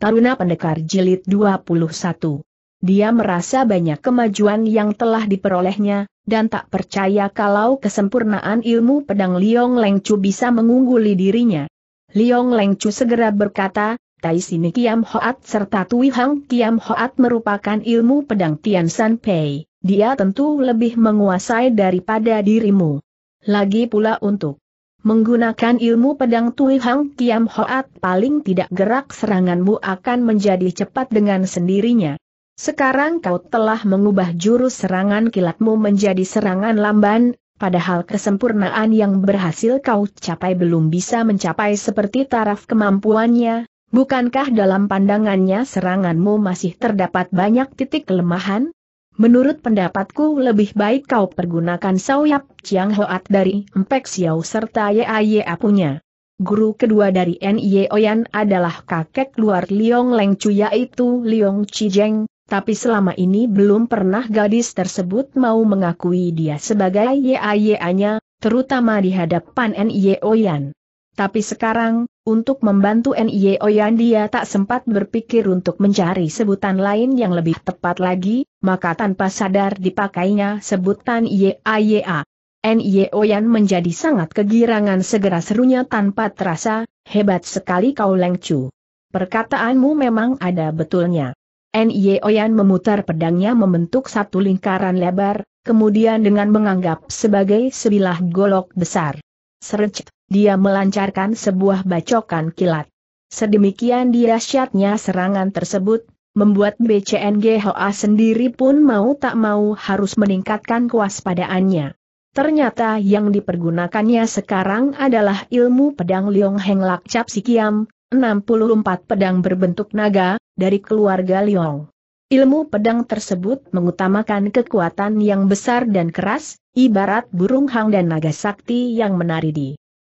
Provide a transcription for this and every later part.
Taruna Pendekar Jilid 21. Dia merasa banyak kemajuan yang telah diperolehnya, dan tak percaya kalau kesempurnaan ilmu pedang Liong Lengcu bisa mengungguli dirinya. Liong Lengcu segera berkata, Tai Sini Kiam Hoat serta Tui Hang Kiam Hoat merupakan ilmu pedang Tian San Pei, dia tentu lebih menguasai daripada dirimu. Lagi pula untuk menggunakan ilmu pedang Tui Hang Kiam Hoat, paling tidak gerak seranganmu akan menjadi cepat dengan sendirinya. Sekarang kau telah mengubah jurus serangan kilatmu menjadi serangan lamban, padahal kesempurnaan yang berhasil kau capai belum bisa mencapai seperti taraf kemampuannya. Bukankah dalam pandangannya seranganmu masih terdapat banyak titik kelemahan? Menurut pendapatku lebih baik kau pergunakan Saoyap Chiang Hoat dari Empek Xiao serta Yaye Apunya. Guru kedua dari Nye Oyan adalah kakek luar Liong Lengcu yaitu Liong Chijeng, tapi selama ini belum pernah gadis tersebut mau mengakui dia sebagai Yaye-nya, terutama di hadapan Nye Oyan. Tapi sekarang, untuk membantu Nye Oyan dia tak sempat berpikir untuk mencari sebutan lain yang lebih tepat lagi, maka tanpa sadar dipakainya sebutan Yaya. Nye Oyan menjadi sangat kegirangan, segera serunya tanpa terasa, hebat sekali kau Lengcu. Perkataanmu memang ada betulnya. Nye Oyan memutar pedangnya membentuk satu lingkaran lebar, kemudian dengan menganggap sebagai sebilah golok besar. Sercet. Dia melancarkan sebuah bacokan kilat. Sedemikian dahsyatnya serangan tersebut, membuat BCNGHA sendiri pun mau tak mau harus meningkatkan kewaspadaannya. Ternyata yang dipergunakannya sekarang adalah ilmu pedang Liong Heng Lak Cap Sikiam, 64 pedang berbentuk naga, dari keluarga Liong. Ilmu pedang tersebut mengutamakan kekuatan yang besar dan keras, ibarat burung hang dan naga sakti yang menari di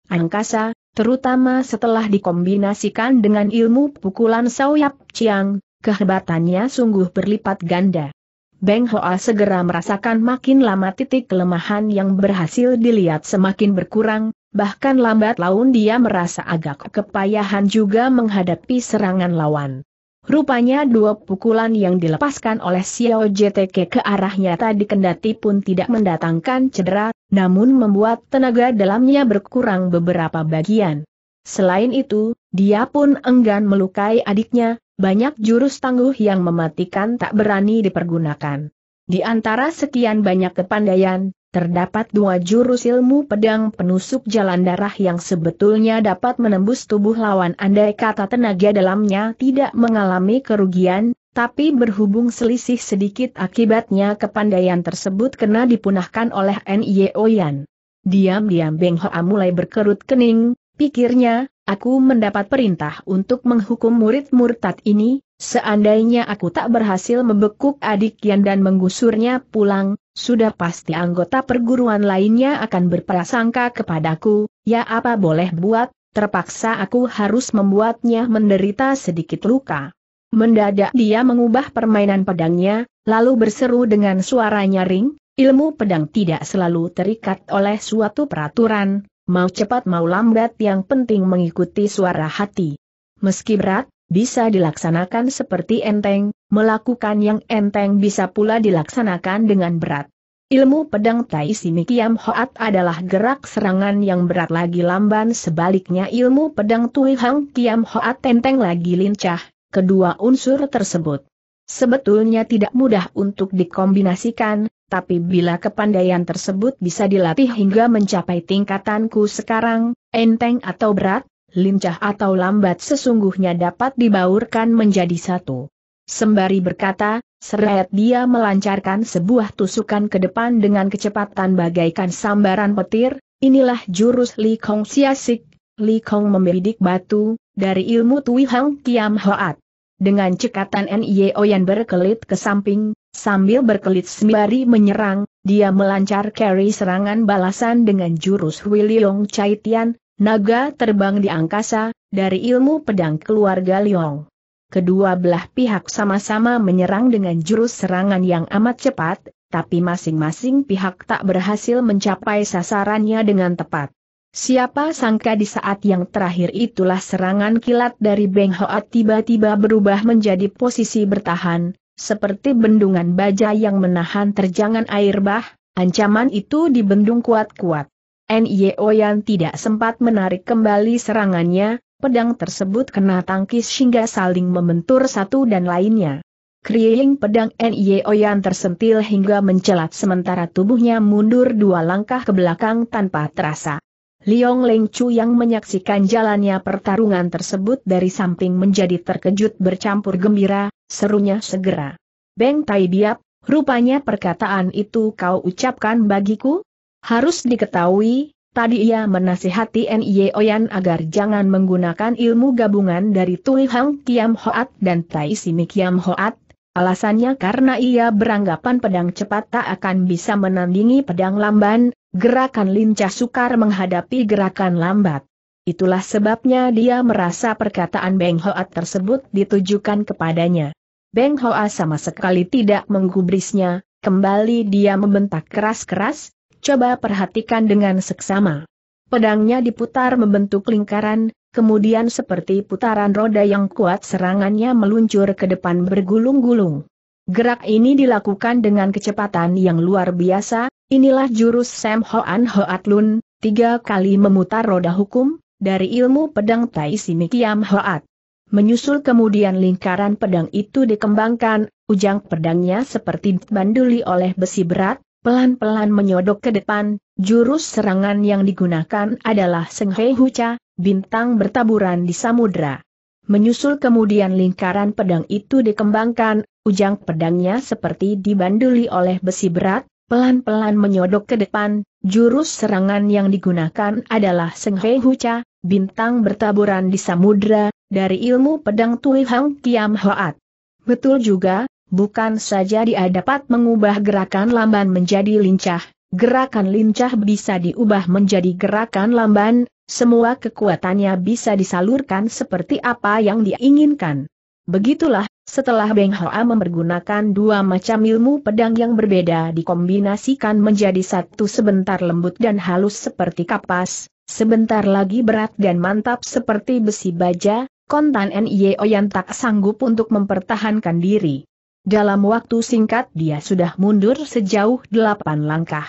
angkasa, terutama setelah dikombinasikan dengan ilmu pukulan Saoyap Chiang, kehebatannya sungguh berlipat ganda. Beng Hoa segera merasakan makin lama titik kelemahan yang berhasil dilihat semakin berkurang, bahkan lambat laun dia merasa agak kepayahan juga menghadapi serangan lawan. Rupanya dua pukulan yang dilepaskan oleh Xiao JTK ke arahnya tadi kendati pun tidak mendatangkan cedera, namun membuat tenaga dalamnya berkurang beberapa bagian. Selain itu, dia pun enggan melukai adiknya, banyak jurus tangguh yang mematikan tak berani dipergunakan. Di antara sekian banyak kepandaian, terdapat dua jurus ilmu pedang penusuk jalan darah yang sebetulnya dapat menembus tubuh lawan andai kata tenaga dalamnya tidak mengalami kerugian. Tapi berhubung selisih sedikit akibatnya kepandaian tersebut kena dipunahkan oleh Nye Oyan. Diam-diam Beng Hoa mulai berkerut kening, pikirnya, aku mendapat perintah untuk menghukum murid murtad ini, seandainya aku tak berhasil membekuk adik Yan dan menggusurnya pulang, sudah pasti anggota perguruan lainnya akan berprasangka kepadaku, ya apa boleh buat, terpaksa aku harus membuatnya menderita sedikit luka. Mendadak dia mengubah permainan pedangnya, lalu berseru dengan suara nyaring, ilmu pedang tidak selalu terikat oleh suatu peraturan, mau cepat mau lambat yang penting mengikuti suara hati. Meski berat, bisa dilaksanakan seperti enteng, melakukan yang enteng bisa pula dilaksanakan dengan berat. Ilmu pedang Tai Sini Kiam Hoat adalah gerak serangan yang berat lagi lamban, sebaliknya ilmu pedang Tui Hang Kiam Hoat enteng lagi lincah. Kedua unsur tersebut sebetulnya tidak mudah untuk dikombinasikan, tapi bila kepandaian tersebut bisa dilatih hingga mencapai tingkatanku sekarang, enteng atau berat, lincah atau lambat sesungguhnya dapat dibaurkan menjadi satu. Sembari berkata, seret dia melancarkan sebuah tusukan ke depan dengan kecepatan bagaikan sambaran petir, inilah jurus Li Kong Siasik. Li Kong membidik batu dari ilmu Tui Hang Kiam Hoat. Dengan cekatan Nye Oyan berkelit ke samping, sambil berkelit sembari menyerang, dia melancar carry serangan balasan dengan jurus Hui Liong Chai Tian, naga terbang di angkasa, dari ilmu pedang keluarga Liong. Kedua belah pihak sama-sama menyerang dengan jurus serangan yang amat cepat, tapi masing-masing pihak tak berhasil mencapai sasarannya dengan tepat. Siapa sangka di saat yang terakhir itulah serangan kilat dari Beng Hoat tiba-tiba berubah menjadi posisi bertahan, seperti bendungan baja yang menahan terjangan air bah, ancaman itu dibendung kuat-kuat. Nio yang tidak sempat menarik kembali serangannya, pedang tersebut kena tangkis hingga saling membentur satu dan lainnya. Kriing pedang Nio yang tersentil hingga mencelat sementara tubuhnya mundur 2 langkah ke belakang tanpa terasa. Liong Leng Chu yang menyaksikan jalannya pertarungan tersebut dari samping menjadi terkejut bercampur gembira, serunya segera. Beng Tai Biap, rupanya perkataan itu kau ucapkan bagiku? Harus diketahui, tadi ia menasihati Nio Yan agar jangan menggunakan ilmu gabungan dari Tui Hang Kiam Hoat dan Tai Simi Kiam Hoat, alasannya karena ia beranggapan pedang cepat tak akan bisa menandingi pedang lamban. Gerakan lincah sukar menghadapi gerakan lambat. Itulah sebabnya dia merasa perkataan Beng Hoat tersebut ditujukan kepadanya. Beng Hoat sama sekali tidak menggubrisnya, kembali dia membentak keras-keras, coba perhatikan dengan seksama. Pedangnya diputar membentuk lingkaran, kemudian seperti putaran roda yang kuat serangannya meluncur ke depan bergulung-gulung. Gerak ini dilakukan dengan kecepatan yang luar biasa. Inilah jurus Sam Hoan Hoat Lun, 3 kali memutar roda hukum, dari ilmu pedang Tai Simi Kiam Hoat. Menyusul kemudian lingkaran pedang itu dikembangkan, ujang pedangnya seperti banduli oleh besi berat, pelan-pelan menyodok ke depan, jurus serangan yang digunakan adalah Seng Hei Hucha, bintang bertaburan di samudra. Menyusul kemudian lingkaran pedang itu dikembangkan, ujang pedangnya seperti dibanduli oleh besi berat, pelan-pelan menyodok ke depan, jurus serangan yang digunakan adalah Seng Hei Hucha, bintang bertaburan di samudra, dari ilmu pedang Tui Hang Kiam Hoat. Betul juga, bukan saja dia dapat mengubah gerakan lamban menjadi lincah, gerakan lincah bisa diubah menjadi gerakan lamban, semua kekuatannya bisa disalurkan seperti apa yang dia inginkan. Begitulah, setelah Beng Hoa mempergunakan 2 macam ilmu pedang yang berbeda dikombinasikan menjadi satu, sebentar lembut dan halus seperti kapas, sebentar lagi berat dan mantap seperti besi baja, kontan Nio yang tak sanggup untuk mempertahankan diri. Dalam waktu singkat dia sudah mundur sejauh 8 langkah.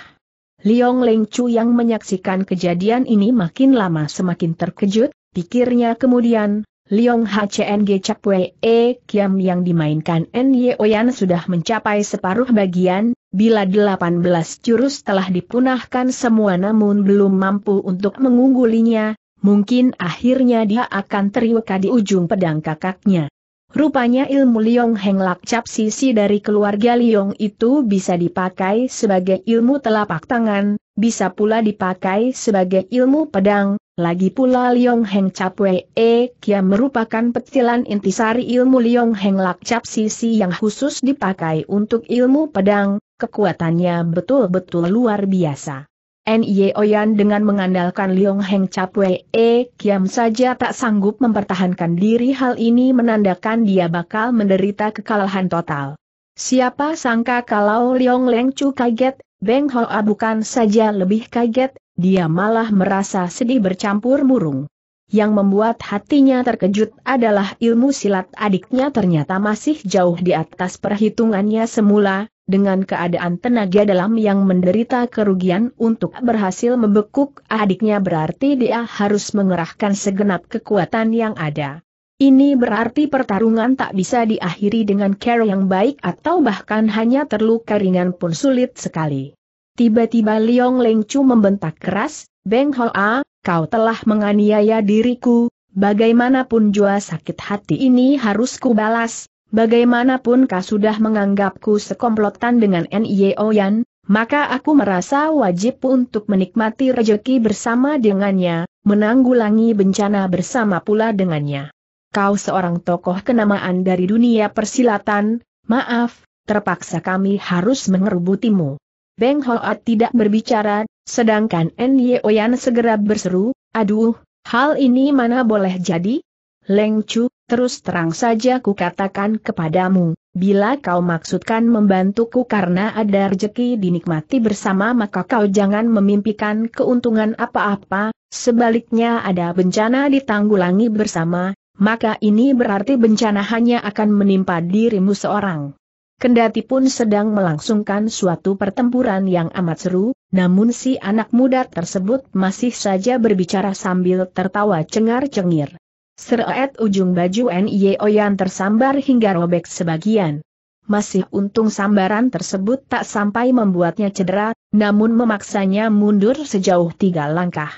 Liong Leng Chu yang menyaksikan kejadian ini makin lama semakin terkejut, pikirnya kemudian, Liong HCNG Cak Wei E Kiam yang dimainkan Nio Yan sudah mencapai separuh bagian, bila 18 jurus telah dipunahkan semua namun belum mampu untuk mengunggulinya, mungkin akhirnya dia akan teriuka di ujung pedang kakaknya. Rupanya ilmu Liong Heng Lak Cap Sisi dari keluarga Liong itu bisa dipakai sebagai ilmu telapak tangan, bisa pula dipakai sebagai ilmu pedang. Lagi pula Liong Heng Cap Wei E Kiam merupakan petilan intisari ilmu Liong Heng Lak Cap Sisi yang khusus dipakai untuk ilmu pedang, kekuatannya betul-betul luar biasa. Nio Yan dengan mengandalkan Liong Heng Cap Wei E Kiam saja tak sanggup mempertahankan diri, hal ini menandakan dia bakal menderita kekalahan total. Siapa sangka kalau Liong Leng Chu kaget, Beng Hoa bukan saja lebih kaget, dia malah merasa sedih bercampur murung. Yang membuat hatinya terkejut adalah ilmu silat adiknya ternyata masih jauh di atas perhitungannya semula, dengan keadaan tenaga dalam yang menderita kerugian untuk berhasil membekuk adiknya berarti dia harus mengerahkan segenap kekuatan yang ada. Ini berarti pertarungan tak bisa diakhiri dengan cara yang baik atau bahkan hanya terluka ringan pun sulit sekali. Tiba-tiba Liong Leng Chu membentak keras, Beng Hoa, kau telah menganiaya diriku, bagaimanapun jua sakit hati ini harus kubalas, bagaimanapun kau sudah menganggapku sekomplotan dengan Nio Yan, maka aku merasa wajib untuk menikmati rejeki bersama dengannya, menanggulangi bencana bersama pula dengannya. Kau seorang tokoh kenamaan dari dunia persilatan, maaf, terpaksa kami harus mengerubutimu. Beng Hoa tidak berbicara, sedangkan Nio Yan segera berseru, aduh, hal ini mana boleh jadi? Leng Chu, terus terang saja kukatakan kepadamu, bila kau maksudkan membantuku karena ada rejeki dinikmati bersama maka kau jangan memimpikan keuntungan apa-apa, sebaliknya ada bencana ditanggulangi bersama, maka ini berarti bencana hanya akan menimpa dirimu seorang. Kendati pun sedang melangsungkan suatu pertempuran yang amat seru, namun si anak muda tersebut masih saja berbicara sambil tertawa cengar-cengir. Seret ujung baju Nio yang tersambar hingga robek sebagian. Masih untung sambaran tersebut tak sampai membuatnya cedera, namun memaksanya mundur sejauh 3 langkah.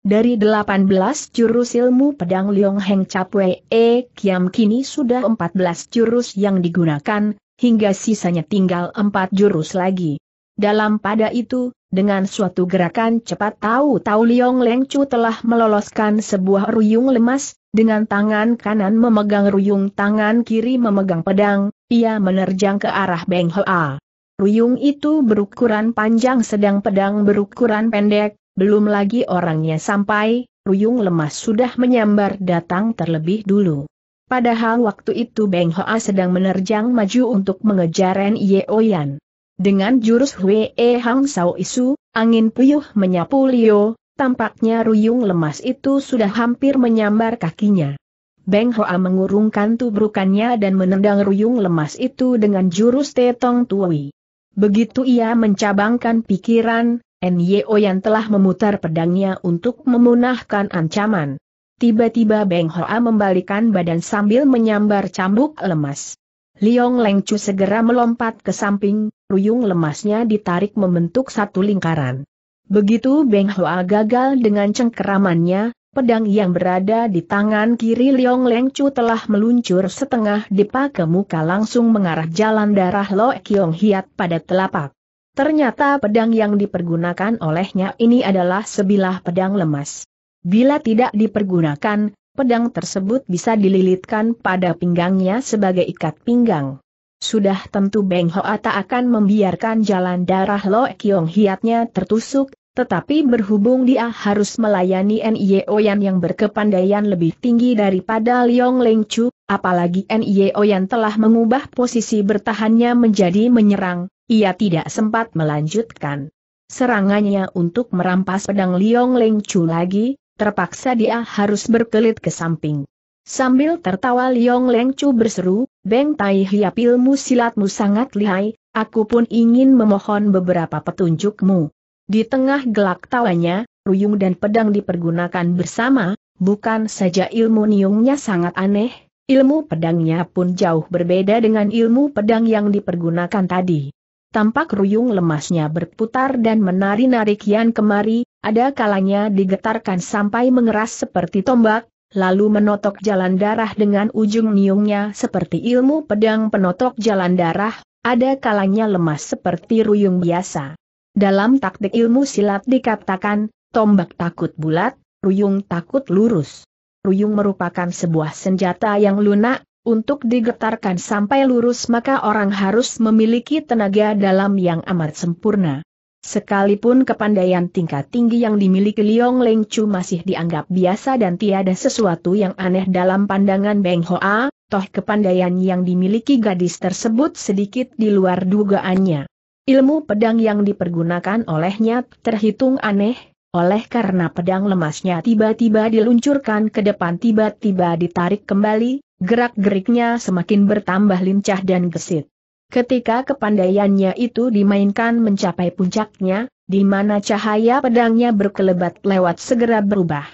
Dari 18 jurus ilmu pedang Liong Heng Cap Wei Kiam kini sudah 14 jurus yang digunakan, hingga sisanya tinggal 4 jurus lagi. Dalam pada itu, dengan suatu gerakan cepat tahu-tahu Liong Leng Chu telah meloloskan sebuah ruyung lemas. Dengan tangan kanan memegang ruyung, tangan kiri memegang pedang, ia menerjang ke arah Beng Hoa. Ruyung itu berukuran panjang sedang pedang berukuran pendek, belum lagi orangnya sampai, ruyung lemas sudah menyambar datang terlebih dulu. Padahal waktu itu Beng Hoa sedang menerjang maju untuk mengejar Nio Yan. Dengan jurus Hwe Hang Sao Isu, angin puyuh menyapu Lio. Tampaknya ruyung lemas itu sudah hampir menyambar kakinya. Beng Hoa mengurungkan tubrukannya dan menendang ruyung lemas itu dengan jurus Tetong Tuwi. Begitu ia mencabangkan pikiran, Nio yang telah memutar pedangnya untuk memunahkan ancaman. Tiba-tiba Beng Hoa membalikan badan sambil menyambar cambuk lemas. Liong Leng Chu segera melompat ke samping, ruyung lemasnya ditarik membentuk satu lingkaran. Begitu Beng Hoa gagal dengan cengkeramannya, pedang yang berada di tangan kiri Liong Leng Chu telah meluncur setengah depa ke muka langsung mengarah jalan darah Lo Kiong Hiat pada telapak. Ternyata pedang yang dipergunakan olehnya ini adalah sebilah pedang lemas. Bila tidak dipergunakan, pedang tersebut bisa dililitkan pada pinggangnya sebagai ikat pinggang. Sudah tentu Beng Hoa tak akan membiarkan jalan darah Lo Kiong Hiatnya tertusuk. Tetapi berhubung dia harus melayani Nio Yan yang berkepandaian lebih tinggi daripada Liong Leng Chu, apalagi Nio Yan telah mengubah posisi bertahannya menjadi menyerang, ia tidak sempat melanjutkan serangannya untuk merampas pedang Liong Leng Chu lagi, terpaksa dia harus berkelit ke samping. Sambil tertawa Liong Leng Chu berseru, "Beng Tai Hiap, ilmu silatmu sangat lihai, aku pun ingin memohon beberapa petunjukmu." Di tengah gelak tawanya, ruyung dan pedang dipergunakan bersama, bukan saja ilmu niungnya sangat aneh, ilmu pedangnya pun jauh berbeda dengan ilmu pedang yang dipergunakan tadi. Tampak ruyung lemasnya berputar dan menari-nari kian kemari, ada kalanya digetarkan sampai mengeras seperti tombak, lalu menotok jalan darah dengan ujung niungnya seperti ilmu pedang penotok jalan darah, ada kalanya lemas seperti ruyung biasa. Dalam taktik ilmu silat dikatakan, tombak takut bulat, ruyung takut lurus. Ruyung merupakan sebuah senjata yang lunak, untuk digetarkan sampai lurus maka orang harus memiliki tenaga dalam yang amat sempurna. Sekalipun kepandaian tingkat tinggi yang dimiliki Liong Leng Chu masih dianggap biasa dan tiada sesuatu yang aneh dalam pandangan Beng Hoa, toh kepandaian yang dimiliki gadis tersebut sedikit di luar dugaannya. Ilmu pedang yang dipergunakan olehnya terhitung aneh, oleh karena pedang lemasnya tiba-tiba diluncurkan ke depan tiba-tiba ditarik kembali, gerak-geriknya semakin bertambah lincah dan gesit. Ketika kepandaiannya itu dimainkan mencapai puncaknya, di mana cahaya pedangnya berkelebat lewat segera berubah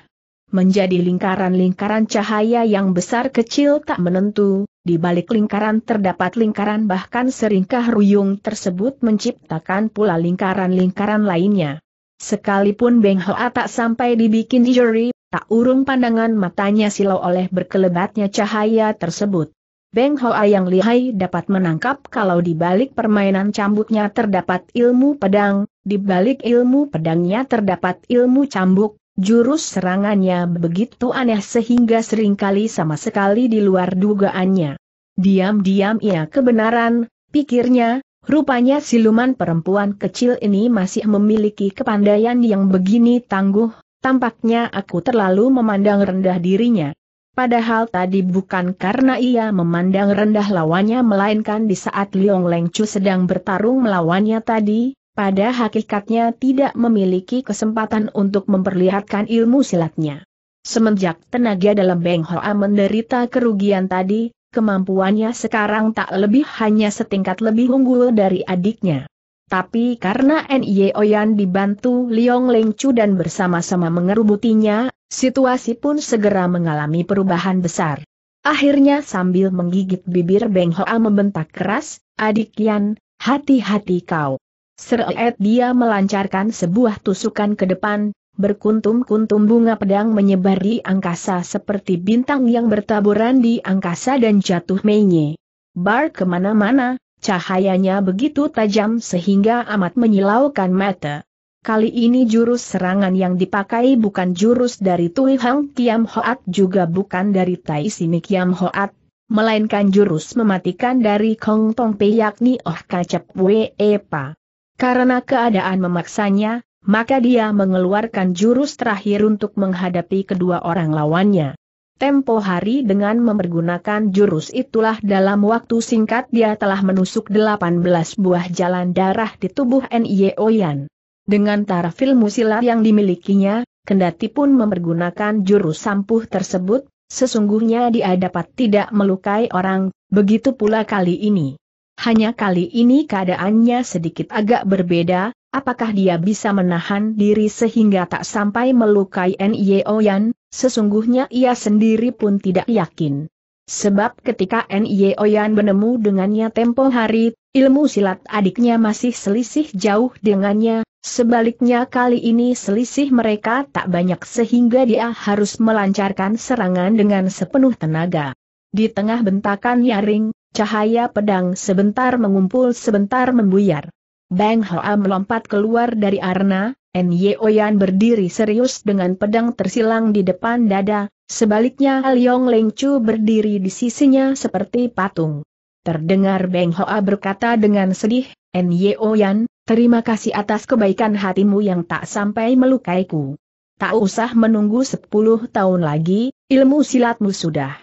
menjadi lingkaran-lingkaran cahaya yang besar kecil tak menentu. Di balik lingkaran terdapat lingkaran, bahkan seringkah ruyung tersebut menciptakan pula lingkaran-lingkaran lainnya. Sekalipun Beng Hoa tak sampai dibikin jeri, tak urung pandangan matanya silau oleh berkelebatnya cahaya tersebut. Beng Hoa yang lihai dapat menangkap kalau di balik permainan cambuknya terdapat ilmu pedang, di balik ilmu pedangnya terdapat ilmu cambuk. Jurus serangannya begitu aneh sehingga seringkali sama sekali di luar dugaannya. Diam-diam ia kebenaran, pikirnya, rupanya siluman perempuan kecil ini masih memiliki kepandaian yang begini tangguh, tampaknya aku terlalu memandang rendah dirinya. Padahal tadi bukan karena ia memandang rendah lawannya melainkan di saat Liong Leng Chu sedang bertarung melawannya tadi, pada hakikatnya tidak memiliki kesempatan untuk memperlihatkan ilmu silatnya. Semenjak tenaga dalam Beng Hoa menderita kerugian tadi, kemampuannya sekarang tak lebih hanya setingkat lebih unggul dari adiknya. Tapi karena Nie Oyan dibantu Liong Leng Chu dan bersama-sama mengerubutinya, situasi pun segera mengalami perubahan besar. Akhirnya sambil menggigit bibir Beng Hoa membentak keras, "Adik Yan, hati-hati kau!" Seret dia melancarkan sebuah tusukan ke depan, berkuntum-kuntum bunga pedang menyebari angkasa seperti bintang yang bertaburan di angkasa dan jatuh menyebar kemana-mana. Cahayanya begitu tajam sehingga amat menyilaukan mata. Kali ini jurus serangan yang dipakai bukan jurus dari Tui Hang Kiam Hoat juga bukan dari Tai Simi Kiam Hoat, melainkan jurus mematikan dari Kong Tong Pei yakni Oh Kacep We Epa. Karena keadaan memaksanya, maka dia mengeluarkan jurus terakhir untuk menghadapi kedua orang lawannya. Tempo hari dengan mempergunakan jurus itulah dalam waktu singkat dia telah menusuk 18 buah jalan darah di tubuh Nie Oyan. Dengan taraf ilmu silat yang dimilikinya, kendati pun mempergunakan jurus ampuh tersebut, sesungguhnya dia dapat tidak melukai orang, begitu pula kali ini. Hanya kali ini keadaannya sedikit agak berbeda, apakah dia bisa menahan diri sehingga tak sampai melukai Nie Oyan? Sesungguhnya ia sendiri pun tidak yakin. Sebab ketika Nie Oyan bertemu dengannya tempo hari, ilmu silat adiknya masih selisih jauh dengannya, sebaliknya kali ini selisih mereka tak banyak sehingga dia harus melancarkan serangan dengan sepenuh tenaga. Di tengah bentakan nyaring, cahaya pedang sebentar mengumpul sebentar membuyar. Beng Hoa melompat keluar dari arena, Nie Oyan berdiri serius dengan pedang tersilang di depan dada, sebaliknya Liong Leng Chu berdiri di sisinya seperti patung. Terdengar Beng Hoa berkata dengan sedih, "Nie Oyan, terima kasih atas kebaikan hatimu yang tak sampai melukaiku. Tak usah menunggu 10 tahun lagi, ilmu silatmu sudah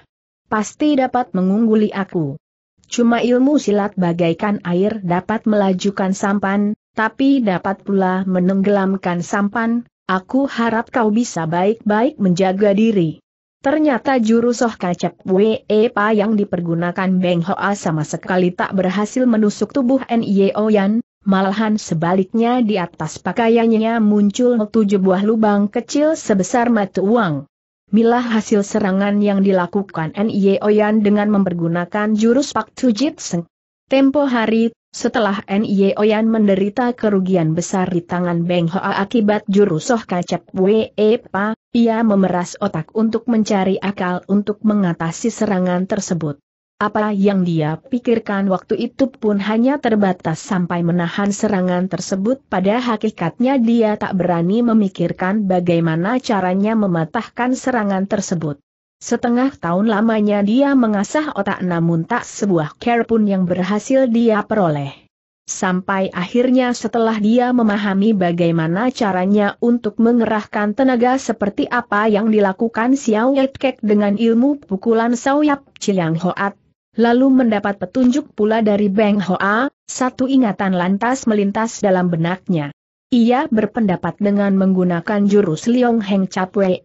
pasti dapat mengungguli aku. Cuma ilmu silat bagaikan air dapat melajukan sampan, tapi dapat pula menenggelamkan sampan, aku harap kau bisa baik-baik menjaga diri." Ternyata jurus Oh Kacep We Epa yang dipergunakan Beng Hoa sama sekali tak berhasil menusuk tubuh Nie Oyan, malahan sebaliknya di atas pakaiannya muncul 7 buah lubang kecil sebesar mata uang. Milah hasil serangan yang dilakukan Nie Oyan dengan mempergunakan jurus Pak Tujit Seng. Tempo hari, setelah Nie Oyan menderita kerugian besar di tangan Beng Hoa akibat jurus Oh Kacep We Epa, ia memeras otak untuk mencari akal untuk mengatasi serangan tersebut. Apa yang dia pikirkan waktu itu pun hanya terbatas sampai menahan serangan tersebut, pada hakikatnya dia tak berani memikirkan bagaimana caranya mematahkan serangan tersebut. Setengah tahun lamanya dia mengasah otak namun tak sebuah care pun yang berhasil dia peroleh. Sampai akhirnya setelah dia memahami bagaimana caranya untuk mengerahkan tenaga seperti apa yang dilakukan Xiao Yetkek dengan ilmu pukulan Saoyap Chiang Hoat, lalu mendapat petunjuk pula dari Beng Hoa, satu ingatan lantas melintas dalam benaknya. Ia berpendapat dengan menggunakan jurus Liong Heng Cap We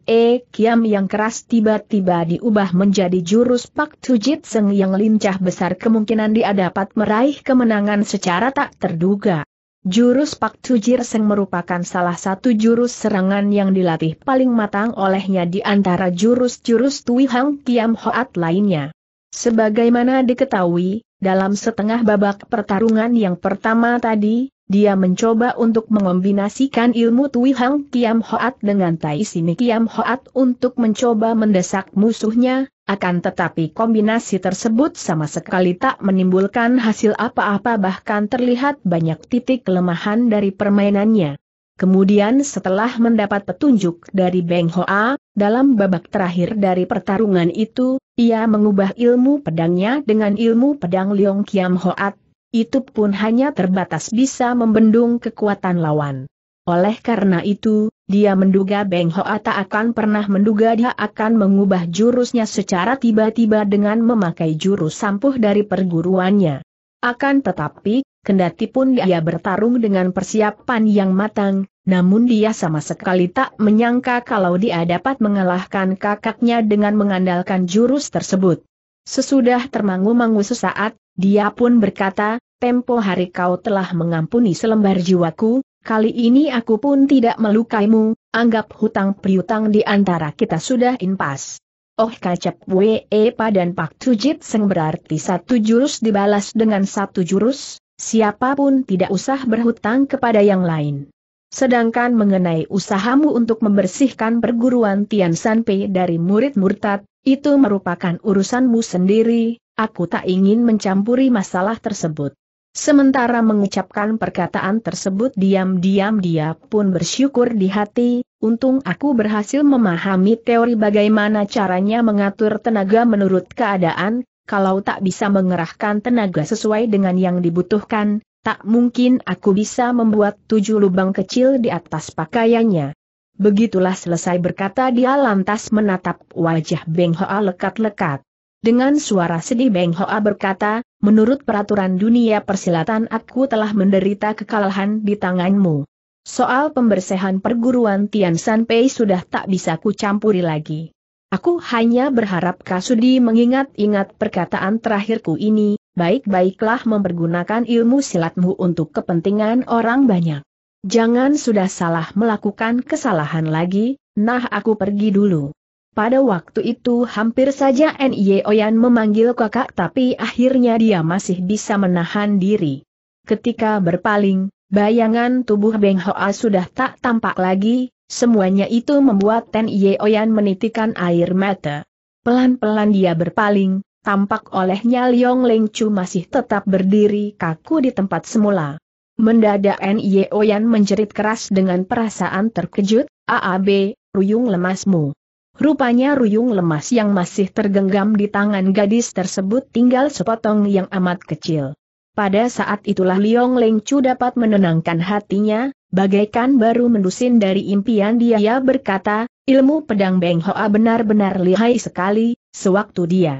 Kiam yang keras tiba-tiba diubah menjadi jurus Pak Tujit Seng yang lincah, besar kemungkinan dia dapat meraih kemenangan secara tak terduga. Jurus Pak Tujit Seng merupakan salah satu jurus serangan yang dilatih paling matang olehnya di antara jurus-jurus Tui Hang Kiam Hoat lainnya. Sebagaimana diketahui, dalam setengah babak pertarungan yang pertama tadi, dia mencoba untuk mengombinasikan ilmu Tui Hang Kiam Hoat dengan Tai Simi Kiam Hoat untuk mencoba mendesak musuhnya, akan tetapi kombinasi tersebut sama sekali tak menimbulkan hasil apa-apa, bahkan terlihat banyak titik kelemahan dari permainannya. Kemudian setelah mendapat petunjuk dari Beng Hoa, dalam babak terakhir dari pertarungan itu, ia mengubah ilmu pedangnya dengan ilmu pedang Liong Kiam Hoat. Itu pun hanya terbatas bisa membendung kekuatan lawan. Oleh karena itu, dia menduga Beng Hoa tak akan pernah menduga dia akan mengubah jurusnya secara tiba-tiba dengan memakai jurus ampuh dari perguruannya. Akan tetapi, kendati pun dia bertarung dengan persiapan yang matang, namun dia sama sekali tak menyangka kalau dia dapat mengalahkan kakaknya dengan mengandalkan jurus tersebut. Sesudah termangu-mangu sesaat, dia pun berkata, "Tempo hari kau telah mengampuni selembar jiwaku, kali ini aku pun tidak melukaimu, anggap hutang piutang di antara kita sudah impas." Oh kacap we pa dan Pak Tujit Seng berarti satu jurus dibalas dengan satu jurus, siapapun tidak usah berhutang kepada yang lain. Sedangkan mengenai usahamu untuk membersihkan perguruan Tian Sanpei dari murid murtad, itu merupakan urusanmu sendiri, aku tak ingin mencampuri masalah tersebut. Sementara mengucapkan perkataan tersebut diam-diam dia pun bersyukur di hati, untung aku berhasil memahami teori bagaimana caranya mengatur tenaga menurut keadaan, kalau tak bisa mengerahkan tenaga sesuai dengan yang dibutuhkan, tak mungkin aku bisa membuat 7 lubang kecil di atas pakaiannya. Begitulah selesai berkata dia lantas menatap wajah Beng Hoa lekat-lekat. Dengan suara sedih Beng Hoa berkata, menurut peraturan dunia persilatan aku telah menderita kekalahan di tanganmu. Soal pembersihan perguruan Tian Sanpei sudah tak bisa kucampuri lagi. Aku hanya berharap kau sudi mengingat-ingat perkataan terakhirku ini, baik-baiklah mempergunakan ilmu silatmu untuk kepentingan orang banyak. Jangan sudah salah melakukan kesalahan lagi, nah aku pergi dulu. Pada waktu itu hampir saja Nie Oyan memanggil kakak tapi akhirnya dia masih bisa menahan diri. Ketika berpaling, bayangan tubuh Beng Hoa sudah tak tampak lagi, semuanya itu membuat Nie Oyan menitikan air mata. Pelan-pelan dia berpaling, tampak olehnya Liong Leng Chu masih tetap berdiri kaku di tempat semula. Mendadak Nie Oyan menjerit keras dengan perasaan terkejut, "Aab, ruyung lemasmu." Rupanya ruyung lemas yang masih tergenggam di tangan gadis tersebut tinggal sepotong yang amat kecil. Pada saat itulah Liong Leng Chu dapat menenangkan hatinya, bagaikan baru mendusin dari impian dia berkata, ilmu pedang Beng Hoa benar-benar lihai sekali, sewaktu dia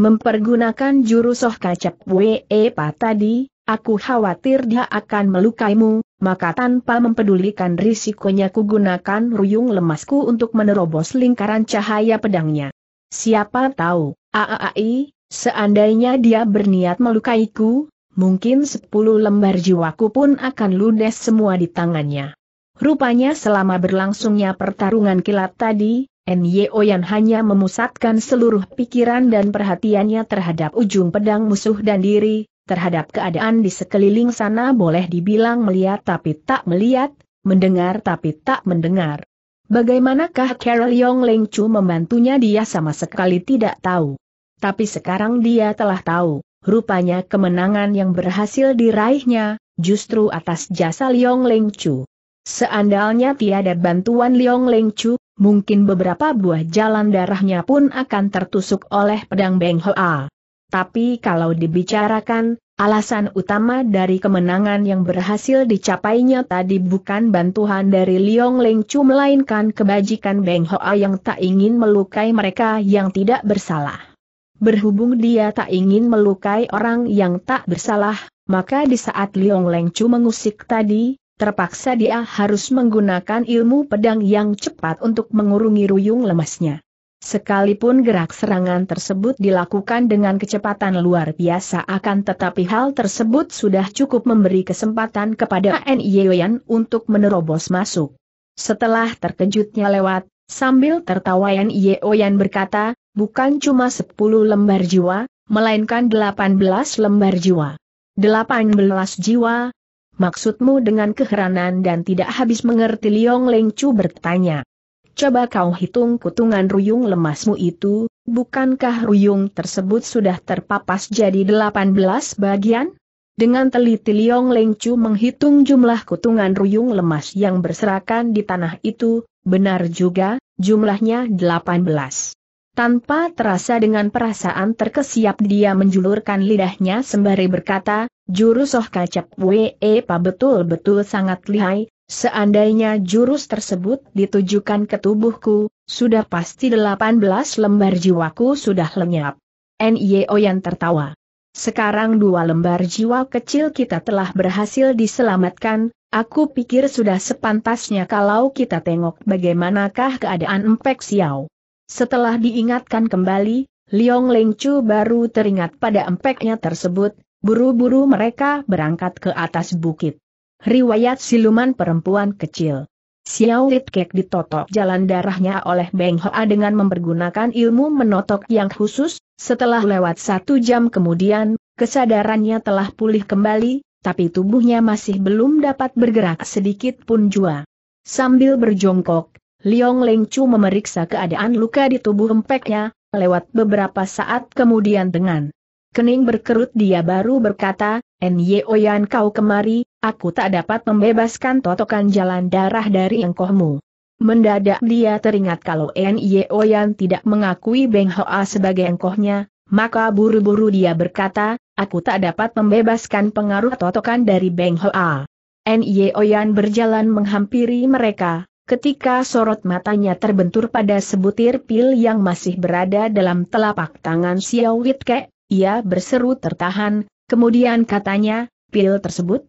mempergunakan jurus Oh Kacap We Pa tadi, aku khawatir dia akan melukaimu, maka tanpa mempedulikan risikonya kugunakan ruyung lemasku untuk menerobos lingkaran cahaya pedangnya. Siapa tahu, aai, seandainya dia berniat melukaiku, mungkin 10 lembar jiwaku pun akan ludes semua di tangannya. Rupanya selama berlangsungnya pertarungan kilat tadi, Nie Oyan hanya memusatkan seluruh pikiran dan perhatiannya terhadap ujung pedang musuh dan diri. Terhadap keadaan di sekeliling sana boleh dibilang melihat tapi tak melihat, mendengar tapi tak mendengar. Bagaimanakah Carol Yong Leng Chu membantunya dia sama sekali tidak tahu. Tapi sekarang dia telah tahu, rupanya kemenangan yang berhasil diraihnya, justru atas jasa Yong Leng Chu. Seandainya tiada bantuan Yong Leng Chu, mungkin beberapa buah jalan darahnya pun akan tertusuk oleh pedang Beng Hoa. Tapi kalau dibicarakan, alasan utama dari kemenangan yang berhasil dicapainya tadi bukan bantuan dari Liong Leng Chu melainkan kebajikan Beng Hoa yang tak ingin melukai mereka yang tidak bersalah. Berhubung dia tak ingin melukai orang yang tak bersalah, maka di saat Liong Leng Chu mengusik tadi, terpaksa dia harus menggunakan ilmu pedang yang cepat untuk mengurungi ruyung lemasnya. Sekalipun gerak serangan tersebut dilakukan dengan kecepatan luar biasa akan tetapi hal tersebut sudah cukup memberi kesempatan kepada Nie Oyan untuk menerobos masuk. Setelah terkejutnya lewat, sambil tertawa Nie Oyan berkata, bukan cuma 10 lembar jiwa, melainkan 18 lembar jiwa. 18 jiwa? Maksudmu dengan keheranan dan tidak habis mengerti Liong Leng Chu bertanya. Coba kau hitung kutungan ruyung lemasmu itu, bukankah ruyung tersebut sudah terpapas jadi 18 bagian? Dengan teliti Liong Leng Chu menghitung jumlah kutungan ruyung lemas yang berserakan di tanah itu, benar juga, jumlahnya 18. Tanpa terasa dengan perasaan terkesiap dia menjulurkan lidahnya sembari berkata, jurus Oh Kacap We Pa betul-betul sangat lihai, Seandainya jurus tersebut ditujukan ke tubuhku, sudah pasti 18 lembar jiwaku sudah lenyap. Nio yang tertawa. Sekarang 2 lembar jiwa kecil kita telah berhasil diselamatkan. Aku pikir sudah sepantasnya kalau kita tengok bagaimanakah keadaan Empek Xiao. Setelah diingatkan kembali, Liong Lengcu baru teringat pada empeknya tersebut, buru-buru mereka berangkat ke atas bukit. Riwayat siluman perempuan kecil. Xiao Litkek ditotok jalan darahnya oleh Beng Hoa dengan mempergunakan ilmu menotok yang khusus, setelah lewat 1 jam kemudian, kesadarannya telah pulih kembali. Tapi tubuhnya masih belum dapat bergerak sedikit pun jua. Sambil berjongkok, Liong Lengcu memeriksa keadaan luka di tubuh empeknya. Lewat beberapa saat kemudian dengan kening berkerut dia baru berkata, "Nyo Yan, kau kemari, aku tak dapat membebaskan totokan jalan darah dari engkohmu." Mendadak dia teringat kalau Nyo Yan tidak mengakui Beng Hoa sebagai engkohnya, maka buru-buru dia berkata, "Aku tak dapat membebaskan pengaruh totokan dari Beng Hoa." Nio Yan berjalan menghampiri mereka, ketika sorot matanya terbentur pada sebutir pil yang masih berada dalam telapak tangan Xiao Witke, ia berseru tertahan, kemudian katanya, "Pil tersebut?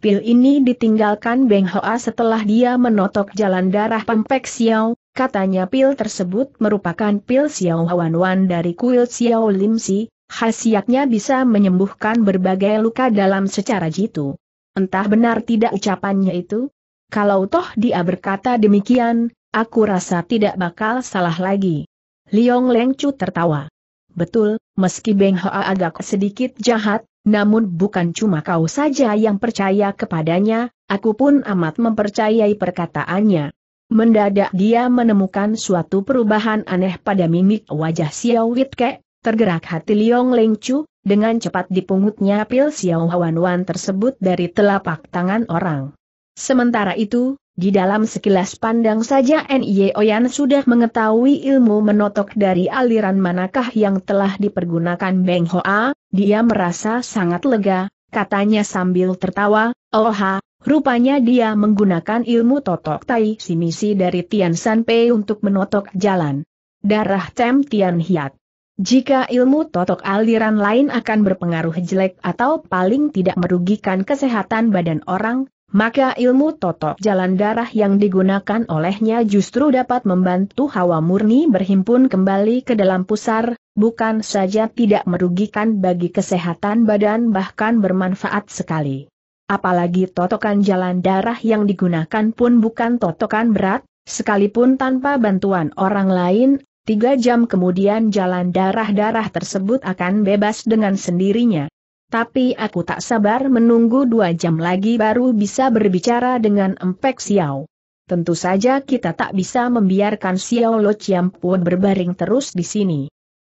Pil ini ditinggalkan Beng Hoa setelah dia menotok jalan darah Pempek Xiao." Katanya pil tersebut merupakan pil Xiao Wan Wan dari kuil Xiao Lim Si. Khasiatnya bisa menyembuhkan berbagai luka dalam secara jitu. Entah benar tidak ucapannya itu? Kalau toh dia berkata demikian, aku rasa tidak bakal salah lagi. Liong Lengcu tertawa. Betul, meski Beng Hoa agak sedikit jahat, namun bukan cuma kau saja yang percaya kepadanya, aku pun amat mempercayai perkataannya. Mendadak dia menemukan suatu perubahan aneh pada mimik wajah Xiao Witke. Tergerak hati Liong Lengcu, dengan cepat dipungutnya pil Xiao Wan Wan tersebut dari telapak tangan orang. Sementara itu, di dalam sekilas pandang saja Nio Yan sudah mengetahui ilmu menotok dari aliran manakah yang telah dipergunakan Beng Hoa, dia merasa sangat lega, katanya sambil tertawa, "Oha, rupanya dia menggunakan ilmu totok tai simisi dari Tian San Pei untuk menotok jalan darah Tem Tian Hiat. Jika ilmu totok aliran lain akan berpengaruh jelek atau paling tidak merugikan kesehatan badan orang, maka ilmu totok jalan darah yang digunakan olehnya justru dapat membantu hawa murni berhimpun kembali ke dalam pusar, bukan saja tidak merugikan bagi kesehatan badan bahkan bermanfaat sekali. Apalagi totokan jalan darah yang digunakan pun bukan totokan berat, sekalipun tanpa bantuan orang lain, 3 jam kemudian jalan darah-darah tersebut akan bebas dengan sendirinya. Tapi aku tak sabar menunggu 2 jam lagi baru bisa berbicara dengan Empek Xiao. Tentu saja kita tak bisa membiarkan Xiao Lo Chiampu berbaring terus di sini.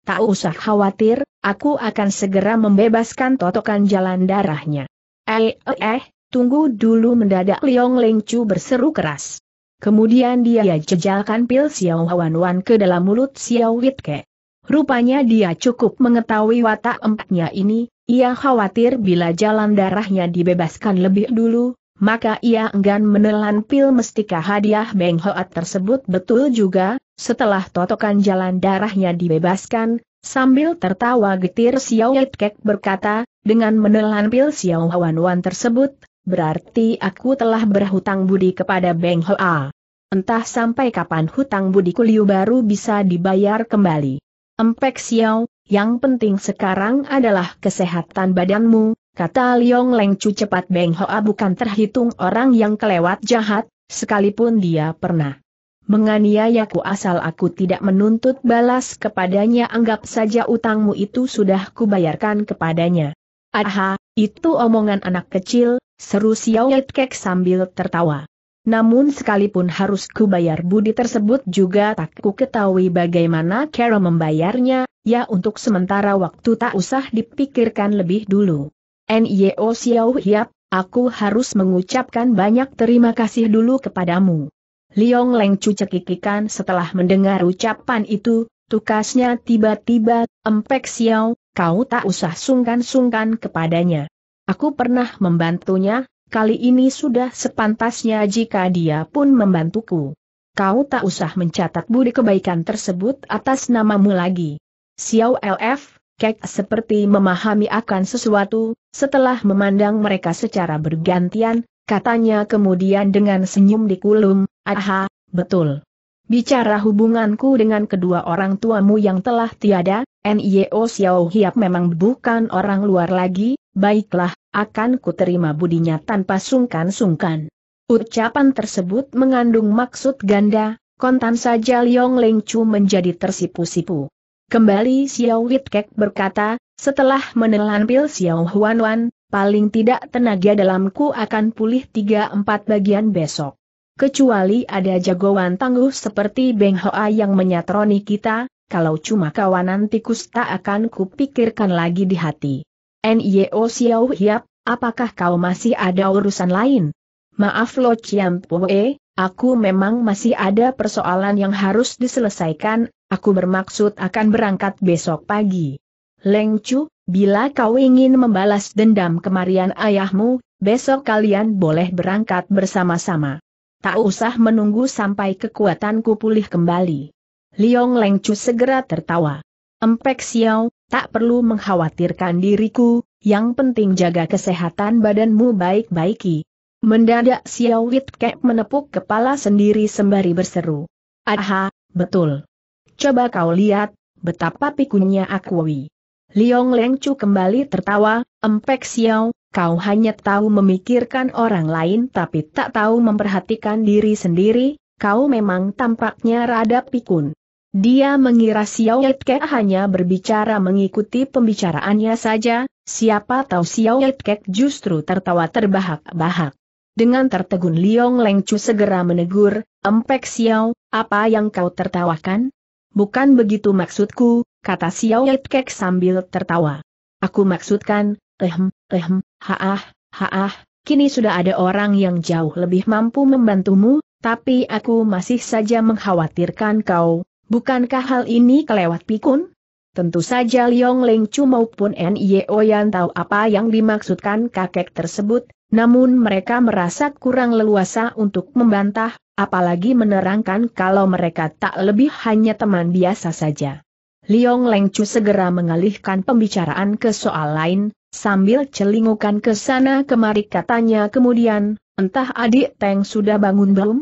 Tak usah khawatir, aku akan segera membebaskan totokan jalan darahnya." Tunggu dulu!" mendadak Liong Lengcu berseru keras. Kemudian dia jejalkan pil Xiao Wan Wan ke dalam mulut Xiao Witke. Rupanya dia cukup mengetahui watak empeknya ini, ia khawatir bila jalan darahnya dibebaskan lebih dulu, maka ia enggan menelan pil mestika hadiah Beng Hoa tersebut betul juga, setelah totokan jalan darahnya dibebaskan, sambil tertawa getir Xiao Witke berkata, "Dengan menelan pil Xiao Wan Wan tersebut, berarti aku telah berhutang budi kepada Beng Hoa. Entah sampai kapan hutang budiku Liu baru bisa dibayar kembali. Empek Xiao, yang penting sekarang adalah kesehatan badanmu," kata Liong Lengcu cepat. Beng Hoa bukan terhitung orang yang kelewat jahat, sekalipun dia pernah menganiayaku asal aku tidak menuntut balas kepadanya anggap saja utangmu itu sudah kubayarkan kepadanya. "Aha, itu omongan anak kecil," seru Xiao Litkek sambil tertawa. "Namun sekalipun harus kubayar budi tersebut juga tak ku ketahui bagaimana cara membayarnya, ya untuk sementara waktu tak usah dipikirkan lebih dulu. Nio Xiao Hiap, aku harus mengucapkan banyak terima kasih dulu kepadamu." Liong Lengcu cekikikan setelah mendengar ucapan itu, tukasnya tiba-tiba, "Empek Xiao, kau tak usah sungkan-sungkan kepadanya. Aku pernah membantunya, kali ini sudah sepantasnya jika dia pun membantuku. Kau tak usah mencatat budi kebaikan tersebut atas namamu lagi. Xiao Lf, Kek seperti memahami akan sesuatu, setelah memandang mereka secara bergantian, katanya kemudian dengan senyum dikulum, aha, betul. Bicara hubunganku dengan kedua orang tuamu yang telah tiada, Nio Xiao Hiap memang bukan orang luar lagi, baiklah, akan ku terima budinya tanpa sungkan-sungkan. Ucapan tersebut mengandung maksud ganda, kontan saja Liong Leng Chu menjadi tersipu-sipu. Kembali Xiao Witkek berkata, setelah menelan pil Xiao Huan Wan, paling tidak tenaga dalamku akan pulih 3-4 bagian besok. Kecuali ada jagoan tangguh seperti Beng Hoa yang menyatroni kita, kalau cuma kawanan tikus tak akan kupikirkan lagi di hati. Nio Xiao Hiap, apakah kau masih ada urusan lain? Maaf Lo Chiam Pue, aku memang masih ada persoalan yang harus diselesaikan, aku bermaksud akan berangkat besok pagi. Leng Chu, bila kau ingin membalas dendam kematian ayahmu, besok kalian boleh berangkat bersama-sama. Tak usah menunggu sampai kekuatanku pulih kembali. Liong Leng Chu segera tertawa. Empek Xiao, tak perlu mengkhawatirkan diriku, yang penting jaga kesehatan badanmu baik-baiki. Mendadak Xiao Witkek menepuk kepala sendiri sembari berseru. Aha, betul. Coba kau lihat, betapa pikunnya aku. Liong Leng Chu kembali tertawa, empek Xiao, kau hanya tahu memikirkan orang lain tapi tak tahu memperhatikan diri sendiri, kau memang tampaknya rada pikun. Dia mengira Xiao Witkek hanya berbicara mengikuti pembicaraannya saja, siapa tahu Xiao Witkek justru tertawa terbahak-bahak. Dengan tertegun Liong Leng Chu segera menegur, "Empek Xiao, apa yang kau tertawakan?" "Bukan begitu maksudku," kata Xiao Witkek sambil tertawa. "Aku maksudkan, haah, haah, kini sudah ada orang yang jauh lebih mampu membantumu, tapi aku masih saja mengkhawatirkan kau. Bukankah hal ini kelewat pikun?" Tentu saja Liong Leng Chu maupun Nio yang tahu apa yang dimaksudkan kakek tersebut. Namun mereka merasa kurang leluasa untuk membantah, apalagi menerangkan kalau mereka tak lebih hanya teman biasa saja. Liong Leng Chu segera mengalihkan pembicaraan ke soal lain, sambil celingukan ke sana kemari katanya kemudian, entah adik Teng sudah bangun belum?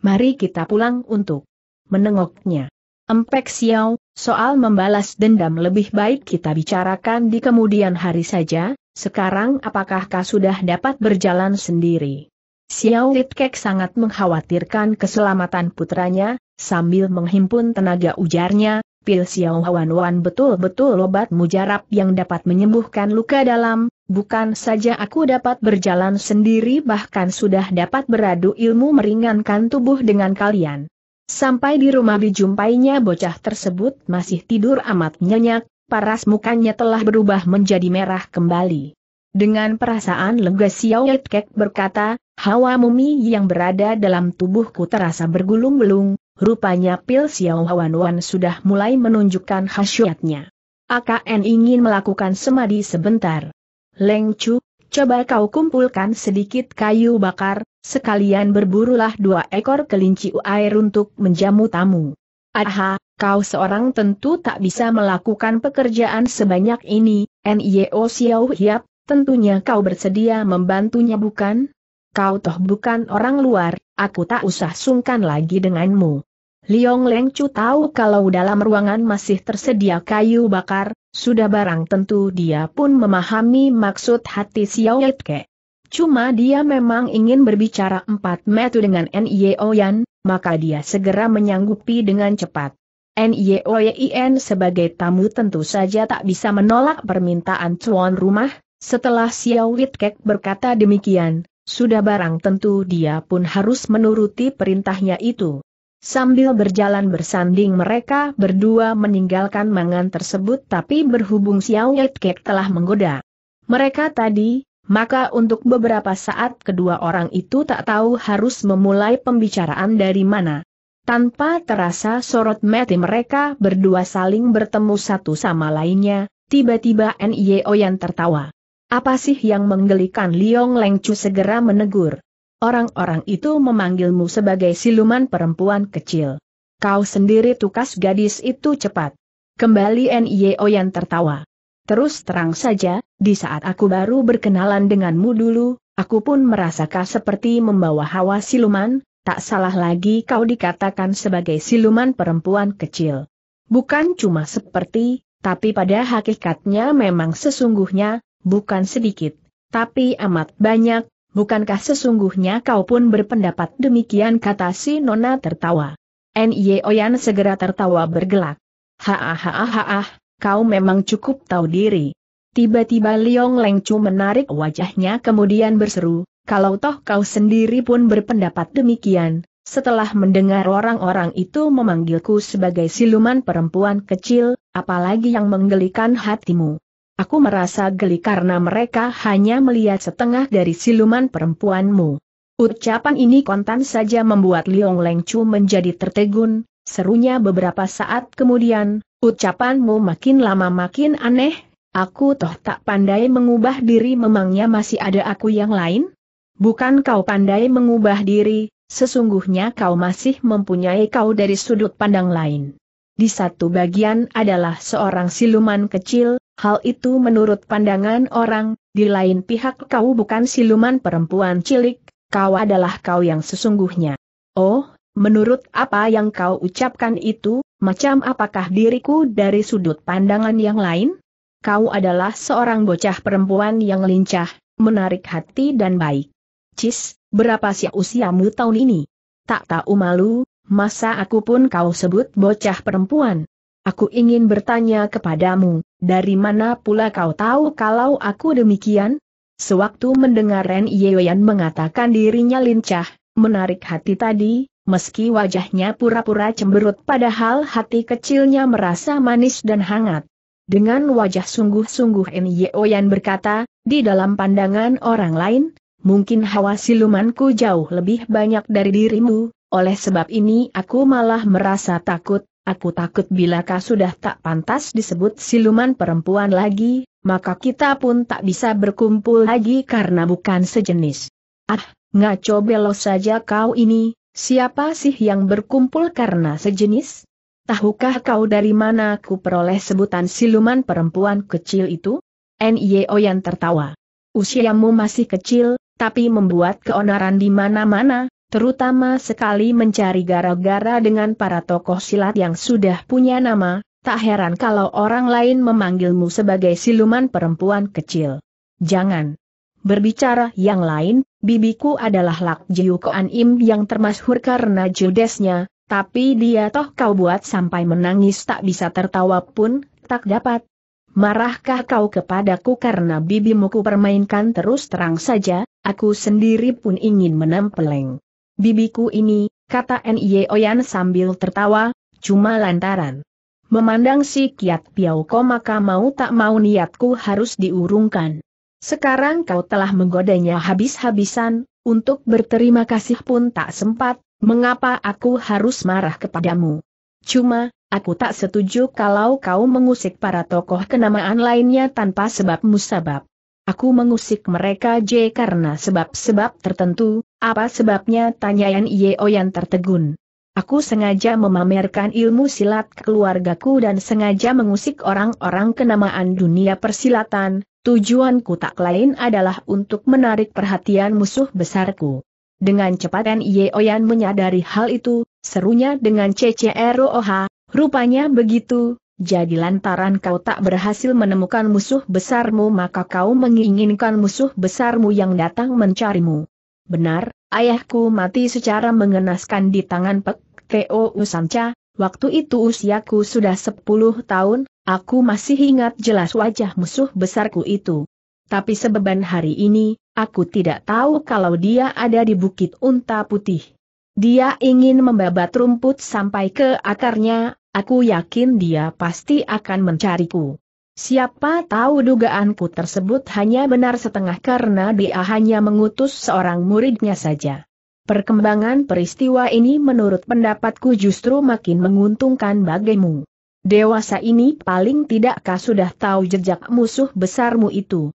Mari kita pulang untuk menengoknya. Empek Xiao, soal membalas dendam lebih baik kita bicarakan di kemudian hari saja. Sekarang apakah kau sudah dapat berjalan sendiri? Xiao Witkek sangat mengkhawatirkan keselamatan putranya, sambil menghimpun tenaga ujarnya, pil Xiao Huan Wan betul-betul obat mujarab yang dapat menyembuhkan luka dalam, bukan saja aku dapat berjalan sendiri bahkan sudah dapat beradu ilmu meringankan tubuh dengan kalian. Sampai di rumah dijumpainya bocah tersebut masih tidur amat nyenyak. Paras mukanya telah berubah menjadi merah kembali. Dengan perasaan lega Xiao Witkek berkata, hawa mumi yang berada dalam tubuhku terasa bergulung-gulung, rupanya pil Xiao Huan Wan sudah mulai menunjukkan khasiatnya. Akn ingin melakukan semadi sebentar. Leng Chu, coba kau kumpulkan sedikit kayu bakar, sekalian berburulah 2 ekor kelinci air untuk menjamu tamu. Aha, kau seorang tentu tak bisa melakukan pekerjaan sebanyak ini, Nio Xiao Hiap, tentunya kau bersedia membantunya bukan? Kau toh bukan orang luar, aku tak usah sungkan lagi denganmu. Liong Leng Chu tahu kalau dalam ruangan masih tersedia kayu bakar, sudah barang tentu dia pun memahami maksud hati Xiao Witkek. Cuma dia memang ingin berbicara 4 mata dengan Nio Yan, maka dia segera menyanggupi dengan cepat. Nioin sebagai tamu tentu saja tak bisa menolak permintaan tuan rumah, setelah Xiao Witkek berkata demikian, sudah barang tentu dia pun harus menuruti perintahnya itu. Sambil berjalan bersanding mereka berdua meninggalkan mangan tersebut tapi berhubung Xiao Witkek telah menggoda mereka tadi, maka untuk beberapa saat kedua orang itu tak tahu harus memulai pembicaraan dari mana. Tanpa terasa sorot mata mereka berdua saling bertemu satu sama lainnya, tiba-tiba Nio yang tertawa. Apa sih yang menggelikan? Liong Lengcu segera menegur. Orang-orang itu memanggilmu sebagai siluman perempuan kecil. Kau sendiri tukas gadis itu cepat. Kembali Nio yang tertawa. Terus terang saja, di saat aku baru berkenalan denganmu dulu, aku pun merasakah seperti membawa hawa siluman, tak salah lagi kau dikatakan sebagai siluman perempuan kecil. Bukan cuma seperti, tapi pada hakikatnya memang sesungguhnya, bukan sedikit, tapi amat banyak, bukankah sesungguhnya kau pun berpendapat demikian? Kata si Nona tertawa. Nio Yan segera tertawa bergelak. Hahaha, kau memang cukup tahu diri. Tiba-tiba Liong Lengcu menarik wajahnya kemudian berseru, kalau toh kau sendiri pun berpendapat demikian, setelah mendengar orang-orang itu memanggilku sebagai siluman perempuan kecil, apalagi yang menggelikan hatimu? Aku merasa geli karena mereka hanya melihat setengah dari siluman perempuanmu. Ucapan ini kontan saja membuat Liong Lengcu menjadi tertegun, serunya beberapa saat kemudian, ucapanmu makin lama makin aneh, aku toh tak pandai mengubah diri, memangnya masih ada aku yang lain? Bukan kau pandai mengubah diri, sesungguhnya kau masih mempunyai kau dari sudut pandang lain. Di satu bagian adalah seorang siluman kecil, hal itu menurut pandangan orang, di lain pihak kau bukan siluman perempuan cilik, kau adalah kau yang sesungguhnya. Oh, menurut apa yang kau ucapkan itu, macam apakah diriku dari sudut pandangan yang lain? Kau adalah seorang bocah perempuan yang lincah, menarik hati dan baik. Cis, berapa sih usiamu tahun ini? Tak tahu malu, masa aku pun kau sebut bocah perempuan? Aku ingin bertanya kepadamu, dari mana pula kau tahu kalau aku demikian? Sewaktu mendengar Ren Yeoyan mengatakan dirinya lincah, menarik hati tadi, meski wajahnya pura-pura cemberut padahal hati kecilnya merasa manis dan hangat. Dengan wajah sungguh-sungguh Ren Yeoyan berkata, di dalam pandangan orang lain, mungkin hawa silumanku jauh lebih banyak dari dirimu, oleh sebab ini aku malah merasa takut. Aku takut bila kau sudah tak pantas disebut siluman perempuan lagi, maka kita pun tak bisa berkumpul lagi karena bukan sejenis. Ah, ngaco belos saja kau ini, siapa sih yang berkumpul karena sejenis? Tahukah kau dari mana aku peroleh sebutan siluman perempuan kecil itu? Nio yang tertawa. Usiamu masih kecil, tapi membuat keonaran di mana-mana. Terutama sekali mencari gara-gara dengan para tokoh silat yang sudah punya nama, tak heran kalau orang lain memanggilmu sebagai siluman perempuan kecil. Jangan berbicara yang lain, bibiku adalah Lak Jiu Kuan Im yang termasyhur karena judesnya, tapi dia toh kau buat sampai menangis tak bisa tertawa pun, tak dapat. Marahkah kau kepadaku karena bibimu ku permainkan? Terus terang saja, aku sendiri pun ingin menempeleng bibiku ini, kata Nio Yan sambil tertawa, cuma lantaran memandang si Kiat Piau Ko maka mau tak mau niatku harus diurungkan. Sekarang kau telah menggodanya habis-habisan, untuk berterima kasih pun tak sempat, mengapa aku harus marah kepadamu? Cuma, aku tak setuju kalau kau mengusik para tokoh kenamaan lainnya tanpa sebab musabab. Aku mengusik mereka karena sebab-sebab tertentu. Apa sebabnya? Tanya Nio yang tertegun. Aku sengaja memamerkan ilmu silat keluargaku dan sengaja mengusik orang-orang kenamaan dunia persilatan. Tujuanku tak lain adalah untuk menarik perhatian musuh besarku. Dengan cepat Nio yang menyadari hal itu, serunya dengan CCROH, rupanya begitu. Jadi lantaran kau tak berhasil menemukan musuh besarmu maka kau menginginkan musuh besarmu yang datang mencarimu. Benar, ayahku mati secara mengenaskan di tangan Pek Teo Usanca, waktu itu usiaku sudah 10 tahun, aku masih ingat jelas wajah musuh besarku itu. Tapi sebeban hari ini, aku tidak tahu kalau dia ada di Bukit Unta Putih. Dia ingin membabat rumput sampai ke akarnya. Aku yakin dia pasti akan mencariku. Siapa tahu dugaanku tersebut hanya benar setengah karena dia hanya mengutus seorang muridnya saja. Perkembangan peristiwa ini menurut pendapatku justru makin menguntungkan bagimu. Dewasa ini paling tidak kau sudah tahu jejak musuh besarmu itu.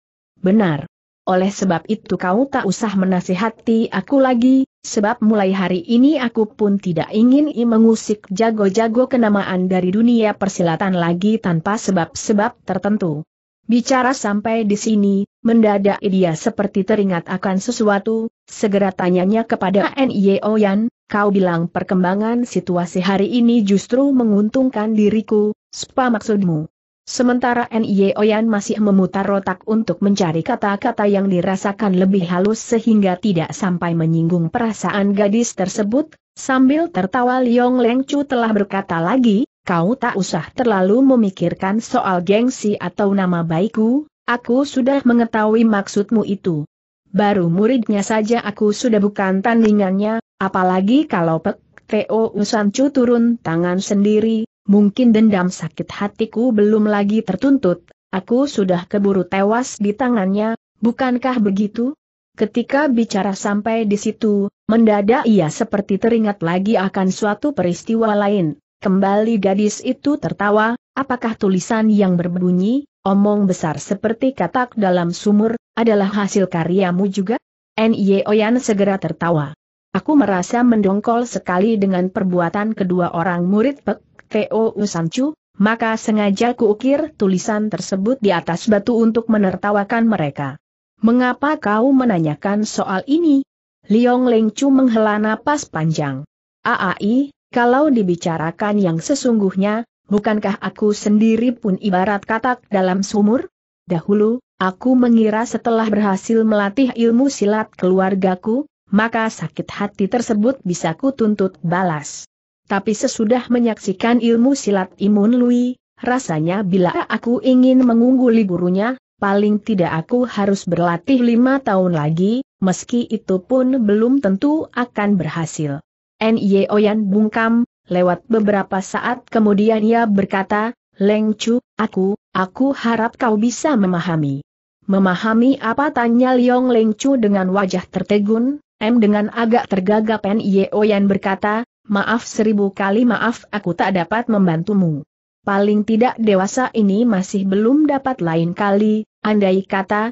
benar. Oleh sebab itu kau tak usah menasihati aku lagi, sebab mulai hari ini aku pun tidak ingin mengusik jago-jago kenamaan dari dunia persilatan lagi tanpa sebab-sebab tertentu. Bicara sampai di sini, mendadak dia seperti teringat akan sesuatu, segera tanyanya kepada Nio Yan, kau bilang perkembangan situasi hari ini justru menguntungkan diriku, apa maksudmu? Sementara Nio Yan masih memutar otak untuk mencari kata-kata yang dirasakan lebih halus sehingga tidak sampai menyinggung perasaan gadis tersebut, sambil tertawa Liong Leng Chu telah berkata lagi, kau tak usah terlalu memikirkan soal gengsi atau nama baikku, aku sudah mengetahui maksudmu itu. Baru muridnya saja aku sudah bukan tandingannya, apalagi kalau Pek Teo Usan Chu turun tangan sendiri. Mungkin dendam sakit hatiku belum lagi tertuntut, aku sudah keburu tewas di tangannya, bukankah begitu? Ketika bicara sampai di situ, mendadak ia seperti teringat lagi akan suatu peristiwa lain. Kembali gadis itu tertawa, apakah tulisan yang berbunyi, omong besar seperti katak dalam sumur, adalah hasil karyamu juga? Nio Yan segera tertawa. Aku merasa mendongkol sekali dengan perbuatan kedua orang murid Pek Teo Usancu, maka sengaja kuukir tulisan tersebut di atas batu untuk menertawakan mereka. Mengapa kau menanyakan soal ini? Liong Leng Chu menghela napas panjang. Aai, kalau dibicarakan yang sesungguhnya, bukankah aku sendiri pun ibarat katak dalam sumur? Dahulu, aku mengira setelah berhasil melatih ilmu silat keluargaku, maka sakit hati tersebut bisa kutuntut balas. Tapi sesudah menyaksikan ilmu silat Imun Lui, rasanya bila aku ingin mengungguli gurunya, paling tidak aku harus berlatih 5 tahun lagi, meski itu pun belum tentu akan berhasil. Nio Yan bungkam, lewat beberapa saat kemudian ia berkata, Leng Chu, aku harap kau bisa memahami. Memahami apa? Tanya Liong Leng Chu dengan wajah tertegun, dengan agak tergagap. Nio Yan berkata, maaf 1000 kali maaf, aku tak dapat membantumu. Paling tidak dewasa ini masih belum dapat lain kali, andai kata.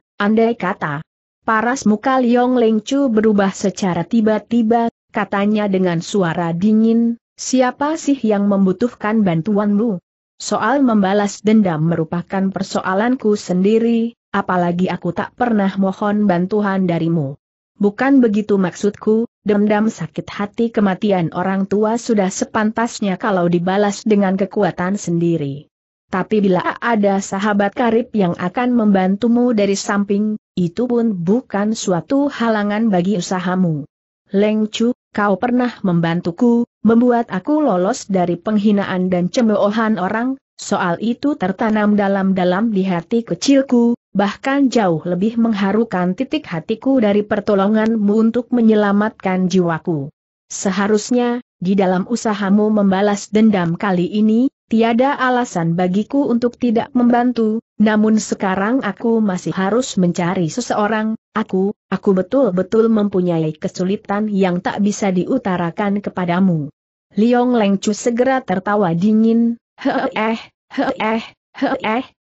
Paras muka Liong Leng Chu berubah secara tiba-tiba, katanya dengan suara dingin, siapa sih yang membutuhkan bantuanmu? Soal membalas dendam merupakan persoalanku sendiri, apalagi aku tak pernah mohon bantuan darimu. Bukan begitu maksudku, dendam sakit hati kematian orang tua sudah sepantasnya kalau dibalas dengan kekuatan sendiri. Tapi bila ada sahabat karib yang akan membantumu dari samping, itu pun bukan suatu halangan bagi usahamu. Leng Chu, kau pernah membantuku, membuat aku lolos dari penghinaan dan cemoohan orang, soal itu tertanam dalam-dalam di hati kecilku. Bahkan jauh lebih mengharukan titik hatiku dari pertolonganmu untuk menyelamatkan jiwaku. Seharusnya, di dalam usahamu membalas dendam kali ini, tiada alasan bagiku untuk tidak membantu, namun sekarang aku masih harus mencari seseorang, aku betul-betul mempunyai kesulitan yang tak bisa diutarakan kepadamu. Liong Leng Chu segera tertawa dingin,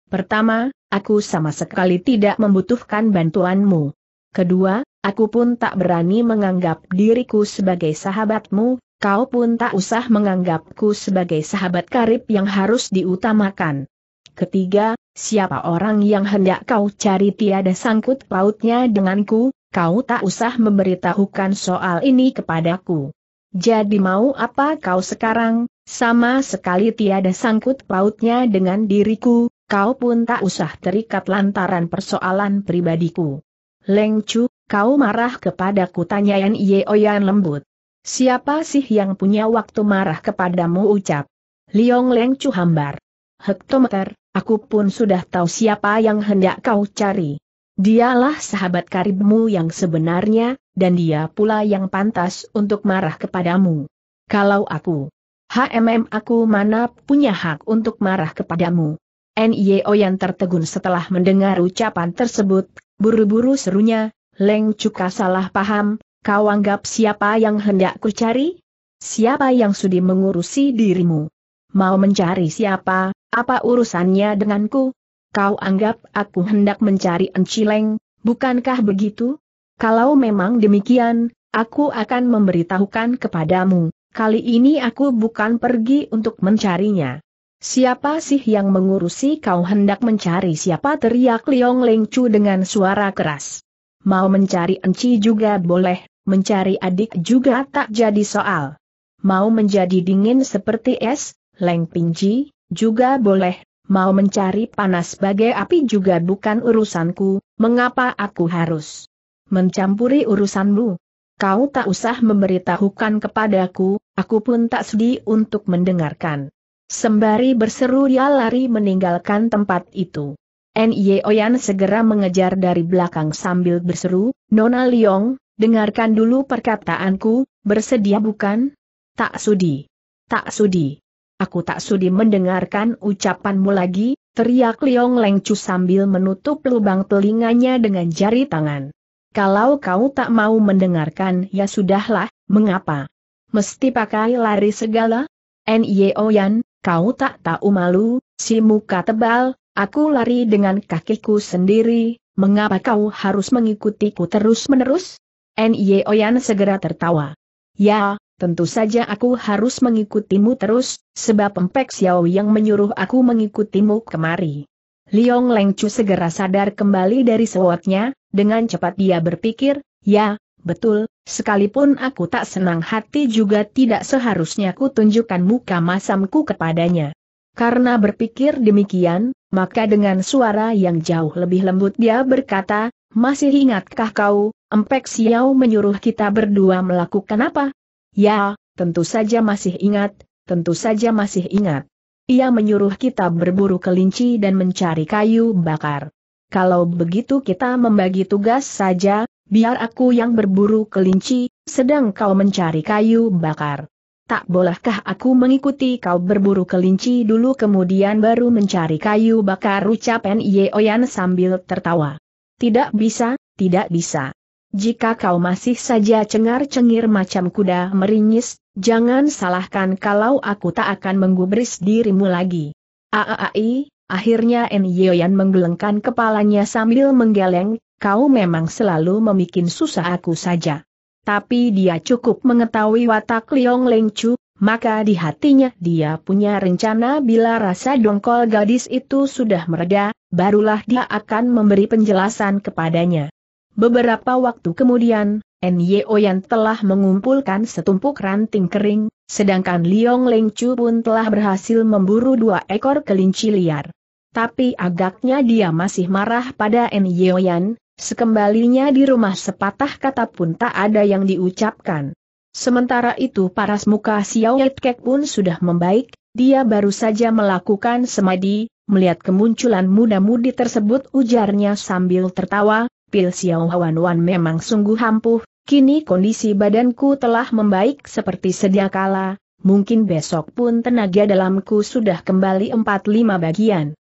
Pertama, aku sama sekali tidak membutuhkan bantuanmu. Kedua, aku pun tak berani menganggap diriku sebagai sahabatmu, kau pun tak usah menganggapku sebagai sahabat karib yang harus diutamakan. Ketiga, siapa orang yang hendak kau cari tiada sangkut pautnya denganku, kau tak usah memberitahukan soal ini kepadaku. Jadi mau apa kau sekarang, sama sekali tiada sangkut pautnya dengan diriku. Kau pun tak usah terikat lantaran persoalan pribadiku. Leng Chu, kau marah kepadaku? Tanya Nio Yan lembut. Siapa sih yang punya waktu marah kepadamu? Ucap Liong Leng Chu hambar. Hektometer, aku pun sudah tahu siapa yang hendak kau cari. Dialah sahabat karibmu yang sebenarnya, dan dia pula yang pantas untuk marah kepadamu. Kalau aku, aku mana punya hak untuk marah kepadamu? Nio Yan tertegun setelah mendengar ucapan tersebut, buru-buru serunya, Leng Chu salah paham, kau anggap siapa yang hendak ku cari? Siapa yang sudi mengurusi dirimu? Mau mencari siapa, apa urusannya denganku? kau anggap aku hendak mencari Encileng, bukankah begitu? Kalau memang demikian, aku akan memberitahukan kepadamu, kali ini aku bukan pergi untuk mencarinya. Siapa sih yang mengurusi kau hendak mencari siapa? Teriak Liong Lengcu dengan suara keras. Mau mencari Enci juga boleh, mencari adik juga tak jadi soal. Mau menjadi dingin seperti es, Leng Pingji, juga boleh, mau mencari panas bagai api juga bukan urusanku, mengapa aku harus mencampuri urusanmu? Kau tak usah memberitahukan kepadaku, aku pun tak sudi untuk mendengarkan. Sembari berseru dia lari meninggalkan tempat itu. Nyeoyan segera mengejar dari belakang sambil berseru, Nona Liong, dengarkan dulu perkataanku, bersedia bukan? Tak sudi. Tak sudi. Aku tak sudi mendengarkan ucapanmu lagi, teriak Liong Lengcu sambil menutup lubang telinganya dengan jari tangan. Kalau kau tak mau mendengarkan ya sudahlah, mengapa mesti pakai lari segala? Nyeoyan, kau tak tahu malu, si muka tebal, aku lari dengan kakiku sendiri, mengapa kau harus mengikutiku terus-menerus? Nyeoyan segera tertawa. Ya, tentu saja aku harus mengikutimu terus, sebab Empek Xiao yang menyuruh aku mengikutimu kemari. Liong Lengcu segera sadar kembali dari sewotnya, dengan cepat dia berpikir, ya, betul, sekalipun aku tak senang hati juga tidak seharusnya ku tunjukkan muka masamku kepadanya. Karena berpikir demikian, maka dengan suara yang jauh lebih lembut dia berkata, masih ingatkah kau, Empek Xiao menyuruh kita berdua melakukan apa? Ya, tentu saja masih ingat, tentu saja masih ingat. Ia menyuruh kita berburu kelinci dan mencari kayu bakar. Kalau begitu kita membagi tugas saja. Biar aku yang berburu kelinci, sedang kau mencari kayu bakar. Tak bolehkah aku mengikuti kau berburu kelinci dulu kemudian baru mencari kayu bakar? Ucap Nyeoyan sambil tertawa. Tidak bisa, tidak bisa. Jika kau masih saja cengar-cengir macam kuda meringis, jangan salahkan kalau aku tak akan menggubris dirimu lagi. Aai, akhirnya Nyeoyan menggelengkan kepalanya sambil menggeleng. Kau memang selalu membikin susah aku saja. Tapi dia cukup mengetahui watak Liong Lengcu, maka di hatinya dia punya rencana. Bila rasa dongkol gadis itu sudah mereda, barulah dia akan memberi penjelasan kepadanya. Beberapa waktu kemudian, Nyeoyan telah mengumpulkan setumpuk ranting kering, sedangkan Liong Lengcu pun telah berhasil memburu 2 ekor kelinci liar. Tapi agaknya dia masih marah pada Nyeoyan. Sekembalinya di rumah sepatah kata pun tak ada yang diucapkan. Sementara itu paras muka Xiao Yetkek pun sudah membaik, dia baru saja melakukan semadi, melihat kemunculan muda-mudi tersebut ujarnya sambil tertawa, Pil Xiao Wan memang sungguh ampuh, kini kondisi badanku telah membaik seperti sedia kala, mungkin besok pun tenaga dalamku sudah kembali 4-5 bagian.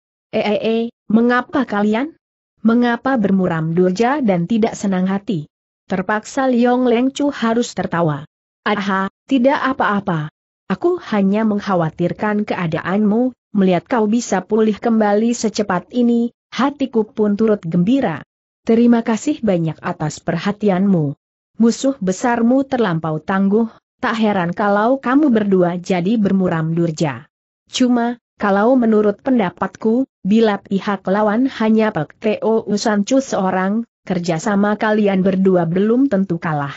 Mengapa kalian? Mengapa bermuram durja dan tidak senang hati? Terpaksa Liong Lengcu harus tertawa. Aha, tidak apa-apa. Aku hanya mengkhawatirkan keadaanmu, melihat kau bisa pulih kembali secepat ini, hatiku pun turut gembira. Terima kasih banyak atas perhatianmu. Musuh besarmu terlampau tangguh, tak heran kalau kamu berdua jadi bermuram durja. Cuma, kalau menurut pendapatku, bila pihak lawan hanya Pak Teo Usancu seorang, kerjasama kalian berdua belum tentu kalah.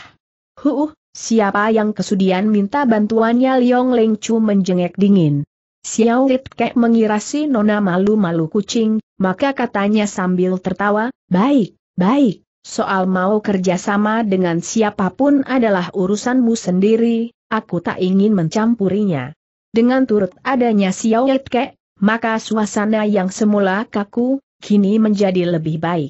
Siapa yang kesudian minta bantuannya? Liong Lengcu menjengek dingin. Xiao Litkek mengira si Nona malu-malu kucing, maka katanya sambil tertawa, baik, baik, soal mau kerjasama dengan siapapun adalah urusanmu sendiri, aku tak ingin mencampurinya. Dengan turut adanya Xiao Litkek, maka suasana yang semula kaku, kini menjadi lebih baik.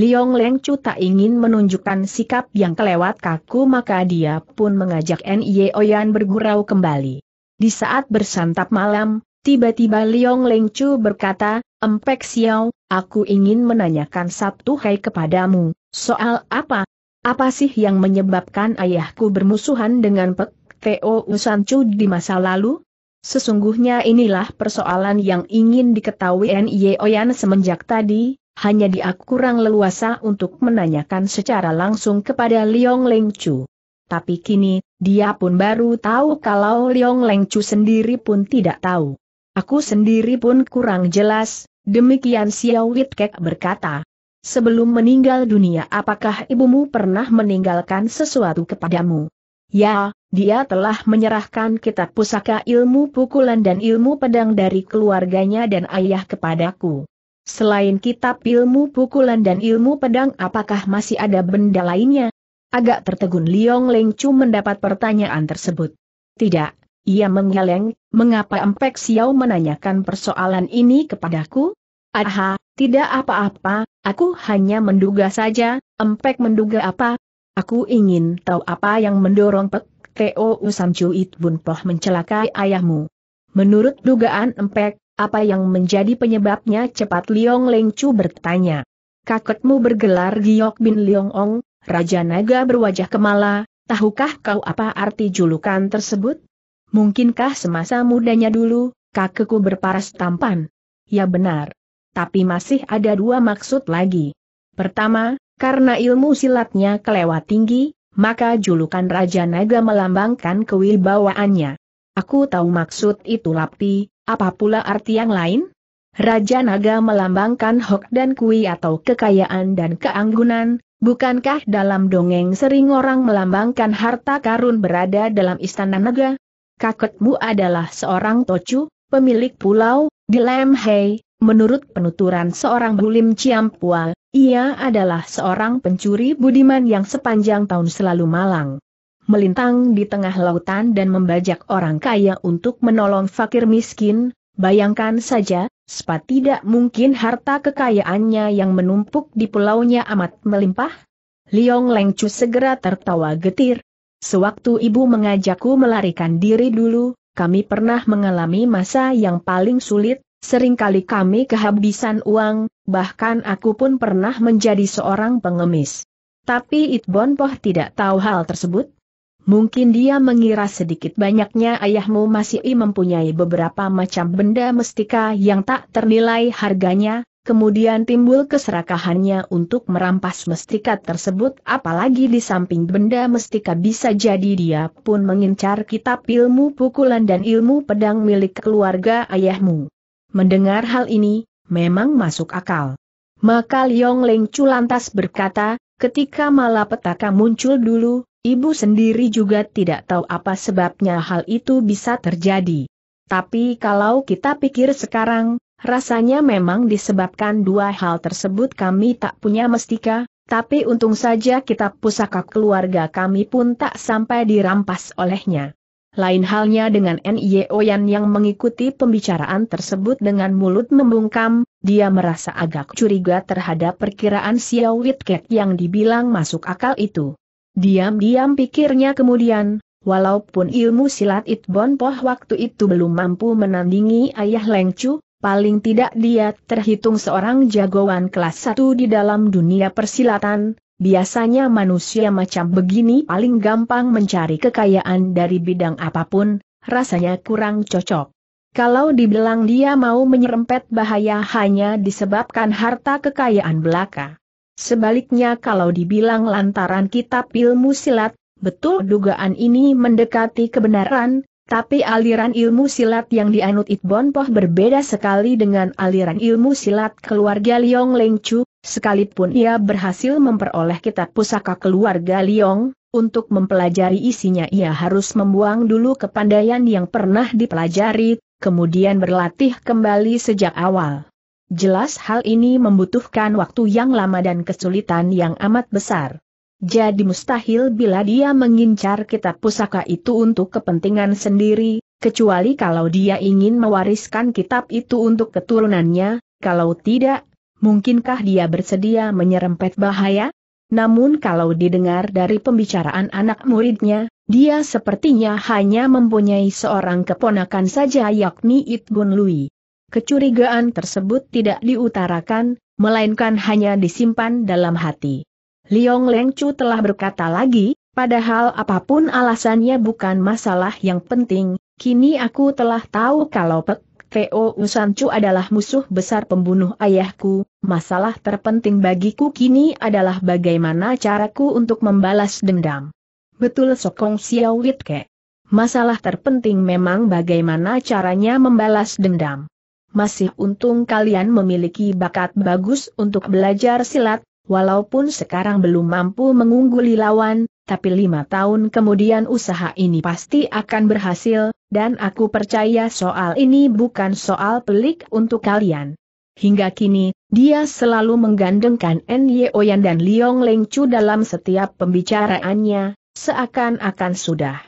Liong Lengcu tak ingin menunjukkan sikap yang kelewat kaku, maka dia pun mengajak Nyeoyan bergurau kembali. Di saat bersantap malam, tiba-tiba Liong Lengcu berkata, Empek Xiao, aku ingin menanyakan satu hal kepadamu. Soal apa? Apa sih yang menyebabkan ayahku bermusuhan dengan Pek Teo Usancu di masa lalu? Sesungguhnya inilah persoalan yang ingin diketahui Nyeoyan semenjak tadi, hanya dia kurang leluasa untuk menanyakan secara langsung kepada Liong Leng Chu. Tapi kini, dia pun baru tahu kalau Liong Leng Chu sendiri pun tidak tahu. Aku sendiri pun kurang jelas, demikian Xiao Witkek berkata. Sebelum meninggal dunia, apakah ibumu pernah meninggalkan sesuatu kepadamu? Ya, dia telah menyerahkan kitab pusaka ilmu pukulan dan ilmu pedang dari keluarganya dan ayah kepadaku. Selain kitab ilmu pukulan dan ilmu pedang, apakah masih ada benda lainnya? Agak tertegun Liong Leng Chu mendapat pertanyaan tersebut. Tidak, ia menggeleng, mengapa Empek Xiao menanyakan persoalan ini kepadaku? Aha, tidak apa-apa. Aku hanya menduga saja. Empek menduga apa? Aku ingin tahu apa yang mendorong Pek Teo Usamcu Itbun Poh mencelakai ayahmu. Menurut dugaan Empek, apa yang menjadi penyebabnya? Cepat Liong Leng Chu bertanya. Kakekmu bergelar Giok Bin Liong Ong, Raja Naga berwajah kemala, tahukah kau apa arti julukan tersebut? Mungkinkah semasa mudanya dulu, kakekku berparas tampan? Ya benar. Tapi masih ada dua maksud lagi. Pertama, karena ilmu silatnya kelewat tinggi, maka julukan Raja Naga melambangkan kewibawaannya. Aku tahu maksud itu Lapti, apa pula arti yang lain? Raja Naga melambangkan hok dan kui atau kekayaan dan keanggunan, bukankah dalam dongeng sering orang melambangkan harta karun berada dalam istana naga? Kakekmu adalah seorang tocu, pemilik pulau, di Lamhei. Menurut penuturan seorang Bulim Ciampua, ia adalah seorang pencuri budiman yang sepanjang tahun selalu malang melintang di tengah lautan dan membajak orang kaya untuk menolong fakir miskin. Bayangkan saja, sepat tidak mungkin harta kekayaannya yang menumpuk di pulaunya amat melimpah. Liong Leng Chu segera tertawa getir. Sewaktu ibu mengajakku melarikan diri dulu, kami pernah mengalami masa yang paling sulit. Seringkali kami kehabisan uang, bahkan aku pun pernah menjadi seorang pengemis. Tapi Itbon Poh tidak tahu hal tersebut. Mungkin dia mengira sedikit banyaknya ayahmu masih mempunyai beberapa macam benda mestika yang tak ternilai harganya, kemudian timbul keserakahannya untuk merampas mestika tersebut. Apalagi di samping benda mestika, bisa jadi dia pun mengincar kitab ilmu pukulan dan ilmu pedang milik keluarga ayahmu. Mendengar hal ini, memang masuk akal. Maka Liong Leng Chu lantas berkata, ketika malapetaka muncul dulu, ibu sendiri juga tidak tahu apa sebabnya hal itu bisa terjadi. Tapi kalau kita pikir sekarang, rasanya memang disebabkan dua hal tersebut. Kami tak punya mestika, tapi untung saja kitab pusaka keluarga kami pun tak sampai dirampas olehnya. Lain halnya dengan Nyeoyan yang mengikuti pembicaraan tersebut dengan mulut membungkam. Dia merasa agak curiga terhadap perkiraan Xiao Witkek yang dibilang masuk akal itu. Diam-diam pikirnya kemudian, walaupun ilmu silat Itbon Poh waktu itu belum mampu menandingi ayah Leng Chu, paling tidak dia terhitung seorang jagoan kelas 1 di dalam dunia persilatan. Biasanya manusia macam begini paling gampang mencari kekayaan dari bidang apapun. Rasanya kurang cocok. Kalau dibilang dia mau menyerempet, bahaya hanya disebabkan harta kekayaan belaka. Sebaliknya kalau dibilang lantaran kitab ilmu silat, betul dugaan ini mendekati kebenaran. Tapi aliran ilmu silat yang dianut Itbon Poh berbeda sekali dengan aliran ilmu silat keluarga Liong Leng Chu. Sekalipun ia berhasil memperoleh kitab pusaka keluarga Liong, untuk mempelajari isinya ia harus membuang dulu kepandaian yang pernah dipelajari, kemudian berlatih kembali sejak awal. Jelas hal ini membutuhkan waktu yang lama dan kesulitan yang amat besar. Jadi mustahil bila dia mengincar kitab pusaka itu untuk kepentingan sendiri, kecuali kalau dia ingin mewariskan kitab itu untuk keturunannya. Kalau tidak, mungkinkah dia bersedia menyerempet bahaya? Namun kalau didengar dari pembicaraan anak muridnya, dia sepertinya hanya mempunyai seorang keponakan saja, yakni Itbun Lui. Kecurigaan tersebut tidak diutarakan, melainkan hanya disimpan dalam hati. Liong Leng Chu telah berkata lagi, padahal apapun alasannya bukan masalah yang penting, Kini aku telah tahu kalau Pek Keo Sancu adalah musuh besar pembunuh ayahku. Masalah terpenting bagiku kini adalah bagaimana caraku untuk membalas dendam. Betul Sokong Xiao Witke. Masalah terpenting memang bagaimana caranya membalas dendam. Masih untung kalian memiliki bakat bagus untuk belajar silat, walaupun sekarang belum mampu mengungguli lawan, tapi 5 tahun kemudian usaha ini pasti akan berhasil, dan aku percaya soal ini bukan soal pelik untuk kalian. Hingga kini, dia selalu menggandengkan Nye Oyan dan Liong Leng Chu dalam setiap pembicaraannya, seakan-akan sudah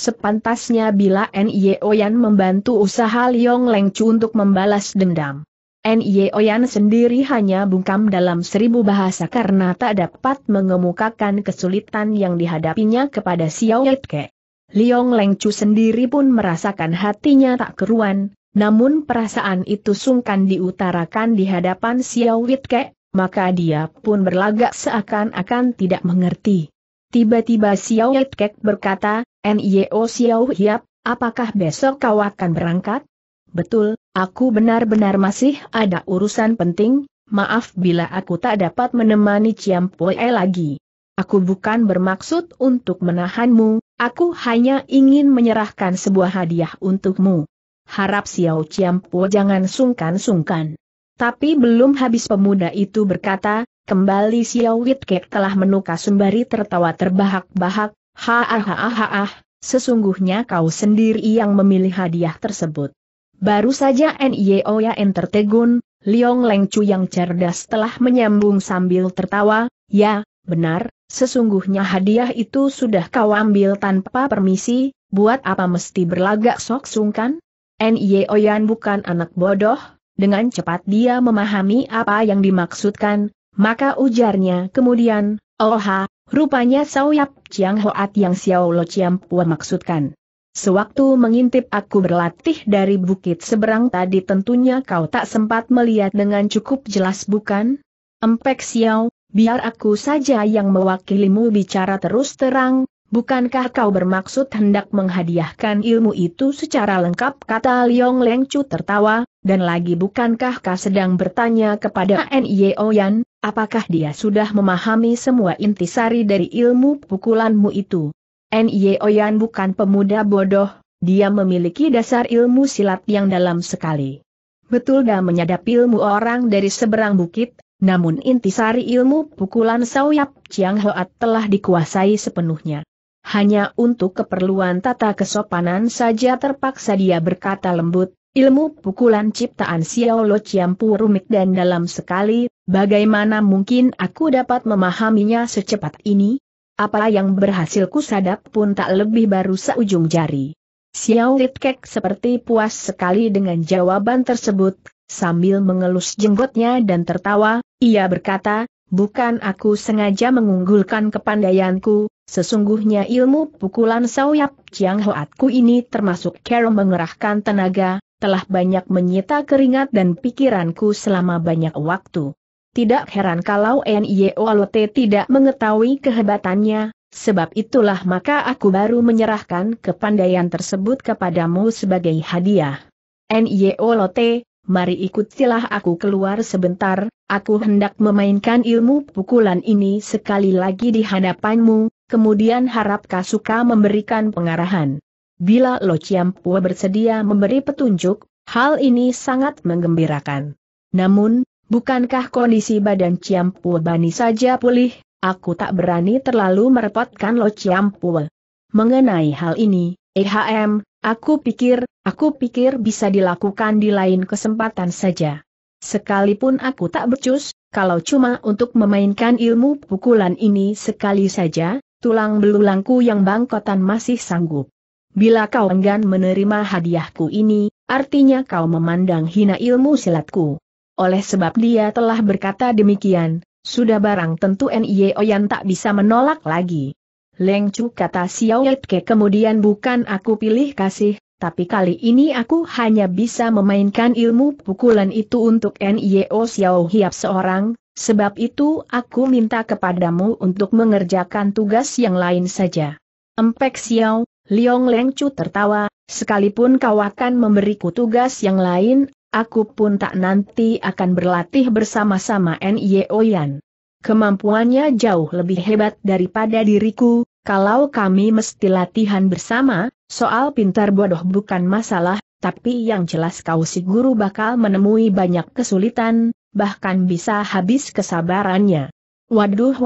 sepantasnya bila Nye Oyan membantu usaha Liong Leng Chu untuk membalas dendam. Nye Oyan sendiri hanya bungkam dalam 1000 bahasa karena tak dapat mengemukakan kesulitan yang dihadapinya kepada Xiao Yitke. Liong Leng Chu sendiri pun merasakan hatinya tak keruan, namun perasaan itu sungkan diutarakan di hadapan Xiao Yitke, maka dia pun berlagak seakan-akan tidak mengerti. Tiba-tiba Xiao Yitke berkata, "Nio Xiao Hiap, apakah besok kau akan berangkat?" "Betul, aku benar-benar masih ada urusan penting, maaf bila aku tak dapat menemani Ciam Poe lagi. Aku bukan bermaksud untuk menahanmu, aku hanya ingin menyerahkan sebuah hadiah untukmu." "Harap Xiao Ciam Poe jangan sungkan-sungkan." Tapi belum habis pemuda itu berkata, kembali Xiao Witke telah menuka sembari tertawa terbahak-bahak. "Hahaha, sesungguhnya kau sendiri yang memilih hadiah tersebut." Baru saja Nio Yan tertegun, Liong Leng Chu yang cerdas telah menyambung sambil tertawa, "Ya, benar, sesungguhnya hadiah itu sudah kau ambil tanpa permisi, buat apa mesti berlagak sok sungkan?" Nio Yan bukan anak bodoh, dengan cepat dia memahami apa yang dimaksudkan. Maka ujarnya kemudian, "Oha, rupanya Sauyap Chiang Hoat yang Xiao Lo Ciam Pua maksudkan. Sewaktu mengintip aku berlatih dari bukit seberang tadi tentunya kau tak sempat melihat dengan cukup jelas bukan? Empek Xiao, biar aku saja yang mewakilimu bicara terus terang, bukankah kau bermaksud hendak menghadiahkan ilmu itu secara lengkap?" kata Liong Leng Chu tertawa, "dan lagi bukankah kau sedang bertanya kepada Nio Yan, apakah dia sudah memahami semua intisari dari ilmu pukulanmu itu?" Nio Yan bukan pemuda bodoh, dia memiliki dasar ilmu silat yang dalam sekali. Betul dia menyadap ilmu orang dari seberang bukit, namun intisari ilmu pukulan Sauyap Chiang Hoat telah dikuasai sepenuhnya. Hanya untuk keperluan tata kesopanan saja terpaksa dia berkata lembut, "Ilmu pukulan ciptaan Xiao Lo Ciam Pu rumit dan dalam sekali, bagaimana mungkin aku dapat memahaminya secepat ini? Apa yang berhasil ku sadap pun tak lebih baru seujung jari." Xiao Litkek seperti puas sekali dengan jawaban tersebut, sambil mengelus jenggotnya dan tertawa, ia berkata, "Bukan aku sengaja mengunggulkan kepandaianku, sesungguhnya ilmu pukulan Sauyap Chiang Hoatku ini termasuk cara mengerahkan tenaga, telah banyak menyita keringat dan pikiranku selama banyak waktu. Tidak heran kalau Nio Lote tidak mengetahui kehebatannya, sebab itulah maka aku baru menyerahkan kepandaian tersebut kepadamu sebagai hadiah. Nio Lote, mari ikutilah aku keluar sebentar, aku hendak memainkan ilmu pukulan ini sekali lagi di hadapanmu, kemudian harap kau suka memberikan pengarahan." Bila Lo Ciam Pua bersedia memberi petunjuk, hal ini sangat menggembirakan. Namun, bukankah kondisi badan Ciam Pua Bani saja pulih, aku tak berani terlalu merepotkan Lo Ciam Pua. Mengenai hal ini, Aku pikir bisa dilakukan di lain kesempatan saja. Sekalipun aku tak becus, kalau cuma untuk memainkan ilmu pukulan ini sekali saja, tulang belulangku yang bangkotan masih sanggup. Bila kau enggan menerima hadiahku ini, artinya kau memandang hina ilmu silatku." Oleh sebab dia telah berkata demikian, sudah barang tentu Nio Yan tak bisa menolak lagi. "Leng Chu," kata Xiao Yitke kemudian, "bukan aku pilih kasih, tapi kali ini aku hanya bisa memainkan ilmu pukulan itu untuk Nio Xiao Hiap seorang, sebab itu aku minta kepadamu untuk mengerjakan tugas yang lain saja." "Empek Xiao, Liong Lengcu tertawa, sekalipun kau akan memberiku tugas yang lain, aku pun tak nanti akan berlatih bersama-sama Nio Yan. Kemampuannya jauh lebih hebat daripada diriku, kalau kami mesti latihan bersama, soal pintar bodoh bukan masalah, tapi yang jelas kau si guru bakal menemui banyak kesulitan, bahkan bisa habis kesabarannya. Waduh,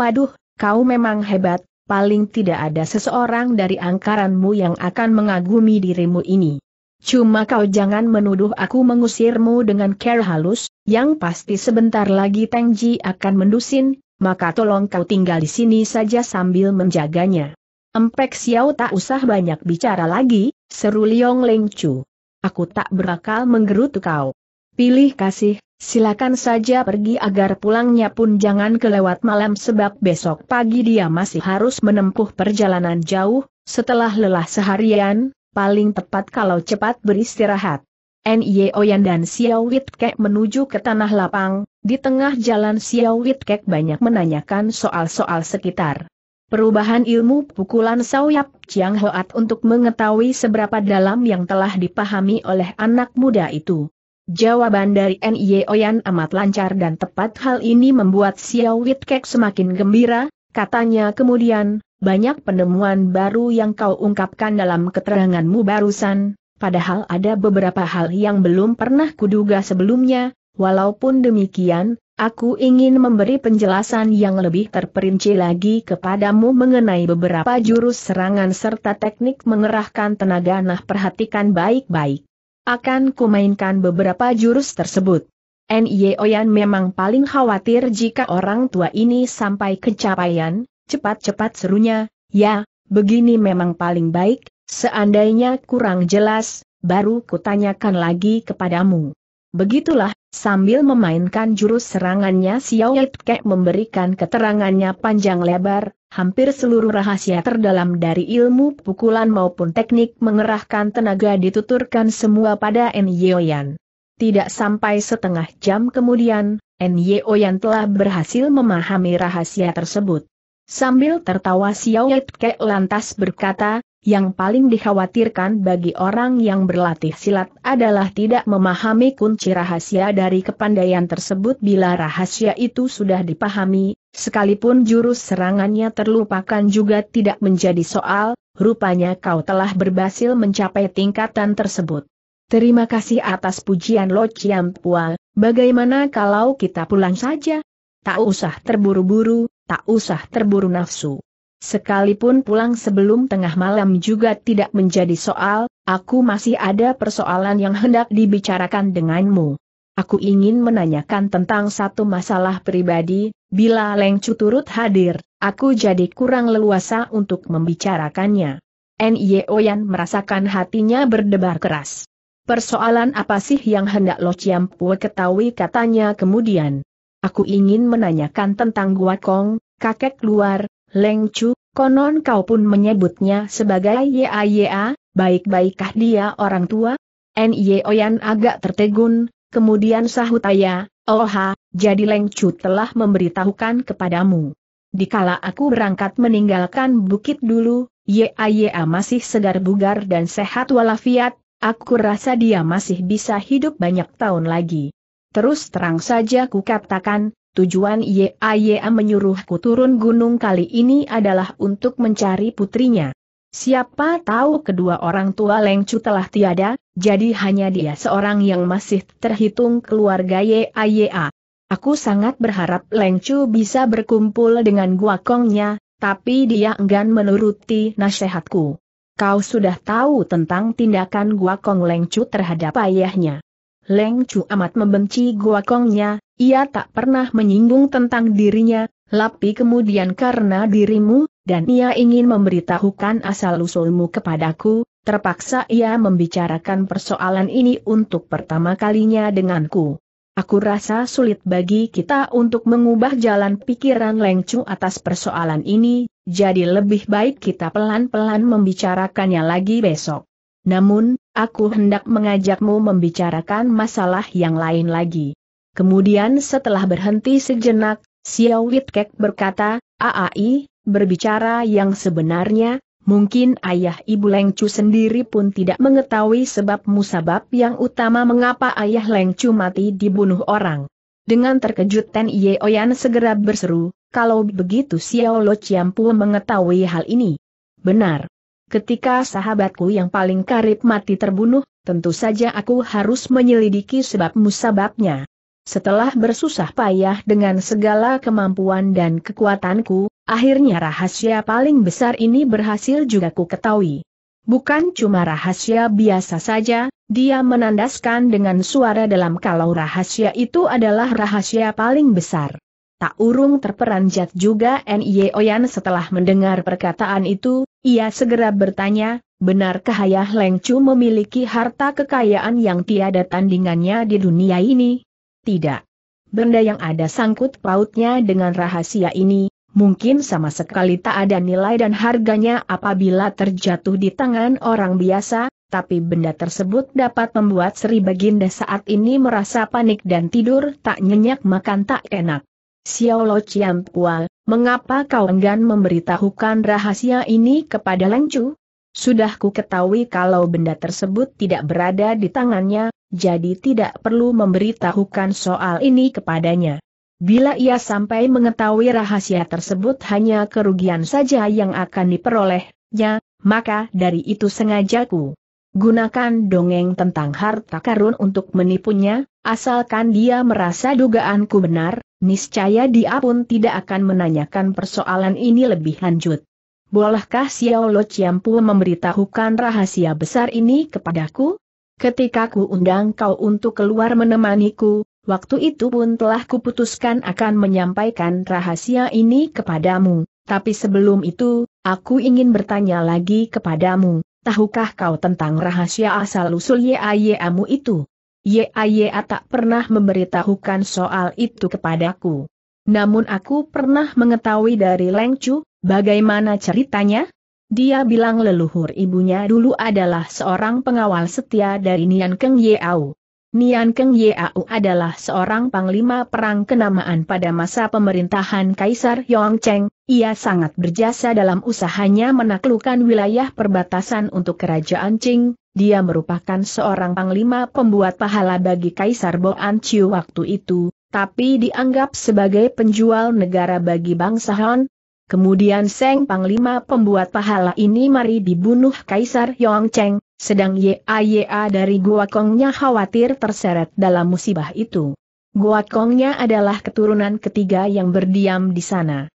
kau memang hebat. Paling tidak ada seseorang dari angkaranmu yang akan mengagumi dirimu ini. Cuma kau jangan menuduh aku mengusirmu dengan cara halus, yang pasti sebentar lagi Teng Ji akan mendusin, maka tolong kau tinggal di sini saja sambil menjaganya. Empek Xiao tak usah banyak bicara lagi, seru Liong Lengcu. Aku tak berakal menggerutu kau. Pilih kasih. Silakan saja pergi agar pulangnya pun jangan kelewat malam sebab besok pagi dia masih harus menempuh perjalanan jauh, setelah lelah seharian, paling tepat kalau cepat beristirahat. Nio Yan dan Xiao Witkek menuju ke Tanah Lapang, di tengah jalan Xiao Witkek banyak menanyakan soal-soal sekitar. Perubahan ilmu pukulan sayap Chiang Hoat untuk mengetahui seberapa dalam yang telah dipahami oleh anak muda itu. Jawaban dari Nio Yan amat lancar dan tepat, hal ini membuat Xiao Witkek semakin gembira, katanya kemudian, banyak penemuan baru yang kau ungkapkan dalam keteranganmu barusan, padahal ada beberapa hal yang belum pernah kuduga sebelumnya, walaupun demikian, aku ingin memberi penjelasan yang lebih terperinci lagi kepadamu mengenai beberapa jurus serangan serta teknik mengerahkan tenaga. Nah, perhatikan baik-baik. Akan kumainkan beberapa jurus tersebut. Nio Yan memang paling khawatir jika orang tua ini sampai kecapaian, cepat-cepat serunya, ya, begini memang paling baik, seandainya kurang jelas, baru kutanyakan lagi kepadamu. Begitulah, sambil memainkan jurus serangannya Xiao Witkek memberikan keterangannya panjang lebar, hampir seluruh rahasia terdalam dari ilmu pukulan maupun teknik mengerahkan tenaga dituturkan semua pada Nio Yan. Tidak sampai setengah jam kemudian, Nio Yan telah berhasil memahami rahasia tersebut. Sambil tertawa Xiao Witkek lantas berkata, yang paling dikhawatirkan bagi orang yang berlatih silat adalah tidak memahami kunci rahasia dari kepandaian tersebut. Bila rahasia itu sudah dipahami, sekalipun jurus serangannya terlupakan juga tidak menjadi soal, rupanya kau telah berhasil mencapai tingkatan tersebut. Terima kasih atas pujian Lo Chiam Pua, bagaimana kalau kita pulang saja? Tak usah terburu-buru, tak usah terburu nafsu. Sekalipun pulang sebelum tengah malam juga tidak menjadi soal, aku masih ada persoalan yang hendak dibicarakan denganmu. Aku ingin menanyakan tentang satu masalah pribadi. Bila Lengcu turut hadir, aku jadi kurang leluasa untuk membicarakannya. Nio Yan merasakan hatinya berdebar keras. Persoalan apa sih yang hendak Lo Chiam Pua ketahui, katanya kemudian. Aku ingin menanyakan tentang Gua Kong, kakek luar, Lengcu, konon kau pun menyebutnya sebagai Yaya, baik-baikkah dia orang tua? Nio Yan agak tertegun, kemudian sahutaya, oha. Jadi Lengcu telah memberitahukan kepadamu. Dikala aku berangkat meninggalkan bukit dulu, Yaya masih segar bugar dan sehat walafiat, aku rasa dia masih bisa hidup banyak tahun lagi. Terus terang saja kukatakan, tujuan Yaya menyuruhku turun gunung kali ini adalah untuk mencari putrinya. Siapa tahu kedua orang tua Lengcu telah tiada, jadi hanya dia seorang yang masih terhitung keluarga Yaya. Aku sangat berharap Lengcu bisa berkumpul dengan Gua Kongnya, tapi dia enggan menuruti nasihatku. Kau sudah tahu tentang tindakan Gua Kong Lengcu terhadap ayahnya. Lengcu amat membenci Gua Kongnya, ia tak pernah menyinggung tentang dirinya, tapi kemudian karena dirimu, dan ia ingin memberitahukan asal-usulmu kepadaku, terpaksa ia membicarakan persoalan ini untuk pertama kalinya denganku. Aku rasa sulit bagi kita untuk mengubah jalan pikiran Lengcu atas persoalan ini, jadi lebih baik kita pelan-pelan membicarakannya lagi besok. Namun, aku hendak mengajakmu membicarakan masalah yang lain lagi. Kemudian setelah berhenti sejenak, Xiao Witkek berkata, "Ai, berbicara yang sebenarnya, Mungkin ayah ibu Lengcu sendiri pun tidak mengetahui sebab musabab yang utama mengapa ayah Lengcu mati dibunuh orang. Dengan terkejut Ten Ye Oyan segera berseru, kalau begitu Xiao Lo Ciampu mengetahui hal ini. Benar. Ketika sahabatku yang paling karib mati terbunuh, tentu saja aku harus menyelidiki sebab musababnya. Setelah bersusah payah dengan segala kemampuan dan kekuatanku, akhirnya rahasia paling besar ini berhasil juga ku ketahui. Bukan cuma rahasia biasa saja, dia menandaskan dengan suara dalam kalau rahasia itu adalah rahasia paling besar. Tak urung terperanjat juga Nye Oyan setelah mendengar perkataan itu, ia segera bertanya, benarkah ayah Lengcu memiliki harta kekayaan yang tiada tandingannya di dunia ini? Tidak. Benda yang ada sangkut pautnya dengan rahasia ini, mungkin sama sekali tak ada nilai dan harganya apabila terjatuh di tangan orang biasa, tapi benda tersebut dapat membuat Sri Baginda saat ini merasa panik dan tidur tak nyenyak makan tak enak. Xiao Lo Ciampual, mengapa kau enggan memberitahukan rahasia ini kepada Lengcu? Sudah ku ketahui kalau benda tersebut tidak berada di tangannya, jadi tidak perlu memberitahukan soal ini kepadanya. Bila ia sampai mengetahui rahasia tersebut hanya kerugian saja yang akan diperolehnya, maka dari itu sengaja ku gunakan dongeng tentang harta karun untuk menipunya, asalkan dia merasa dugaanku benar, niscaya dia pun tidak akan menanyakan persoalan ini lebih lanjut. Bolehkah Xiao Lo Ciampu memberitahukan rahasia besar ini kepadaku? Ketika ku undang kau untuk keluar menemaniku, waktu itu pun telah kuputuskan akan menyampaikan rahasia ini kepadamu, tapi sebelum itu, aku ingin bertanya lagi kepadamu, tahukah kau tentang rahasia asal-usul Yeayeamu itu? Yeayea tak pernah memberitahukan soal itu kepadaku. Namun aku pernah mengetahui dari Lengcu, bagaimana ceritanya? Dia bilang leluhur ibunya dulu adalah seorang pengawal setia dari Nian Keng Yeau. Nian Keng Yeau adalah seorang panglima perang kenamaan pada masa pemerintahan Kaisar Yongcheng. Ia sangat berjasa dalam usahanya menaklukkan wilayah perbatasan untuk Kerajaan Qing. Dia merupakan seorang panglima pembuat pahala bagi Kaisar Boanciu waktu itu, tapi dianggap sebagai penjual negara bagi bangsa Han. Kemudian Seng panglima pembuat pahala ini mari dibunuh Kaisar Yongcheng. Sedang Yeaya dari Guakongnya khawatir terseret dalam musibah itu. Guakongnya adalah keturunan ketiga yang berdiam di sana.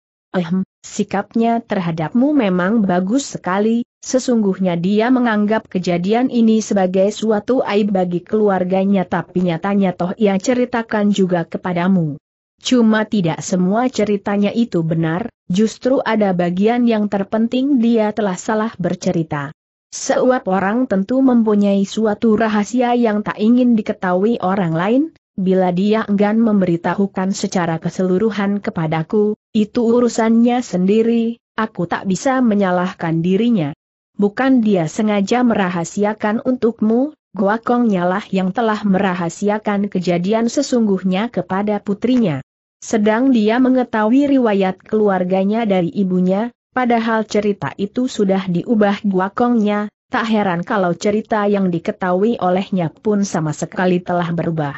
Sikapnya terhadapmu memang bagus sekali, sesungguhnya dia menganggap kejadian ini sebagai suatu aib bagi keluarganya tapi nyatanya toh ia ceritakan juga kepadamu. Cuma tidak semua ceritanya itu benar, justru ada bagian yang terpenting dia telah salah bercerita. Setiap orang tentu mempunyai suatu rahasia yang tak ingin diketahui orang lain, bila dia enggan memberitahukan secara keseluruhan kepadaku, itu urusannya sendiri, aku tak bisa menyalahkan dirinya. Bukan dia sengaja merahasiakan untukmu, Guakongnya lah yang telah merahasiakan kejadian sesungguhnya kepada putrinya. Sedang dia mengetahui riwayat keluarganya dari ibunya, padahal cerita itu sudah diubah Guakongnya, tak heran kalau cerita yang diketahui olehnya pun sama sekali telah berubah.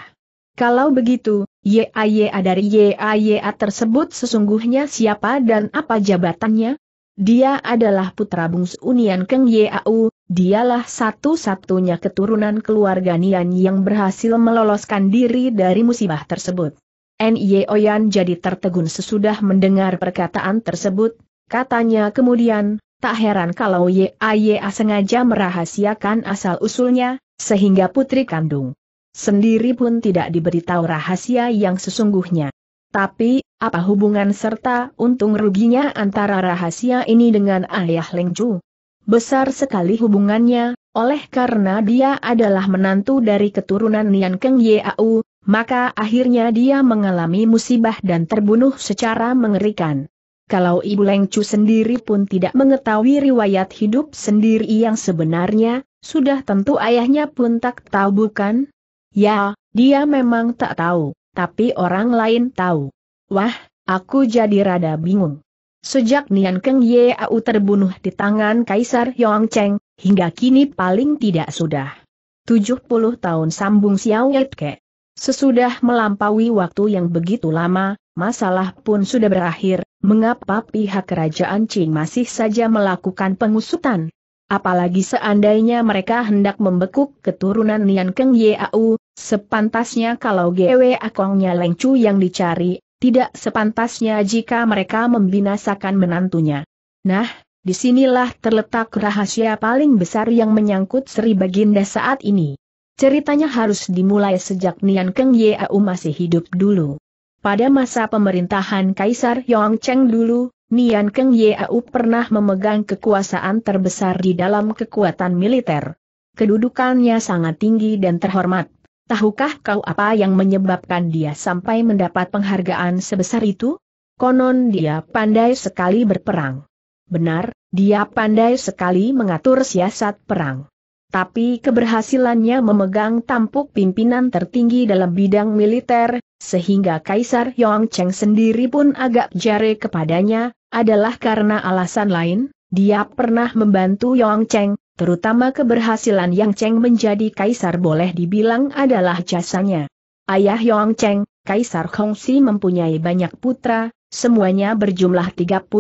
Kalau begitu, Yeaya dari Yeaya tersebut sesungguhnya siapa dan apa jabatannya? Dia adalah putra bungsu Nian Keng Yeau, dialah satu-satunya keturunan keluarga Nian yang berhasil meloloskan diri dari musibah tersebut. Nye Oyan jadi tertegun sesudah mendengar perkataan tersebut. Katanya kemudian, tak heran kalau Yeaya sengaja merahasiakan asal-usulnya, sehingga putri kandung sendiri pun tidak diberitahu rahasia yang sesungguhnya. Tapi, apa hubungan serta untung ruginya antara rahasia ini dengan ayah Lengcu? Besar sekali hubungannya, oleh karena dia adalah menantu dari keturunan Nian Keng Yeau, maka akhirnya dia mengalami musibah dan terbunuh secara mengerikan. Kalau ibu Lengcu sendiri pun tidak mengetahui riwayat hidup sendiri yang sebenarnya, sudah tentu ayahnya pun tak tahu bukan? Ya, dia memang tak tahu, tapi orang lain tahu. Wah, aku jadi rada bingung. Sejak Nian Keng Yeau terbunuh di tangan Kaisar Yongcheng, hingga kini paling tidak sudah 70 tahun, sambung Xiao Yitke. Sesudah melampaui waktu yang begitu lama, masalah pun sudah berakhir, mengapa pihak kerajaan Qing masih saja melakukan pengusutan? Apalagi seandainya mereka hendak membekuk keturunan Nian Keng Yeau, sepantasnya kalau Gwe Akongnya Leng Chu yang dicari. Tidak sepantasnya jika mereka membinasakan menantunya. Nah, disinilah terletak rahasia paling besar yang menyangkut Sri Baginda saat ini. Ceritanya harus dimulai sejak Nian Keng Yeau masih hidup dulu. Pada masa pemerintahan Kaisar Yongcheng dulu, Nian Keng Yeau pernah memegang kekuasaan terbesar di dalam kekuatan militer. Kedudukannya sangat tinggi dan terhormat. Tahukah kau apa yang menyebabkan dia sampai mendapat penghargaan sebesar itu? Konon dia pandai sekali berperang. Benar, dia pandai sekali mengatur siasat perang. Tapi keberhasilannya memegang tampuk pimpinan tertinggi dalam bidang militer, sehingga Kaisar Yongcheng sendiri pun agak jare kepadanya, adalah karena alasan lain, dia pernah membantu Yongcheng. Terutama keberhasilan Yongcheng menjadi kaisar boleh dibilang adalah jasanya. Ayah Yongcheng, Kaisar Hongxi, mempunyai banyak putra, semuanya berjumlah 35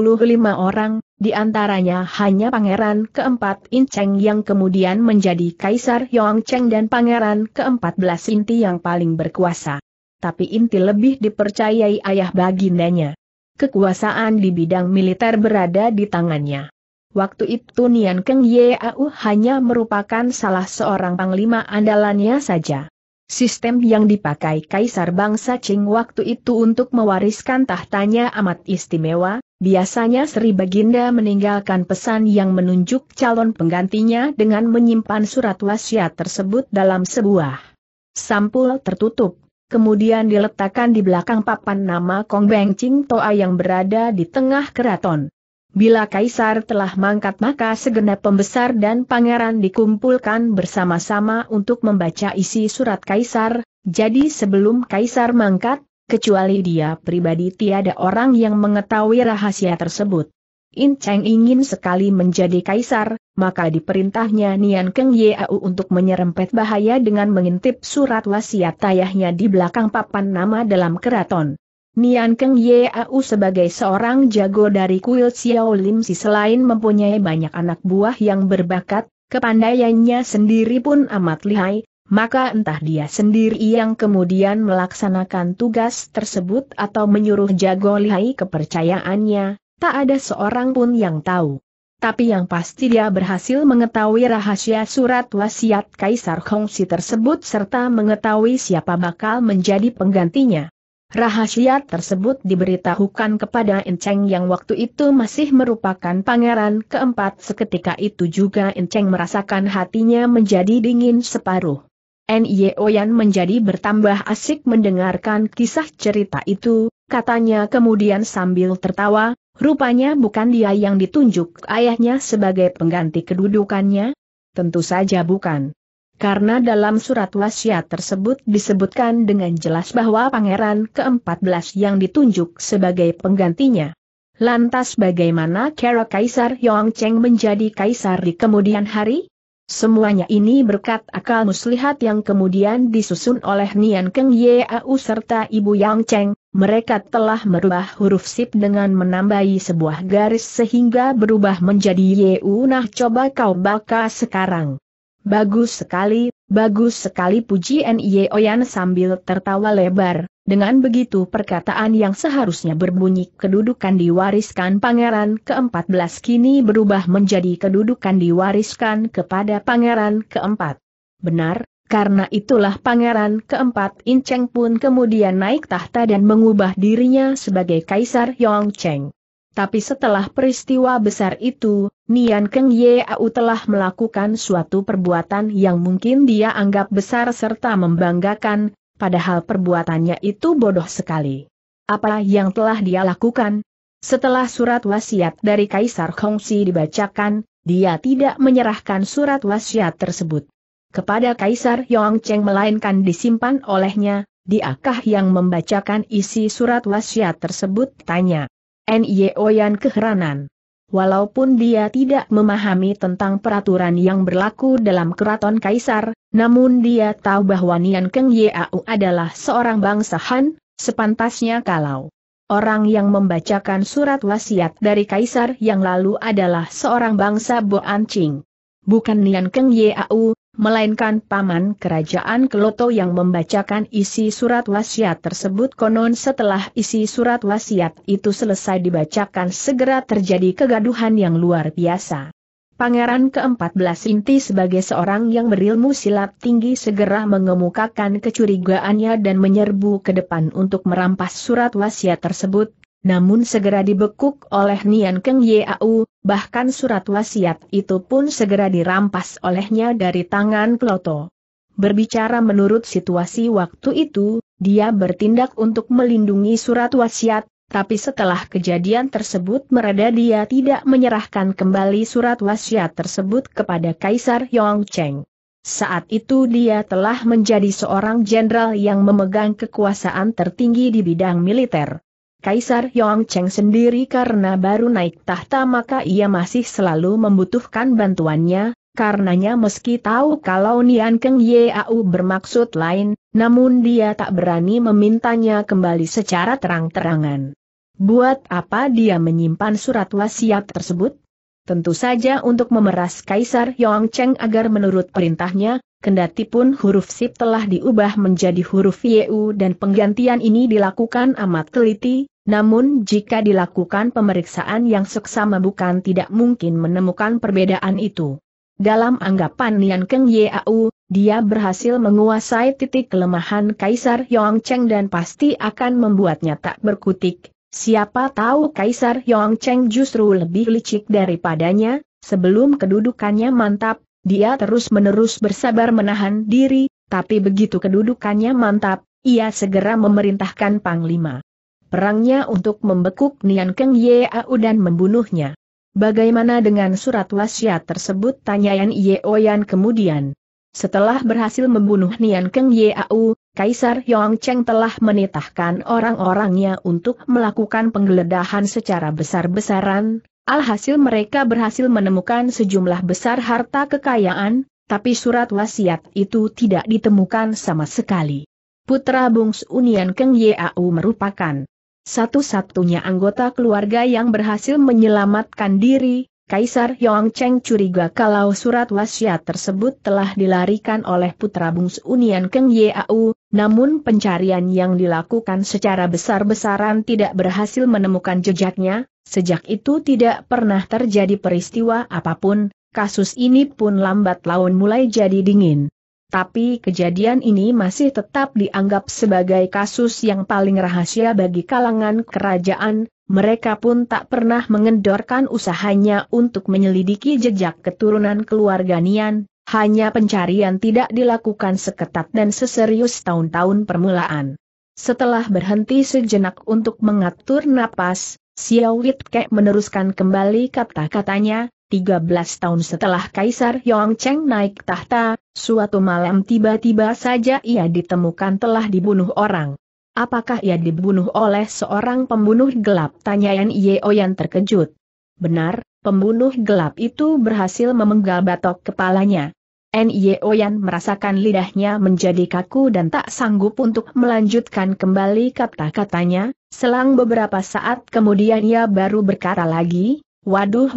orang, di antaranya hanya pangeran keempat Incheng yang kemudian menjadi Kaisar Yongcheng dan pangeran ke-14 Inti yang paling berkuasa. Tapi Inti lebih dipercayai ayah bagindanya. Kekuasaan di bidang militer berada di tangannya. Waktu itu Nian Keng Yeau hanya merupakan salah seorang panglima andalannya saja. Sistem yang dipakai Kaisar Bangsa Qing waktu itu untuk mewariskan tahtanya amat istimewa, biasanya Sri Baginda meninggalkan pesan yang menunjuk calon penggantinya dengan menyimpan surat wasiat tersebut dalam sebuah sampul tertutup, kemudian diletakkan di belakang papan nama Kongbeng Qing Toa yang berada di tengah keraton. Bila kaisar telah mangkat maka segenap pembesar dan pangeran dikumpulkan bersama-sama untuk membaca isi surat kaisar, jadi sebelum kaisar mangkat, kecuali dia pribadi tiada orang yang mengetahui rahasia tersebut. Incheng ingin sekali menjadi kaisar, maka diperintahnya Nian Keng Yeau untuk menyerempet bahaya dengan mengintip surat wasiat ayahnya di belakang papan nama dalam keraton. Nian Keng Yeau sebagai seorang jago dari kuil Xiao Lim Si selain mempunyai banyak anak buah yang berbakat, kepandaiannya sendiri pun amat lihai, maka entah dia sendiri yang kemudian melaksanakan tugas tersebut atau menyuruh jago lihai kepercayaannya, tak ada seorang pun yang tahu. Tapi yang pasti dia berhasil mengetahui rahasia surat wasiat Kaisar Hongxi tersebut serta mengetahui siapa bakal menjadi penggantinya. Rahasia tersebut diberitahukan kepada Incheng yang waktu itu masih merupakan pangeran keempat. Seketika itu juga Incheng merasakan hatinya menjadi dingin separuh. Nioyan menjadi bertambah asik mendengarkan kisah cerita itu, katanya kemudian sambil tertawa, rupanya bukan dia yang ditunjuk ayahnya sebagai pengganti kedudukannya? Tentu saja bukan. Karena dalam surat wasiat tersebut disebutkan dengan jelas bahwa pangeran ke-14 yang ditunjuk sebagai penggantinya. Lantas bagaimana cara Kaisar Yongcheng menjadi kaisar di kemudian hari? Semuanya ini berkat akal muslihat yang kemudian disusun oleh Nian Keng Yeau serta ibu Yongcheng. Mereka telah merubah huruf sip dengan menambahi sebuah garis sehingga berubah menjadi Yeu. Nah, coba kau baca sekarang. Bagus sekali, puji Nioyan sambil tertawa lebar. Dengan begitu perkataan yang seharusnya berbunyi kedudukan diwariskan pangeran ke-14 kini berubah menjadi kedudukan diwariskan kepada pangeran keempat. Benar, karena itulah pangeran keempat Incheng pun kemudian naik tahta dan mengubah dirinya sebagai Kaisar Yongcheng. Tapi setelah peristiwa besar itu, Nian Keng Yeau telah melakukan suatu perbuatan yang mungkin dia anggap besar serta membanggakan, padahal perbuatannya itu bodoh sekali. Apa yang telah dia lakukan? Setelah surat wasiat dari Kaisar Hongxi dibacakan, dia tidak menyerahkan surat wasiat tersebut kepada Kaisar Yongcheng melainkan disimpan olehnya. Diakah yang membacakan isi surat wasiat tersebut? Tanya Nio Yan keheranan. Walaupun dia tidak memahami tentang peraturan yang berlaku dalam keraton kaisar, namun dia tahu bahwa Nian Keng Yau adalah seorang bangsahan, sepantasnya kalau orang yang membacakan surat wasiat dari kaisar yang lalu adalah seorang bangsa Boancing. Bukan Nian Keng Yau, melainkan paman kerajaan Keloto yang membacakan isi surat wasiat tersebut. Konon setelah isi surat wasiat itu selesai dibacakan, segera terjadi kegaduhan yang luar biasa. Pangeran ke-14 Inti sebagai seorang yang berilmu silat tinggi segera mengemukakan kecurigaannya dan menyerbu ke depan untuk merampas surat wasiat tersebut. Namun segera dibekuk oleh Nian Keng Yau, bahkan surat wasiat itu pun segera dirampas olehnya dari tangan Kloto. Berbicara menurut situasi waktu itu, dia bertindak untuk melindungi surat wasiat, tapi setelah kejadian tersebut mereda dia tidak menyerahkan kembali surat wasiat tersebut kepada Kaisar Yongcheng. Saat itu dia telah menjadi seorang jenderal yang memegang kekuasaan tertinggi di bidang militer. Kaisar Yongcheng sendiri karena baru naik tahta maka ia masih selalu membutuhkan bantuannya, karenanya meski tahu kalau Nian Keng Yau bermaksud lain, namun dia tak berani memintanya kembali secara terang-terangan. Buat apa dia menyimpan surat wasiat tersebut? Tentu saja untuk memeras Kaisar Yongcheng agar menurut perintahnya, kendati pun huruf sip telah diubah menjadi huruf Yu dan penggantian ini dilakukan amat teliti, namun jika dilakukan pemeriksaan yang seksama bukan tidak mungkin menemukan perbedaan itu. Dalam anggapan Nian Keng Yau, dia berhasil menguasai titik kelemahan Kaisar Yongcheng dan pasti akan membuatnya tak berkutik. Siapa tahu Kaisar Yongcheng justru lebih licik daripadanya. Sebelum kedudukannya mantap, dia terus-menerus bersabar menahan diri, tapi begitu kedudukannya mantap, ia segera memerintahkan panglima perangnya untuk membekuk Nian Keng Yau dan membunuhnya. Bagaimana dengan surat wasiat tersebut? Tanya Nio Yan kemudian. Setelah berhasil membunuh Nian Keng Yau, Kaisar Yongcheng telah menitahkan orang-orangnya untuk melakukan penggeledahan secara besar-besaran. Alhasil mereka berhasil menemukan sejumlah besar harta kekayaan, tapi surat wasiat itu tidak ditemukan sama sekali. Putra bungsu Nian Keng Yau merupakan satu-satunya anggota keluarga yang berhasil menyelamatkan diri. Kaisar Yongcheng curiga kalau surat wasiat tersebut telah dilarikan oleh putra bungsu Nian Keng Yau, namun pencarian yang dilakukan secara besar-besaran tidak berhasil menemukan jejaknya. Sejak itu tidak pernah terjadi peristiwa apapun, kasus ini pun lambat laun mulai jadi dingin. Tapi kejadian ini masih tetap dianggap sebagai kasus yang paling rahasia bagi kalangan kerajaan. Mereka pun tak pernah mengendorkan usahanya untuk menyelidiki jejak keturunan keluarga Nian, hanya pencarian tidak dilakukan seketat dan seserius tahun-tahun permulaan. Setelah berhenti sejenak untuk mengatur napas, Xiao Witke meneruskan kembali kata-katanya. 13 tahun setelah Kaisar Yongcheng naik tahta, suatu malam tiba-tiba saja ia ditemukan telah dibunuh orang. Apakah ia dibunuh oleh seorang pembunuh gelap? Tanya Nio Yan terkejut. Benar, pembunuh gelap itu berhasil memenggal batok kepalanya. Nio Yan merasakan lidahnya menjadi kaku dan tak sanggup untuk melanjutkan kembali kata-katanya. Selang beberapa saat kemudian ia baru berkata lagi, waduh,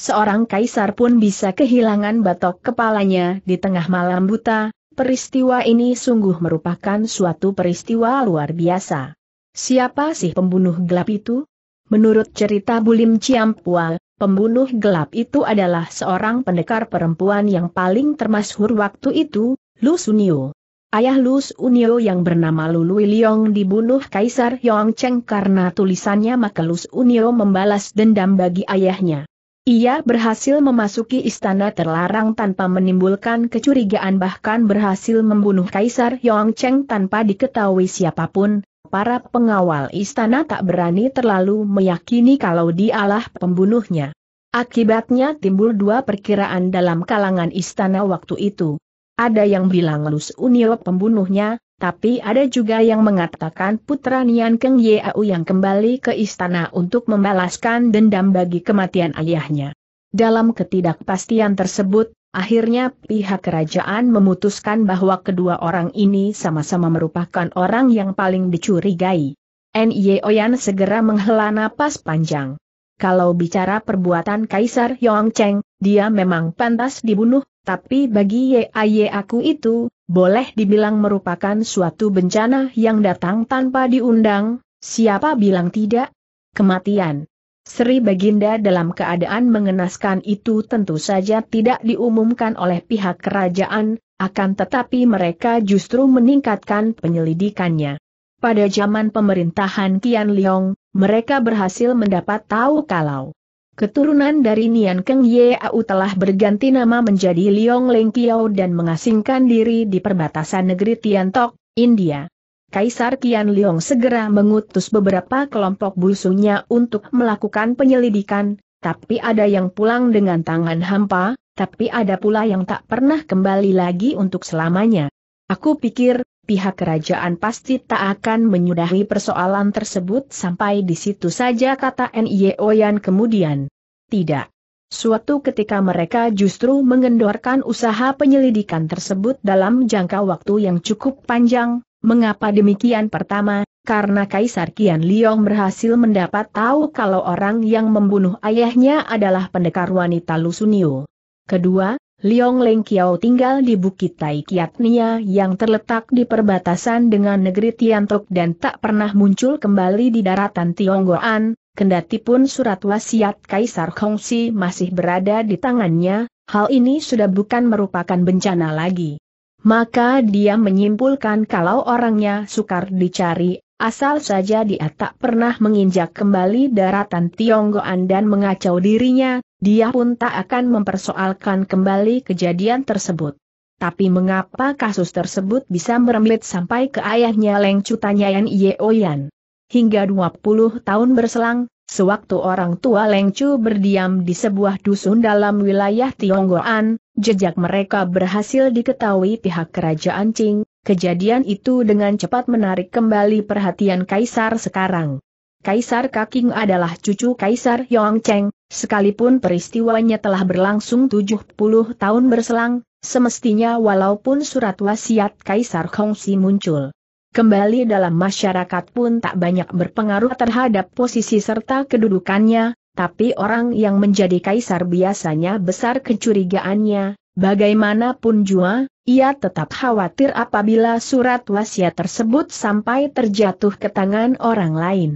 seorang kaisar pun bisa kehilangan batok kepalanya di tengah malam buta. Peristiwa ini sungguh merupakan suatu peristiwa luar biasa. Siapa sih pembunuh gelap itu? Menurut cerita Bulim Ciampua, pembunuh gelap itu adalah seorang pendekar perempuan yang paling termasyhur waktu itu, Lu Sunio. Ayah Lu Sunio yang bernama Lulu Liong dibunuh Kaisar Yongcheng karena tulisannya, maka Lu Sunio membalas dendam bagi ayahnya. Ia berhasil memasuki istana terlarang tanpa menimbulkan kecurigaan, bahkan berhasil membunuh Kaisar Yongcheng tanpa diketahui siapapun. Para pengawal istana tak berani terlalu meyakini kalau dialah pembunuhnya. Akibatnya timbul dua perkiraan dalam kalangan istana waktu itu. Ada yang bilang Lu Sunio pembunuhnya, Tapi ada juga yang mengatakan putra Nian Keng Yau yang kembali ke istana untuk membalaskan dendam bagi kematian ayahnya. Dalam ketidakpastian tersebut, akhirnya pihak kerajaan memutuskan bahwa kedua orang ini sama-sama merupakan orang yang paling dicurigai. Nyoyan segera menghela napas panjang. Kalau bicara perbuatan Kaisar Yongcheng, dia memang pantas dibunuh, tapi bagi Yai aku itu, boleh dibilang merupakan suatu bencana yang datang tanpa diundang, siapa bilang tidak? Kematian Sri Baginda dalam keadaan mengenaskan itu tentu saja tidak diumumkan oleh pihak kerajaan, akan tetapi mereka justru meningkatkan penyelidikannya. Pada zaman pemerintahan Qian Liong, mereka berhasil mendapat tahu kalau keturunan dari Nian Keng Yau telah berganti nama menjadi Liong Leng Kiao dan mengasingkan diri di perbatasan negeri Tiantok, India. Kaisar Qian Liong segera mengutus beberapa kelompok busunya untuk melakukan penyelidikan, tapi ada yang pulang dengan tangan hampa, tapi ada pula yang tak pernah kembali lagi untuk selamanya. Aku pikir, pihak kerajaan pasti tak akan menyudahi persoalan tersebut sampai di situ saja, kata Nyoyan kemudian. Tidak. Suatu ketika mereka justru mengendorkan usaha penyelidikan tersebut dalam jangka waktu yang cukup panjang. Mengapa demikian? Pertama, karena Kaisar Qian Liong berhasil mendapat tahu kalau orang yang membunuh ayahnya adalah pendekar wanita Lu Sunio. Kedua, Liong Leng Kiao tinggal di Bukit Tai Kiat Nia yang terletak di perbatasan dengan negeri Tiantok dan tak pernah muncul kembali di daratan Tionggoan, kendati pun surat wasiat Kaisar Kongsi masih berada di tangannya, hal ini sudah bukan merupakan bencana lagi. Maka dia menyimpulkan kalau orangnya sukar dicari, asal saja dia tak pernah menginjak kembali daratan Tionggoan dan mengacau dirinya, dia pun tak akan mempersoalkan kembali kejadian tersebut. Tapi mengapa kasus tersebut bisa merembet sampai ke ayahnya Leng Cu, tanya Nyoyan. Hingga 20 tahun berselang, sewaktu orang tua Leng Cu berdiam di sebuah dusun dalam wilayah Tionggoan, jejak mereka berhasil diketahui pihak kerajaan Qing. Kejadian itu dengan cepat menarik kembali perhatian kaisar sekarang. Kaisar Kaking adalah cucu Kaisar Yongcheng, sekalipun peristiwanya telah berlangsung 70 tahun berselang, semestinya walaupun surat wasiat Kaisar Kongsi muncul kembali dalam masyarakat pun tak banyak berpengaruh terhadap posisi serta kedudukannya, tapi orang yang menjadi kaisar biasanya besar kecurigaannya, bagaimanapun jua, ia tetap khawatir apabila surat wasiat tersebut sampai terjatuh ke tangan orang lain.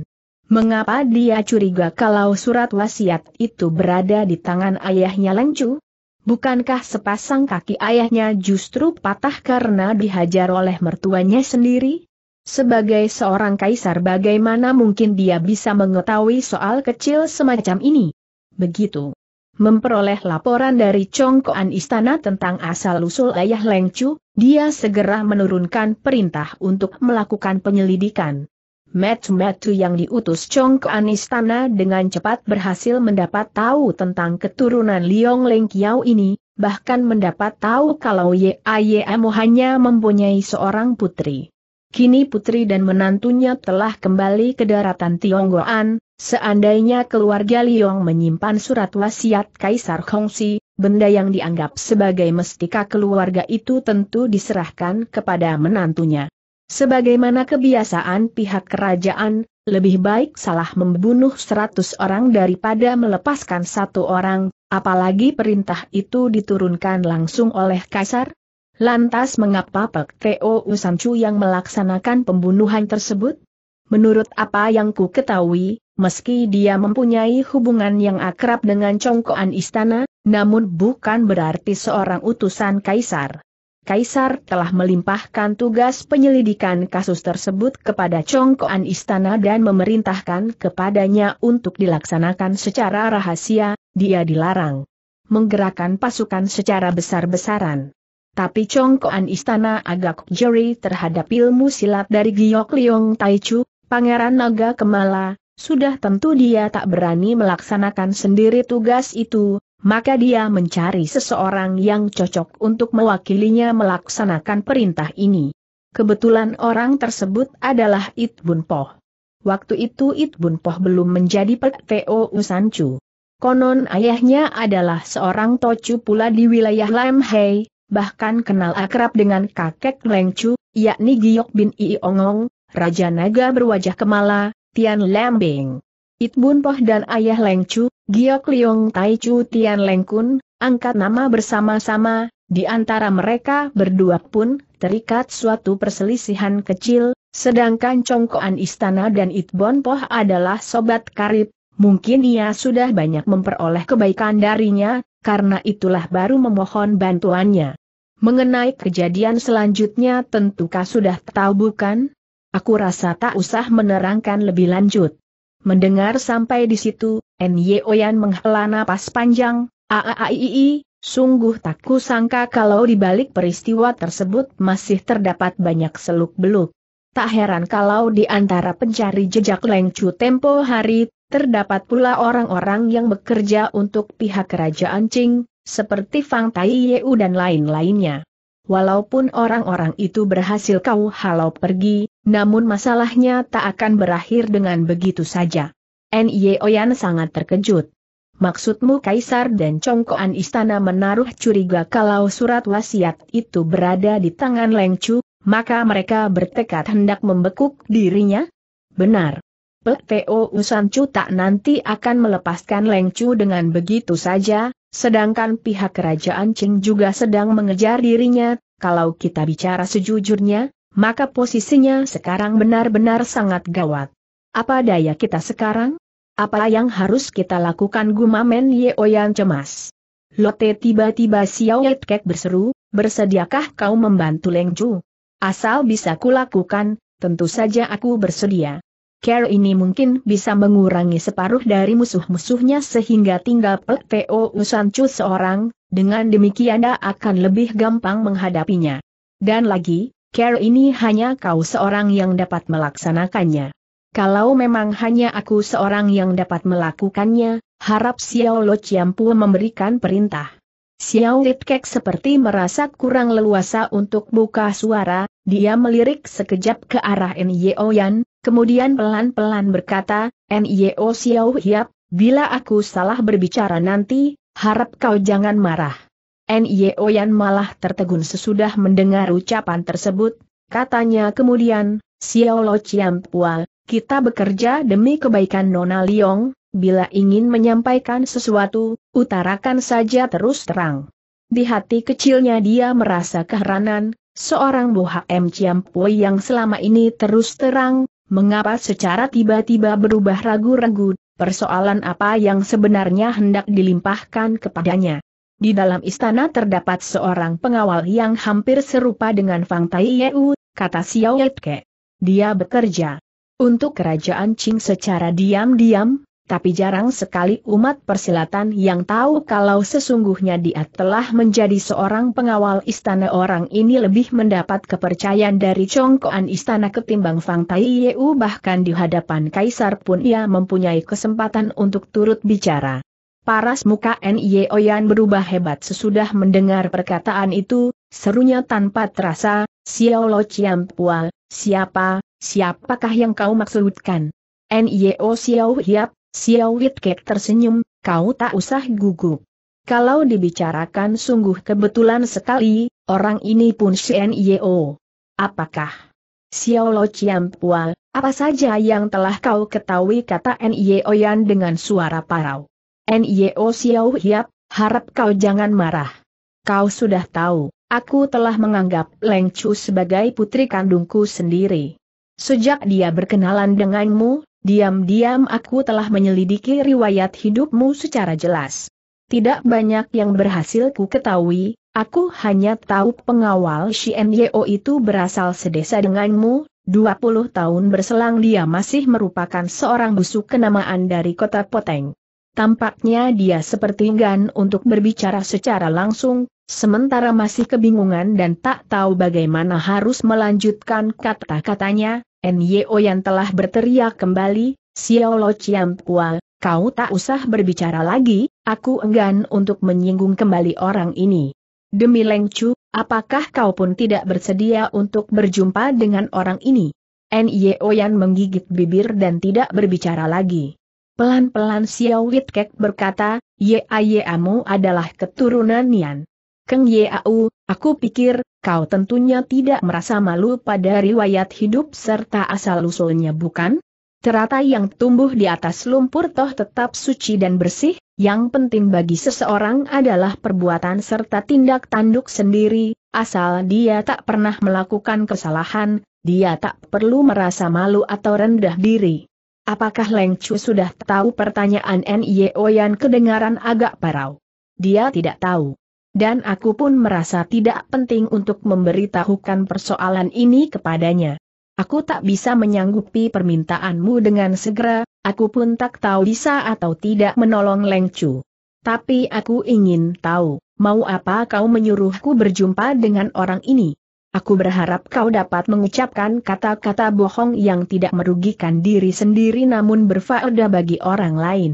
Mengapa dia curiga kalau surat wasiat itu berada di tangan ayahnya Leng Cu? Bukankah sepasang kaki ayahnya justru patah karena dihajar oleh mertuanya sendiri? Sebagai seorang kaisar, bagaimana mungkin dia bisa mengetahui soal kecil semacam ini? Begitu memperoleh laporan dari congkoan istana tentang asal-usul ayah Leng Cu, dia segera menurunkan perintah untuk melakukan penyelidikan. Metu-metu yang diutus congkoan istana dengan cepat berhasil mendapat tahu tentang keturunan Liong Leng Kiao ini, bahkan mendapat tahu kalau Yayemo hanya mempunyai seorang putri. Kini putri dan menantunya telah kembali ke daratan Tionggoan. Seandainya keluarga Liong menyimpan surat wasiat Kaisar Kongsi, benda yang dianggap sebagai mestika keluarga itu tentu diserahkan kepada menantunya. Sebagaimana kebiasaan pihak kerajaan, lebih baik salah membunuh 100 orang daripada melepaskan satu orang, apalagi perintah itu diturunkan langsung oleh kaisar. Lantas mengapa Pek Teo Usancu yang melaksanakan pembunuhan tersebut? Menurut apa yang ku ketahui, meski dia mempunyai hubungan yang akrab dengan congkoan istana, namun bukan berarti seorang utusan kaisar. Kaisar telah melimpahkan tugas penyelidikan kasus tersebut kepada congkoan istana dan memerintahkan kepadanya untuk dilaksanakan secara rahasia, dia dilarang menggerakkan pasukan secara besar-besaran. Tapi congkoan istana agak jeri terhadap ilmu silat dari Giok Liong Taichu, Pangeran Naga Kemala, sudah tentu dia tak berani melaksanakan sendiri tugas itu. Maka dia mencari seseorang yang cocok untuk mewakilinya melaksanakan perintah ini. Kebetulan orang tersebut adalah It Bun Poh. Waktu itu It Bun Poh belum menjadi PTO Usancu. Konon ayahnya adalah seorang tocu pula di wilayah Lam Hei, bahkan kenal akrab dengan kakek Leng Chu, yakni Giok bin Iongong, Raja Naga berwajah kemala, Tian Lembing. It Bun Poh dan ayah Leng Chu, Giok Liong Tai Chu Tian Leng Kun, angkat nama bersama-sama, di antara mereka berdua pun terikat suatu perselisihan kecil, sedangkan Congkoan Istana dan It Bun Poh adalah sobat karib. Mungkin ia sudah banyak memperoleh kebaikan darinya, karena itulah baru memohon bantuannya. Mengenai kejadian selanjutnya tentukah sudah tahu bukan? Aku rasa tak usah menerangkan lebih lanjut. Mendengar sampai di situ, Nyoyan menghela napas panjang. Aaiii, sungguh tak kusangka kalau di balik peristiwa tersebut masih terdapat banyak seluk-beluk. Tak heran kalau di antara pencari jejak Leng Chu tempo hari, terdapat pula orang-orang yang bekerja untuk pihak kerajaan Qing, seperti Fang Taiyeu dan lain-lainnya. Walaupun orang-orang itu berhasil kau halau pergi, namun masalahnya tak akan berakhir dengan begitu saja. Nyoyan sangat terkejut. Maksudmu Kaisar dan Congkoan Istana menaruh curiga kalau surat wasiat itu berada di tangan Leng Chu? Maka mereka bertekad hendak membekuk dirinya? Benar. PTO Usancu tak nanti akan melepaskan Leng Chu dengan begitu saja, sedangkan pihak kerajaan Qing juga sedang mengejar dirinya. Kalau kita bicara sejujurnya, maka posisinya sekarang benar-benar sangat gawat. Apa daya kita sekarang? Apa yang harus kita lakukan? Gumamen Nyoyan cemas. Lote tiba-tiba Xiao Yetkek berseru, bersediakah kau membantu Leng Chu? Asal bisa kulakukan, tentu saja aku bersedia. Care ini mungkin bisa mengurangi separuh dari musuh-musuhnya sehingga tinggal PTO Usancu seorang, dengan demikian Anda akan lebih gampang menghadapinya. Dan lagi, care ini hanya kau seorang yang dapat melaksanakannya. Kalau memang hanya aku seorang yang dapat melakukannya, harap Xiao Lo Ciampu memberikan perintah. Xiao Litkek seperti merasa kurang leluasa untuk buka suara, dia melirik sekejap ke arah Nyoyan, kemudian pelan-pelan berkata, Nyo Xiao Hiap, bila aku salah berbicara nanti, harap kau jangan marah. Nyoyan malah tertegun sesudah mendengar ucapan tersebut, katanya kemudian, Xiao Lo Ciampua, kita bekerja demi kebaikan Nona Liong. Bila ingin menyampaikan sesuatu, utarakan saja terus terang. Di hati kecilnya dia merasa keheranan, seorang Bohm Ciampui yang selama ini terus terang, mengapa secara tiba-tiba berubah ragu-ragu, persoalan apa yang sebenarnya hendak dilimpahkan kepadanya. Di dalam istana terdapat seorang pengawal yang hampir serupa dengan Fang Taiyeu, kata Xiao Yetke. Dia bekerja untuk kerajaan Qing secara diam-diam, tapi jarang sekali umat persilatan yang tahu kalau sesungguhnya dia telah menjadi seorang pengawal istana. Orang ini lebih mendapat kepercayaan dari Congkoan Istana ketimbang Fang Taiyeu, bahkan di hadapan Kaisar pun ia mempunyai kesempatan untuk turut bicara. Paras muka Nyoyan berubah hebat sesudah mendengar perkataan itu, serunya tanpa terasa, Xiao Lo Ciampual, siapakah yang kau maksudkan? Nyo Xiao Hiap. Xiao Litkek tersenyum, kau tak usah gugup. Kalau dibicarakan sungguh kebetulan sekali, orang ini pun si Nyo. Apakah? Xiao Lo Ciampual, apa saja yang telah kau ketahui? Kata Nyoyan dengan suara parau. Nyo Xiao Hiap, harap kau jangan marah. Kau sudah tahu, aku telah menganggap Leng Chu sebagai putri kandungku sendiri. Sejak dia berkenalan denganmu, diam-diam aku telah menyelidiki riwayat hidupmu secara jelas. Tidak banyak yang berhasil ku ketahui, aku hanya tahu pengawal Nyo itu berasal sedesa denganmu, 20 tahun berselang dia masih merupakan seorang busuk kenamaan dari kota Poteng. Tampaknya dia seperti enggan untuk berbicara secara langsung, sementara masih kebingungan dan tak tahu bagaimana harus melanjutkan kata-katanya. Nyoyan telah berteriak kembali, Xiao Lo Ciampual, kau tak usah berbicara lagi, aku enggan untuk menyinggung kembali orang ini. Demi Leng Chu, Apakah kau pun tidak bersedia untuk berjumpa dengan orang ini? Nio Yan menggigit bibir dan tidak berbicara lagi. Pelan-pelan Xiao Witkek berkata, Yeamu adalah keturunan Nian. Keng Yeau, aku pikir, kau tentunya tidak merasa malu pada riwayat hidup serta asal-usulnya bukan? Teratai yang tumbuh di atas lumpur toh tetap suci dan bersih, yang penting bagi seseorang adalah perbuatan serta tindak tanduk sendiri, asal dia tak pernah melakukan kesalahan, dia tak perlu merasa malu atau rendah diri. Apakah Leng Chu sudah tahu? Pertanyaan Nio Yan kedengaran agak parau. Dia tidak tahu. Dan aku pun merasa tidak penting untuk memberitahukan persoalan ini kepadanya. Aku tak bisa menyanggupi permintaanmu dengan segera, aku pun tak tahu bisa atau tidak menolong Leng Chu. Tapi aku ingin tahu, mau apa kau menyuruhku berjumpa dengan orang ini? Aku berharap kau dapat mengucapkan kata-kata bohong yang tidak merugikan diri sendiri namun berfaedah bagi orang lain.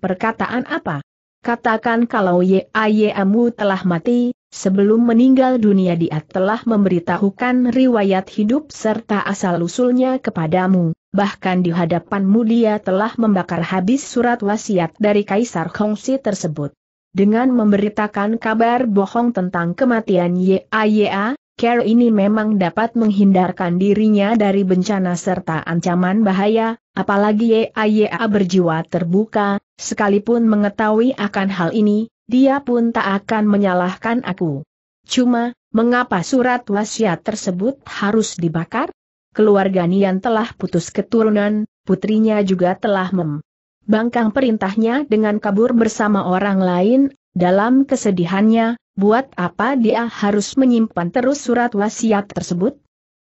Perkataan apa? Katakan kalau Yeamu telah mati, sebelum meninggal dunia dia telah memberitahukan riwayat hidup serta asal-usulnya kepadamu, bahkan di hadapanmu dia telah membakar habis surat wasiat dari Kaisar Kongsi tersebut. Dengan memberitakan kabar bohong tentang kematian Yea, Ker ini memang dapat menghindarkan dirinya dari bencana serta ancaman bahaya, apalagi Yea berjiwa terbuka. Sekalipun mengetahui akan hal ini, dia pun tak akan menyalahkan aku. Cuma, mengapa surat wasiat tersebut harus dibakar? Keluarga Nian telah putus keturunan, putrinya juga telah membangkang perintahnya dengan kabur bersama orang lain. Dalam kesedihannya, buat apa dia harus menyimpan terus surat wasiat tersebut?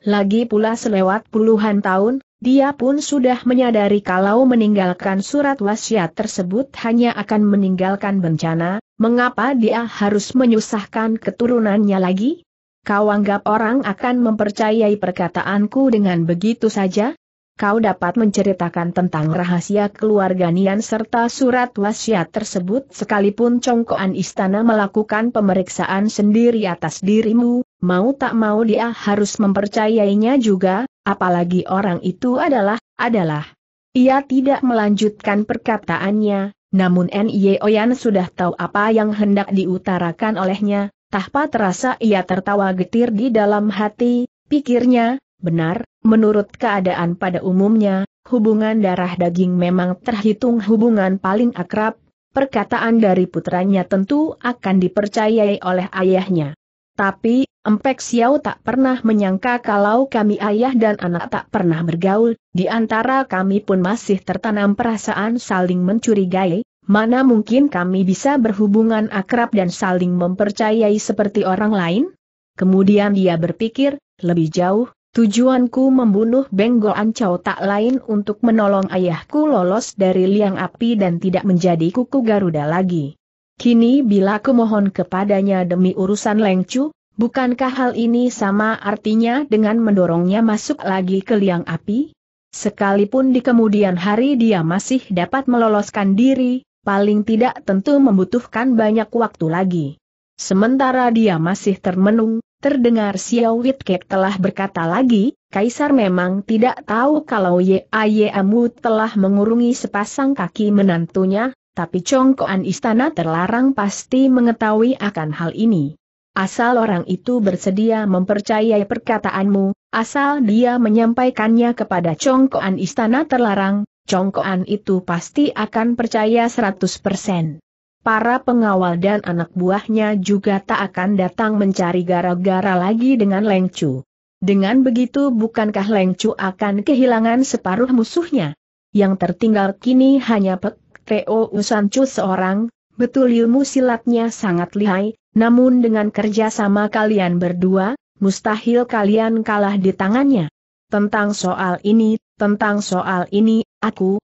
Lagi pula selewat puluhan tahun, dia pun sudah menyadari kalau meninggalkan surat wasiat tersebut hanya akan meninggalkan bencana, mengapa dia harus menyusahkan keturunannya lagi? Kau anggap orang akan mempercayai perkataanku dengan begitu saja? Kau dapat menceritakan tentang rahasia keluarga Nian serta surat wasiat tersebut sekalipun congkoan istana melakukan pemeriksaan sendiri atas dirimu, mau tak mau dia harus mempercayainya juga. Apalagi orang itu adalah. Ia tidak melanjutkan perkataannya, namun Nio Yan sudah tahu apa yang hendak diutarakan olehnya, tanpa terasa ia tertawa getir di dalam hati, pikirnya, benar, menurut keadaan pada umumnya, hubungan darah daging memang terhitung hubungan paling akrab, perkataan dari putranya tentu akan dipercayai oleh ayahnya. Tapi, Empek Xiao tak pernah menyangka kalau kami ayah dan anak tak pernah bergaul, di antara kami pun masih tertanam perasaan saling mencurigai, mana mungkin kami bisa berhubungan akrab dan saling mempercayai seperti orang lain? Kemudian dia berpikir, lebih jauh, tujuanku membunuh Beng Goancau tak lain untuk menolong ayahku lolos dari liang api dan tidak menjadi kuku Garuda lagi. Kini bila aku mohon kepadanya demi urusan Leng Chu, bukankah hal ini sama artinya dengan mendorongnya masuk lagi ke liang api? Sekalipun di kemudian hari dia masih dapat meloloskan diri, paling tidak tentu membutuhkan banyak waktu lagi. Sementara dia masih termenung, terdengar Xiao Witkek telah berkata lagi, Kaisar memang tidak tahu kalau Yeamu telah mengurungi sepasang kaki menantunya. Tapi congkoan istana terlarang pasti mengetahui akan hal ini. Asal orang itu bersedia mempercayai perkataanmu, asal dia menyampaikannya kepada congkoan istana terlarang, congkoan itu pasti akan percaya 100%. Para pengawal dan anak buahnya juga tak akan datang mencari gara-gara lagi dengan Leng Chu. Dengan begitu bukankah Leng Chu akan kehilangan separuh musuhnya? Yang tertinggal kini hanya Teo Usancu seorang, betul ilmu silatnya sangat lihai, namun dengan kerjasama kalian berdua, mustahil kalian kalah di tangannya. Tentang soal ini, aku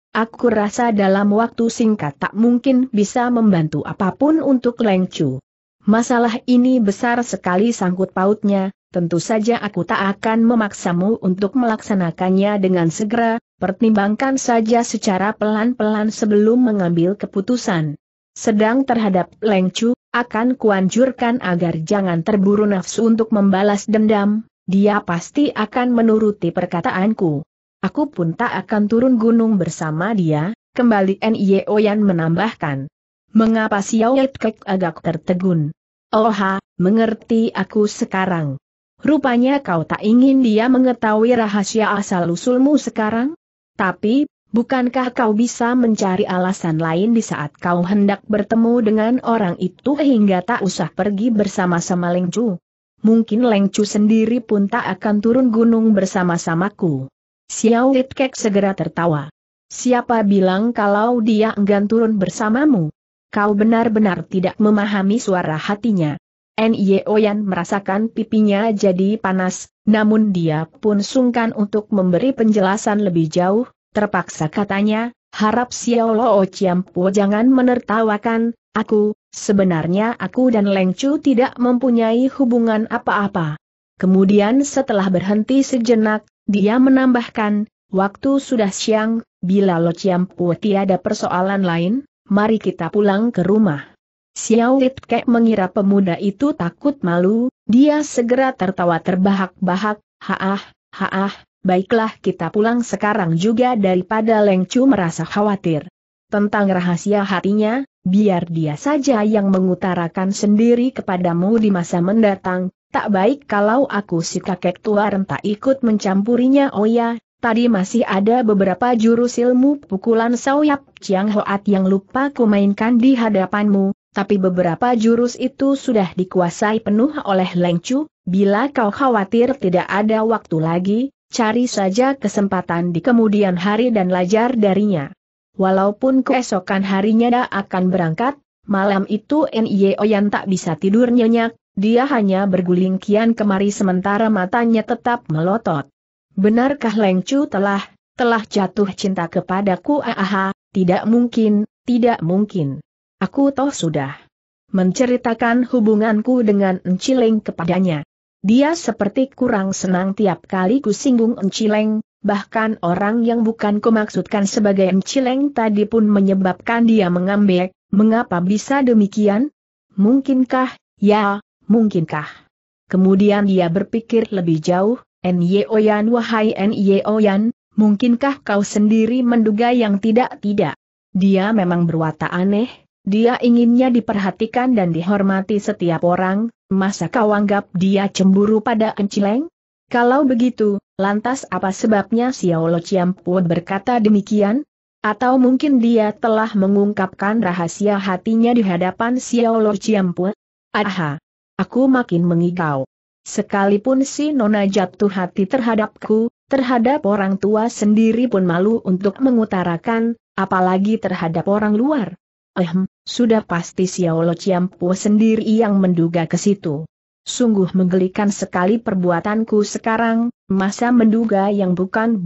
rasa dalam waktu singkat tak mungkin bisa membantu apapun untuk Leng Chu. Masalah ini besar sekali sangkut pautnya, tentu saja aku tak akan memaksamu untuk melaksanakannya dengan segera. Pertimbangkan saja secara pelan-pelan sebelum mengambil keputusan. Sedang terhadap Leng Chu, akan kuanjurkan agar jangan terburu nafsu untuk membalas dendam, dia pasti akan menuruti perkataanku. Aku pun tak akan turun gunung bersama dia, kembali Nioyan menambahkan. Mengapa Xiao Yikek agak tertegun? Oha, mengerti aku sekarang. Rupanya kau tak ingin dia mengetahui rahasia asal-usulmu sekarang? Tapi, bukankah kau bisa mencari alasan lain di saat kau hendak bertemu dengan orang itu hingga tak usah pergi bersama-sama Leng Chu? Mungkin Leng Chu sendiri pun tak akan turun gunung bersama-samaku. Xiao Yikek segera tertawa. Siapa bilang kalau dia enggan turun bersamamu? Kau benar-benar tidak memahami suara hatinya. Nioyan merasakan pipinya jadi panas, namun dia pun sungkan untuk memberi penjelasan lebih jauh. Terpaksa katanya, harap Xiao Lo Ciampu jangan menertawakan aku, sebenarnya aku dan Leng Chu tidak mempunyai hubungan apa-apa. Kemudian setelah berhenti sejenak, dia menambahkan, waktu sudah siang, bila Lo Ciampu tiada persoalan lain, mari kita pulang ke rumah. Xiao Yikek mengira pemuda itu takut malu, dia segera tertawa terbahak-bahak, haah, haah. Baiklah kita pulang sekarang juga daripada Leng Chu merasa khawatir. Tentang rahasia hatinya, biar dia saja yang mengutarakan sendiri kepadamu di masa mendatang, tak baik kalau aku si kakek tua renta ikut mencampurinya. Oh ya, tadi masih ada beberapa jurus ilmu pukulan Saoyap Chiang Hoat yang lupa kumainkan di hadapanmu, tapi beberapa jurus itu sudah dikuasai penuh oleh Leng Chu, bila kau khawatir tidak ada waktu lagi. Cari saja kesempatan di kemudian hari dan lajar darinya. Walaupun keesokan harinya dia akan berangkat, malam itu Nioyan tak bisa tidur nyenyak, dia hanya berguling kian kemari sementara matanya tetap melotot. Benarkah Leng Chu telah jatuh cinta kepadaku? Aha, tidak mungkin. Aku toh sudah menceritakan hubunganku dengan Enci Leng kepadanya. Dia seperti kurang senang tiap kali kusinggung Enci Leng, bahkan orang yang bukan kumaksudkan sebagai Enci Leng tadi pun menyebabkan dia mengambek. Mengapa bisa demikian? Mungkinkah? Ya, mungkinkah. Kemudian dia berpikir lebih jauh, Nioyan, wahai Nioyan, mungkinkah kau sendiri menduga yang tidak-tidak? Dia memang berwatak aneh, dia inginnya diperhatikan dan dihormati setiap orang. Masa kau anggap dia cemburu pada Enci Leng? Kalau begitu, lantas apa sebabnya Xiao Lo Ciampu berkata demikian? Atau mungkin dia telah mengungkapkan rahasia hatinya di hadapan Xiao Lo Ciampu? Aha, aku makin mengigau. Sekalipun si nona jatuh hati terhadapku, terhadap orang tua sendiri pun malu untuk mengutarakan, apalagi terhadap orang luar. Sudah pasti Xiao Lo Ciampu sendiri yang menduga ke situ. Sungguh menggelikan sekali perbuatanku sekarang, masa menduga yang bukan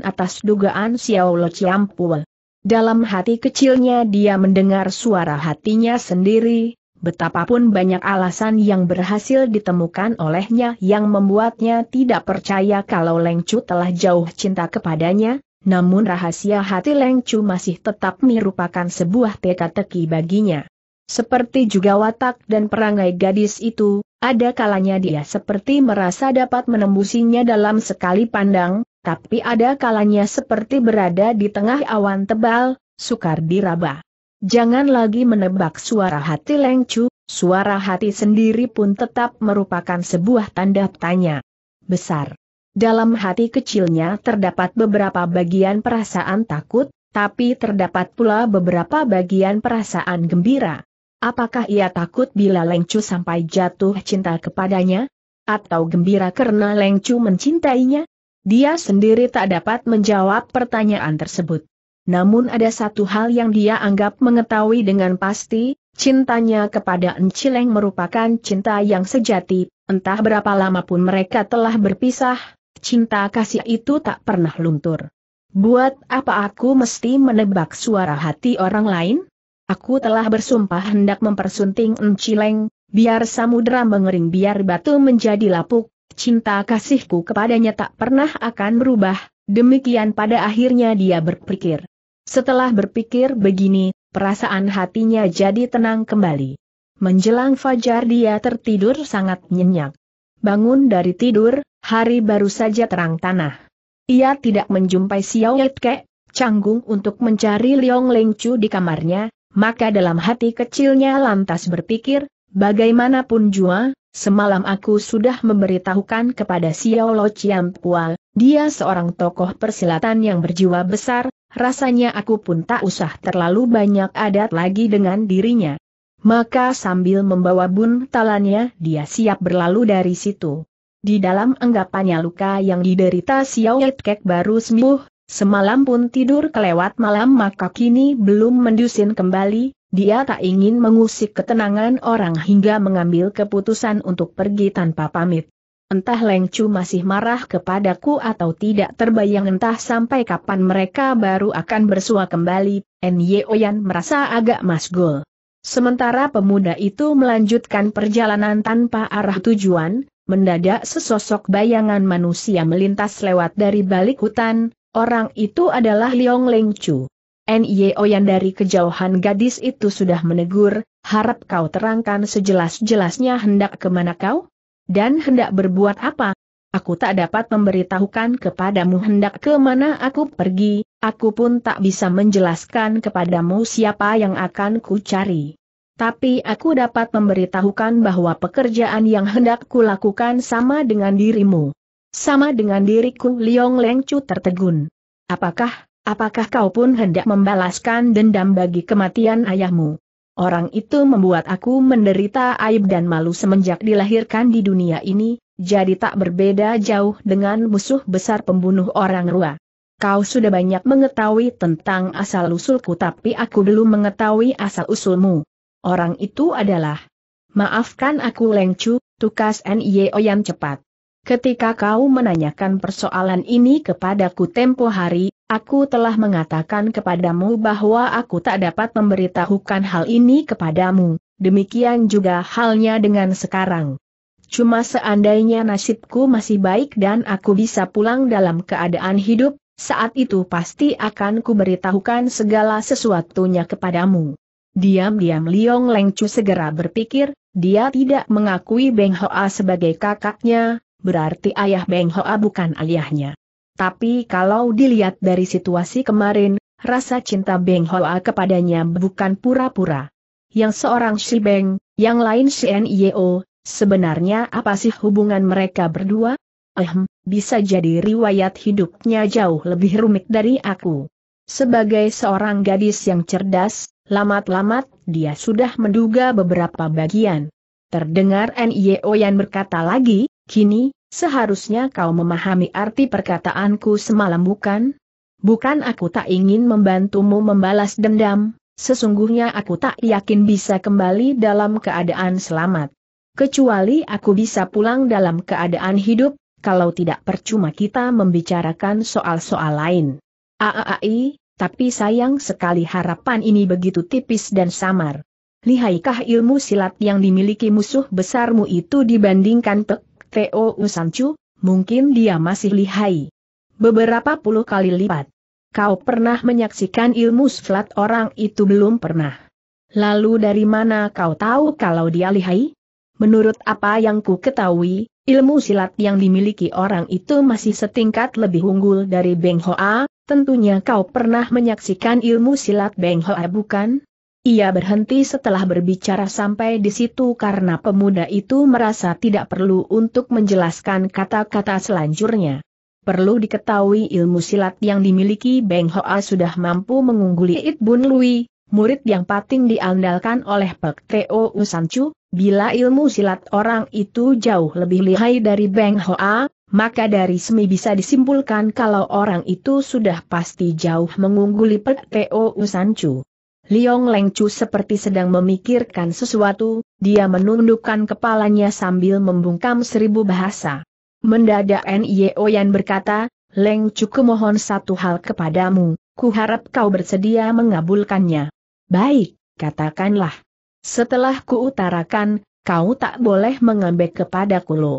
atas dugaan Xiao Lo Ciampu. Dalam hati kecilnya dia mendengar suara hatinya sendiri, betapapun banyak alasan yang berhasil ditemukan olehnya yang membuatnya tidak percaya kalau Leng Chu telah jauh cinta kepadanya. Namun rahasia hati Leng Chu masih tetap merupakan sebuah teka-teki baginya. Seperti juga watak dan perangai gadis itu, ada kalanya dia seperti merasa dapat menembusinya dalam sekali pandang, tapi ada kalanya seperti berada di tengah awan tebal, sukar diraba. Jangan lagi menebak suara hati Leng Chu, suara hati sendiri pun tetap merupakan sebuah tanda tanya besar. Dalam hati kecilnya terdapat beberapa bagian perasaan takut, tapi terdapat pula beberapa bagian perasaan gembira. Apakah ia takut bila Leng Chu sampai jatuh cinta kepadanya? Atau gembira karena Leng Chu mencintainya? Dia sendiri tak dapat menjawab pertanyaan tersebut. Namun ada satu hal yang dia anggap mengetahui dengan pasti, cintanya kepada Enci Leng merupakan cinta yang sejati, entah berapa lama pun mereka telah berpisah. Cinta kasih itu tak pernah luntur. Buat apa aku mesti menebak suara hati orang lain? Aku telah bersumpah hendak mempersunting Enci Leng, biar samudera mengering biar batu menjadi lapuk, cinta kasihku kepadanya tak pernah akan berubah, demikian pada akhirnya dia berpikir. Setelah berpikir begini, perasaan hatinya jadi tenang kembali. Menjelang fajar dia tertidur sangat nyenyak. Bangun dari tidur, hari baru saja terang tanah. Ia tidak menjumpai Xiao Yitke, canggung untuk mencari Liong Lengcu di kamarnya, maka dalam hati kecilnya lantas berpikir, bagaimanapun jua, semalam aku sudah memberitahukan kepada Xiao Lo Ciampual, dia seorang tokoh persilatan yang berjiwa besar, rasanya aku pun tak usah terlalu banyak adat lagi dengan dirinya. Maka sambil membawa buntalannya dia siap berlalu dari situ. Di dalam anggapannya luka yang diderita Xiao Yitke baru sembuh, semalam pun tidur kelewat malam maka kini belum mendusin kembali, dia tak ingin mengusik ketenangan orang hingga mengambil keputusan untuk pergi tanpa pamit. Entah Lengcu masih marah kepadaku atau tidak terbayang, entah sampai kapan mereka baru akan bersua kembali, Nyoyan merasa agak masgul. Sementara pemuda itu melanjutkan perjalanan tanpa arah tujuan, mendadak sesosok bayangan manusia melintas lewat dari balik hutan, orang itu adalah Liong Lengcu. Nyoyan dari kejauhan gadis itu sudah menegur, harap kau terangkan sejelas-jelasnya hendak kemana kau? Dan hendak berbuat apa? Aku tak dapat memberitahukan kepadamu hendak kemana aku pergi, aku pun tak bisa menjelaskan kepadamu siapa yang akan ku cari. Tapi aku dapat memberitahukan bahwa pekerjaan yang hendak kulakukan sama dengan dirimu. Sama dengan diriku. Liong Lengcu tertegun. Apakah kau pun hendak membalaskan dendam bagi kematian ayahmu? Orang itu membuat aku menderita aib dan malu semenjak dilahirkan di dunia ini. Jadi tak berbeda jauh dengan musuh besar pembunuh orang rua. Kau sudah banyak mengetahui tentang asal-usulku tapi aku belum mengetahui asal-usulmu. Orang itu adalah... Maafkan aku Lengcu, tukas Nyoyan cepat. Ketika kau menanyakan persoalan ini kepadaku tempo hari, aku telah mengatakan kepadamu bahwa aku tak dapat memberitahukan hal ini kepadamu. Demikian juga halnya dengan sekarang. Cuma seandainya nasibku masih baik dan aku bisa pulang dalam keadaan hidup, saat itu pasti akan kuberitahukan segala sesuatunya kepadamu. Diam-diam Liong Lengcu segera berpikir, dia tidak mengakui Beng Hoa sebagai kakaknya, berarti ayah Beng Hoa bukan ayahnya. Tapi kalau dilihat dari situasi kemarin, rasa cinta Beng Hoa kepadanya bukan pura-pura. Yang seorang si Beng, yang lain si Nyo. Sebenarnya apa sih hubungan mereka berdua? Bisa jadi riwayat hidupnya jauh lebih rumit dari aku. Sebagai seorang gadis yang cerdas, lamat-lamat dia sudah menduga beberapa bagian. Terdengar Nyoyan berkata lagi, kini, seharusnya kau memahami arti perkataanku semalam bukan? Bukan aku tak ingin membantumu membalas dendam, sesungguhnya aku tak yakin bisa kembali dalam keadaan selamat. Kecuali aku bisa pulang dalam keadaan hidup, kalau tidak percuma kita membicarakan soal-soal lain. Tapi sayang sekali harapan ini begitu tipis dan samar. Lihaikah ilmu silat yang dimiliki musuh besarmu itu dibandingkan Pek Teo Usancu? Mungkin dia masih lihai. Beberapa puluh kali lipat. Kau pernah menyaksikan ilmu silat orang itu belum pernah. Lalu dari mana kau tahu kalau dia lihai? Menurut apa yang ku ketahui, ilmu silat yang dimiliki orang itu masih setingkat lebih unggul dari Beng Hoa, tentunya kau pernah menyaksikan ilmu silat Beng Hoa bukan? Ia berhenti setelah berbicara sampai di situ karena pemuda itu merasa tidak perlu untuk menjelaskan kata-kata selanjutnya. Perlu diketahui ilmu silat yang dimiliki Beng Hoa sudah mampu mengungguli It Bun Lui, murid yang pating diandalkan oleh Pek Teo Usancu. Bila ilmu silat orang itu jauh lebih lihai dari Beng Hoa, maka dari sini bisa disimpulkan kalau orang itu sudah pasti jauh mengungguli Pek Teo Usancu. Liong Lengcu seperti sedang memikirkan sesuatu, dia menundukkan kepalanya sambil membungkam seribu bahasa. Mendadak Nyoyan berkata, Lengcu kumohon satu hal kepadamu, kuharap kau bersedia mengabulkannya. Baik, katakanlah. Setelah kuutarakan, kau tak boleh mengambek kepadaku lo.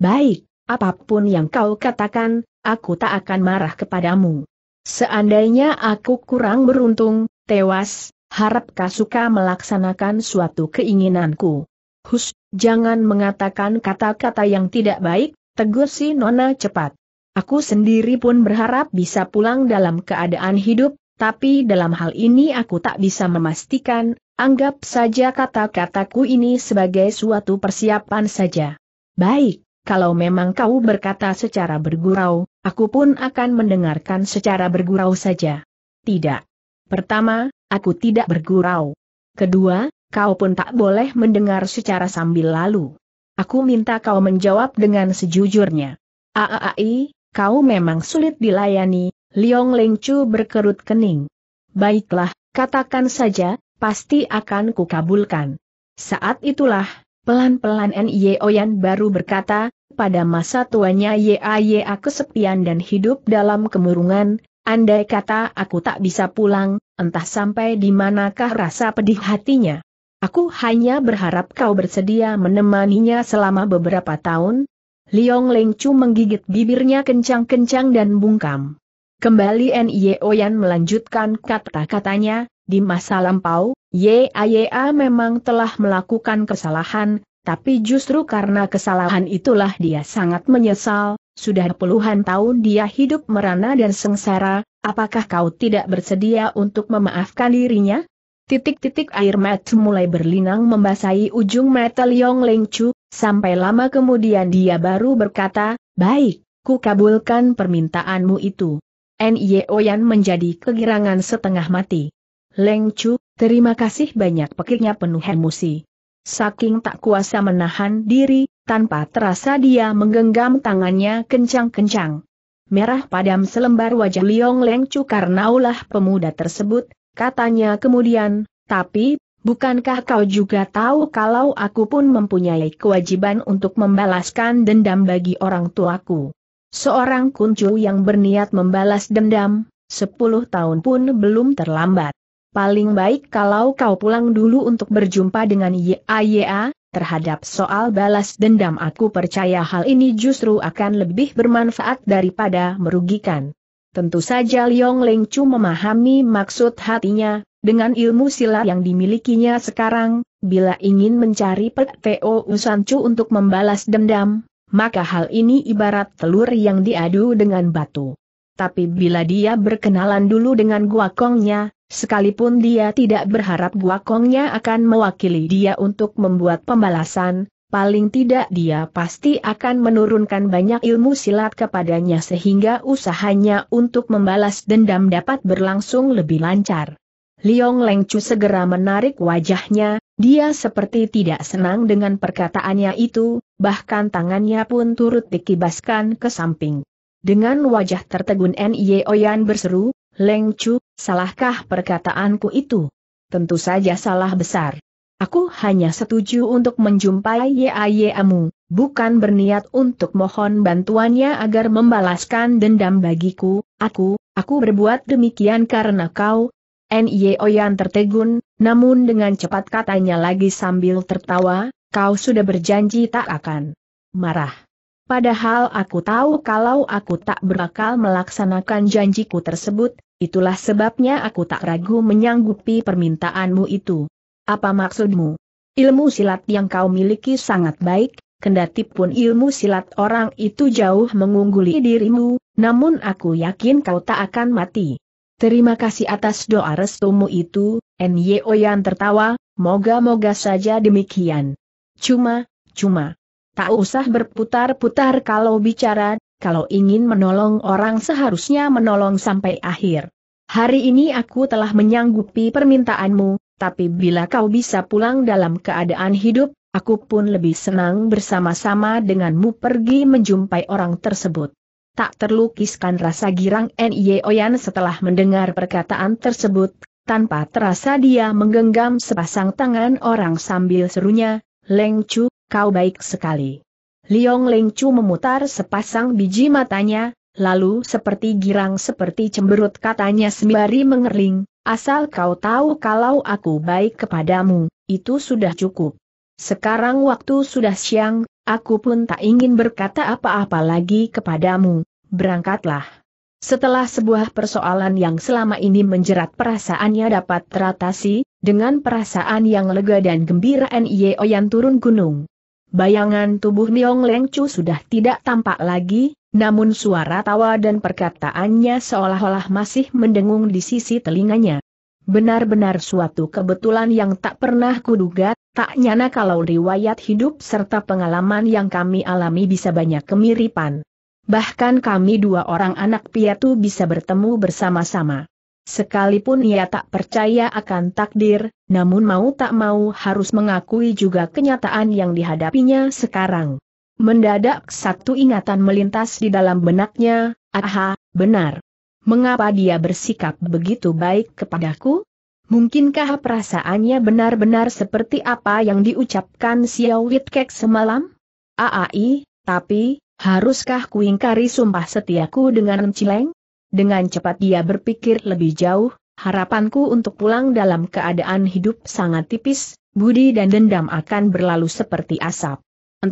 Baik, apapun yang kau katakan, aku tak akan marah kepadamu. Seandainya aku kurang beruntung, tewas, harap kau suka melaksanakan suatu keinginanku. Hus, jangan mengatakan kata-kata yang tidak baik, tegur si Nona cepat. Aku sendiri pun berharap bisa pulang dalam keadaan hidup, tapi dalam hal ini aku tak bisa memastikan, anggap saja kata-kataku ini sebagai suatu persiapan saja. Baik, kalau memang kau berkata secara bergurau, aku pun akan mendengarkan secara bergurau saja. Tidak. Pertama, aku tidak bergurau. Kedua, kau pun tak boleh mendengar secara sambil lalu. Aku minta kau menjawab dengan sejujurnya. Aai. Kau memang sulit dilayani, Liong Leng Chu berkerut kening. Baiklah, katakan saja, pasti akan kukabulkan. Saat itulah, pelan-pelan Nyeoyan baru berkata, pada masa tuanya Yaa kesepian dan hidup dalam kemurungan, andai kata aku tak bisa pulang, entah sampai di manakah rasa pedih hatinya. Aku hanya berharap kau bersedia menemaninya selama beberapa tahun. Liong Leng Chu menggigit bibirnya kencang-kencang dan bungkam. Kembali Nyeoyan melanjutkan kata-katanya, di masa lampau, Yaa memang telah melakukan kesalahan, tapi justru karena kesalahan itulah dia sangat menyesal, sudah puluhan tahun dia hidup merana dan sengsara, apakah kau tidak bersedia untuk memaafkan dirinya? Titik-titik air mata mulai berlinang membasahi ujung mata Liong Leng Chu. Sampai lama kemudian dia baru berkata, baik, ku kabulkan permintaanmu itu. Nyeoyan menjadi kegirangan setengah mati. Leng Chu, terima kasih banyak, pikirnya penuh emosi. Saking tak kuasa menahan diri, tanpa terasa dia menggenggam tangannya kencang-kencang. Merah padam selembar wajah Liong Leng Chu karena ulah pemuda tersebut, katanya kemudian, tapi... Bukankah kau juga tahu kalau aku pun mempunyai kewajiban untuk membalaskan dendam bagi orang tuaku? Seorang kuncu yang berniat membalas dendam, 10 tahun pun belum terlambat. Paling baik kalau kau pulang dulu untuk berjumpa dengan Yaa, terhadap soal balas dendam aku percaya hal ini justru akan lebih bermanfaat daripada merugikan. Tentu saja Liong Leng Chu memahami maksud hatinya. Dengan ilmu silat yang dimilikinya sekarang, bila ingin mencari Pteo Usancu untuk membalas dendam, maka hal ini ibarat telur yang diadu dengan batu. Tapi bila dia berkenalan dulu dengan guakongnya, sekalipun dia tidak berharap guakongnya akan mewakili dia untuk membuat pembalasan, paling tidak dia pasti akan menurunkan banyak ilmu silat kepadanya sehingga usahanya untuk membalas dendam dapat berlangsung lebih lancar. Liong Leng Chu segera menarik wajahnya, dia seperti tidak senang dengan perkataannya itu, bahkan tangannya pun turut dikibaskan ke samping. Dengan wajah tertegun Nyeoyan berseru, Leng Chu, salahkah perkataanku itu? Tentu saja salah besar. Aku hanya setuju untuk menjumpai Yaa-mu, bukan berniat untuk mohon bantuannya agar membalaskan dendam bagiku, aku berbuat demikian karena kau. Nyeoyan tertegun, namun dengan cepat katanya lagi sambil tertawa, kau sudah berjanji tak akan marah. Padahal aku tahu kalau aku tak berakal melaksanakan janjiku tersebut, itulah sebabnya aku tak ragu menyanggupi permintaanmu itu. Apa maksudmu? Ilmu silat yang kau miliki sangat baik, kendati pun ilmu silat orang itu jauh mengungguli dirimu, namun aku yakin kau tak akan mati. Terima kasih atas doa restumu itu, Nyeoyan tertawa, moga-moga saja demikian. Cuma, tak usah berputar-putar kalau bicara, kalau ingin menolong orang seharusnya menolong sampai akhir. Hari ini aku telah menyanggupi permintaanmu, tapi bila kau bisa pulang dalam keadaan hidup, aku pun lebih senang bersama-sama denganmu pergi menjumpai orang tersebut. Tak terlukiskan rasa girang Nyeoyan setelah mendengar perkataan tersebut, tanpa terasa dia menggenggam sepasang tangan orang sambil serunya, Leng Chu, kau baik sekali. Liong Leng Chu memutar sepasang biji matanya, lalu seperti girang seperti cemberut katanya sembari mengerling, asal kau tahu kalau aku baik kepadamu, itu sudah cukup. Sekarang waktu sudah siang. Aku pun tak ingin berkata apa-apa lagi kepadamu, berangkatlah. Setelah sebuah persoalan yang selama ini menjerat perasaannya dapat teratasi, dengan perasaan yang lega dan gembira Nye Oyan turun gunung. Bayangan tubuh Niong Lengcu sudah tidak tampak lagi, namun suara tawa dan perkataannya seolah-olah masih mendengung di sisi telinganya. Benar-benar suatu kebetulan yang tak pernah kuduga, tak nyana kalau riwayat hidup serta pengalaman yang kami alami bisa banyak kemiripan. Bahkan kami dua orang anak piatu bisa bertemu bersama-sama. Sekalipun ia tak percaya akan takdir, namun mau tak mau harus mengakui juga kenyataan yang dihadapinya sekarang. Mendadak satu ingatan melintas di dalam benaknya, aha, benar. Mengapa dia bersikap begitu baik kepadaku? Mungkinkah perasaannya benar-benar seperti apa yang diucapkan Xiao Witkek semalam? Aai, tapi, haruskah kuingkari sumpah setiaku dengan Cileng? Dengan cepat dia berpikir lebih jauh, harapanku untuk pulang dalam keadaan hidup sangat tipis, budi dan dendam akan berlalu seperti asap.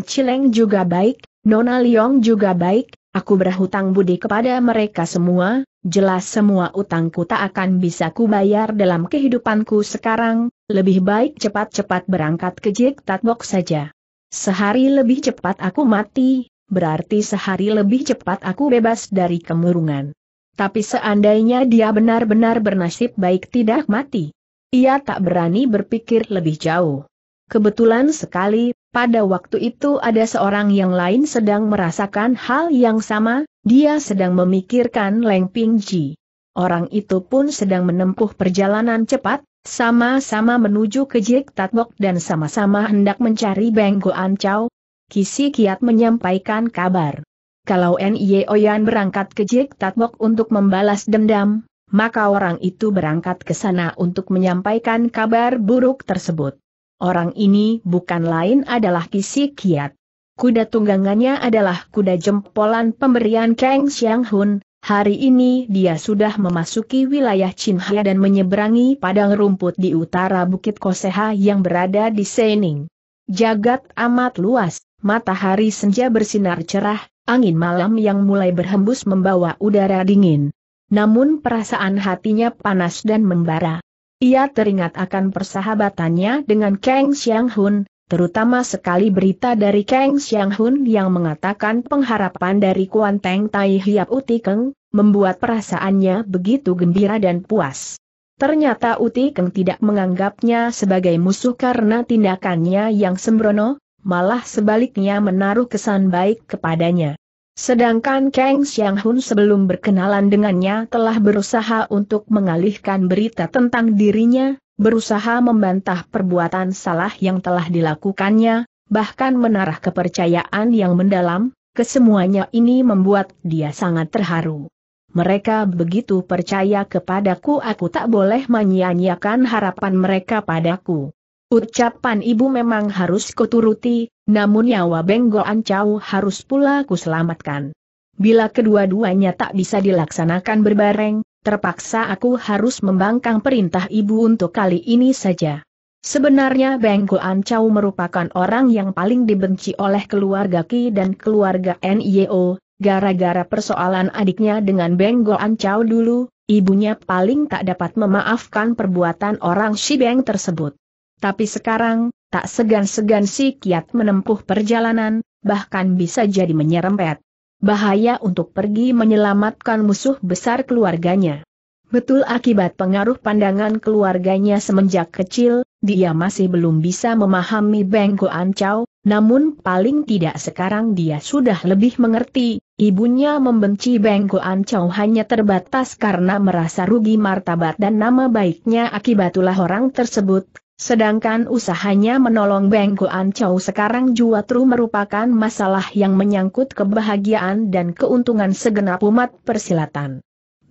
Cileng juga baik, Nona Liong juga baik, aku berhutang budi kepada mereka semua, jelas semua utangku tak akan bisa kubayar dalam kehidupanku sekarang, lebih baik cepat-cepat berangkat ke Jiktatbok saja. Sehari lebih cepat aku mati, berarti sehari lebih cepat aku bebas dari kemurungan. Tapi seandainya dia benar-benar bernasib baik tidak mati, ia tak berani berpikir lebih jauh. Kebetulan sekali, pada waktu itu ada seorang yang lain sedang merasakan hal yang sama, dia sedang memikirkan Leng Pingji. Orang itu pun sedang menempuh perjalanan cepat, sama-sama menuju ke Jiktatbok dan sama-sama hendak mencari Beng Goancau. Kisi Kiat menyampaikan kabar. Kalau Nye Oyan berangkat ke Jiktatbok untuk membalas dendam, maka orang itu berangkat ke sana untuk menyampaikan kabar buruk tersebut. Orang ini bukan lain adalah Kisi Kiat. Kuda tunggangannya adalah kuda jempolan pemberian Kang Xiang Hun. Hari ini dia sudah memasuki wilayah Qinghai dan menyeberangi padang rumput di utara Bukit Koseha yang berada di Seining. Jagat amat luas, matahari senja bersinar cerah. Angin malam yang mulai berhembus membawa udara dingin. Namun perasaan hatinya panas dan membara. Ia teringat akan persahabatannya dengan Kang Xiang Hun, terutama sekali berita dari Kang Xiang Hun yang mengatakan pengharapan dari Kuan Teng Tai Hiap Uti Keng, membuat perasaannya begitu gembira dan puas. Ternyata Uti Keng tidak menganggapnya sebagai musuh karena tindakannya yang sembrono, malah sebaliknya menaruh kesan baik kepadanya. Sedangkan Kang Xiang Hun sebelum berkenalan dengannya telah berusaha untuk mengalihkan berita tentang dirinya, berusaha membantah perbuatan salah yang telah dilakukannya, bahkan menaruh kepercayaan yang mendalam. Kesemuanya ini membuat dia sangat terharu. Mereka begitu percaya kepadaku, aku tak boleh menyia-nyiakan harapan mereka padaku. Ucapan ibu memang harus kuturuti, namun nyawa Beng Goancau harus pula kuselamatkan. Bila kedua-duanya tak bisa dilaksanakan berbareng, terpaksa aku harus membangkang perintah ibu untuk kali ini saja. Sebenarnya Beng Goancau merupakan orang yang paling dibenci oleh keluarga Ki dan keluarga Nio, gara-gara persoalan adiknya dengan Beng Goancau dulu, ibunya paling tak dapat memaafkan perbuatan orang si Beng tersebut. Tapi sekarang, tak segan-segan si Kiat menempuh perjalanan, bahkan bisa jadi menyerempet. Bahaya untuk pergi menyelamatkan musuh besar keluarganya. Betul, akibat pengaruh pandangan keluarganya semenjak kecil, dia masih belum bisa memahami Beng Goancau, namun paling tidak sekarang dia sudah lebih mengerti. Ibunya membenci Beng Goancau hanya terbatas karena merasa rugi martabat dan nama baiknya akibat ulah orang tersebut. Sedangkan usahanya menolong Beng Goancau sekarang justru merupakan masalah yang menyangkut kebahagiaan dan keuntungan segenap umat persilatan.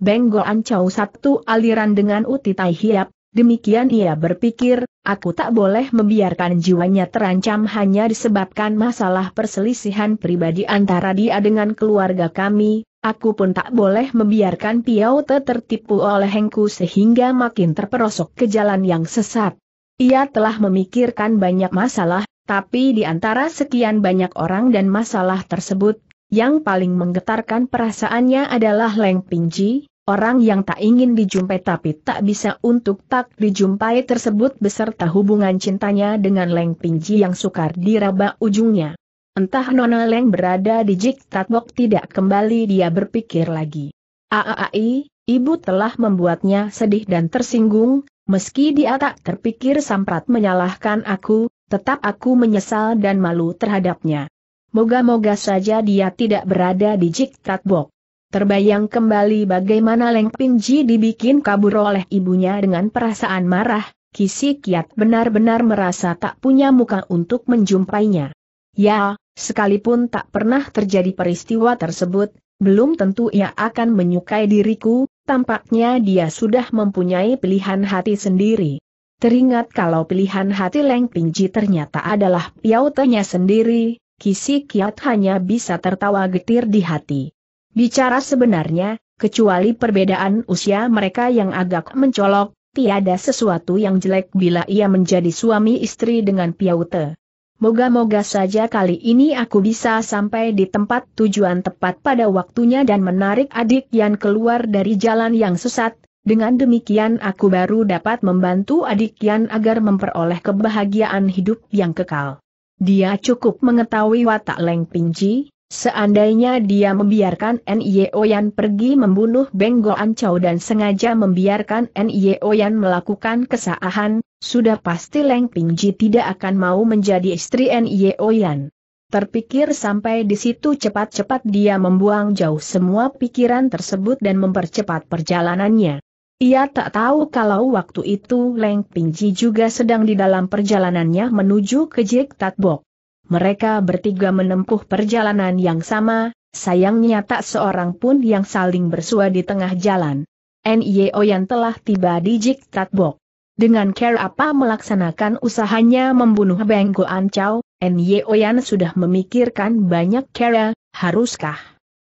Beng Goancau satu aliran dengan Uti Tai Hiap, demikian ia berpikir, aku tak boleh membiarkan jiwanya terancam hanya disebabkan masalah perselisihan pribadi antara dia dengan keluarga kami. Aku pun tak boleh membiarkan Piao Te tertipu oleh hengku sehingga makin terperosok ke jalan yang sesat. Ia telah memikirkan banyak masalah, tapi di antara sekian banyak orang dan masalah tersebut, Yang paling menggetarkan perasaannya adalah Leng Pingji, orang yang tak ingin dijumpai tapi tak bisa untuk tak dijumpai tersebut beserta hubungan cintanya dengan Leng Pingji yang sukar diraba ujungnya. Entah Nona Leng berada di Jik Tatbok tidak kembali dia berpikir lagi. Aai, ibu telah membuatnya sedih dan tersinggung, meski dia tak terpikir samprat menyalahkan aku, tetap aku menyesal dan malu terhadapnya. Moga-moga saja dia tidak berada di Jik Tatbok. Terbayang kembali bagaimana Leng Pingji dibikin kabur oleh ibunya dengan perasaan marah, Ki Sikiat benar-benar merasa tak punya muka untuk menjumpainya. Ya, sekalipun tak pernah terjadi peristiwa tersebut, belum tentu ia akan menyukai diriku, tampaknya dia sudah mempunyai pilihan hati sendiri. Teringat kalau pilihan hati Leng Pingji ternyata adalah piautanya sendiri, Ki Sikiat hanya bisa tertawa getir di hati. Bicara sebenarnya, kecuali perbedaan usia mereka yang agak mencolok, tiada sesuatu yang jelek bila ia menjadi suami istri dengan Piaute. Moga-moga saja kali ini aku bisa sampai di tempat tujuan tepat pada waktunya dan menarik adik Yan keluar dari jalan yang sesat, dengan demikian aku baru dapat membantu adik Yan agar memperoleh kebahagiaan hidup yang kekal. Dia cukup mengetahui watak Leng Pingji, seandainya dia membiarkan Nio Yan pergi membunuh Beng Go Ancau dan sengaja membiarkan Nio Yan melakukan kesalahan, sudah pasti Leng Pingji tidak akan mau menjadi istri Nio Yan. Terpikir sampai di situ cepat-cepat dia membuang jauh semua pikiran tersebut dan mempercepat perjalanannya. Ia tak tahu kalau waktu itu Leng Pingji juga sedang di dalam perjalanannya menuju ke Jik Tatbok. Mereka bertiga menempuh perjalanan yang sama, sayangnya tak seorang pun yang saling bersua di tengah jalan. Nio Yan telah tiba di Jik Tatbok. Dengan care apa melaksanakan usahanya membunuh Beng Go Ancau, Nio Yan sudah memikirkan banyak cara, haruskah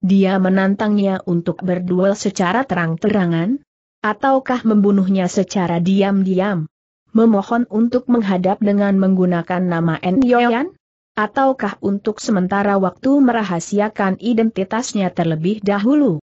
dia menantangnya untuk berduel secara terang-terangan? Ataukah membunuhnya secara diam-diam? Memohon untuk menghadap dengan menggunakan nama Nio Yan? Ataukah untuk sementara waktu merahasiakan identitasnya terlebih dahulu?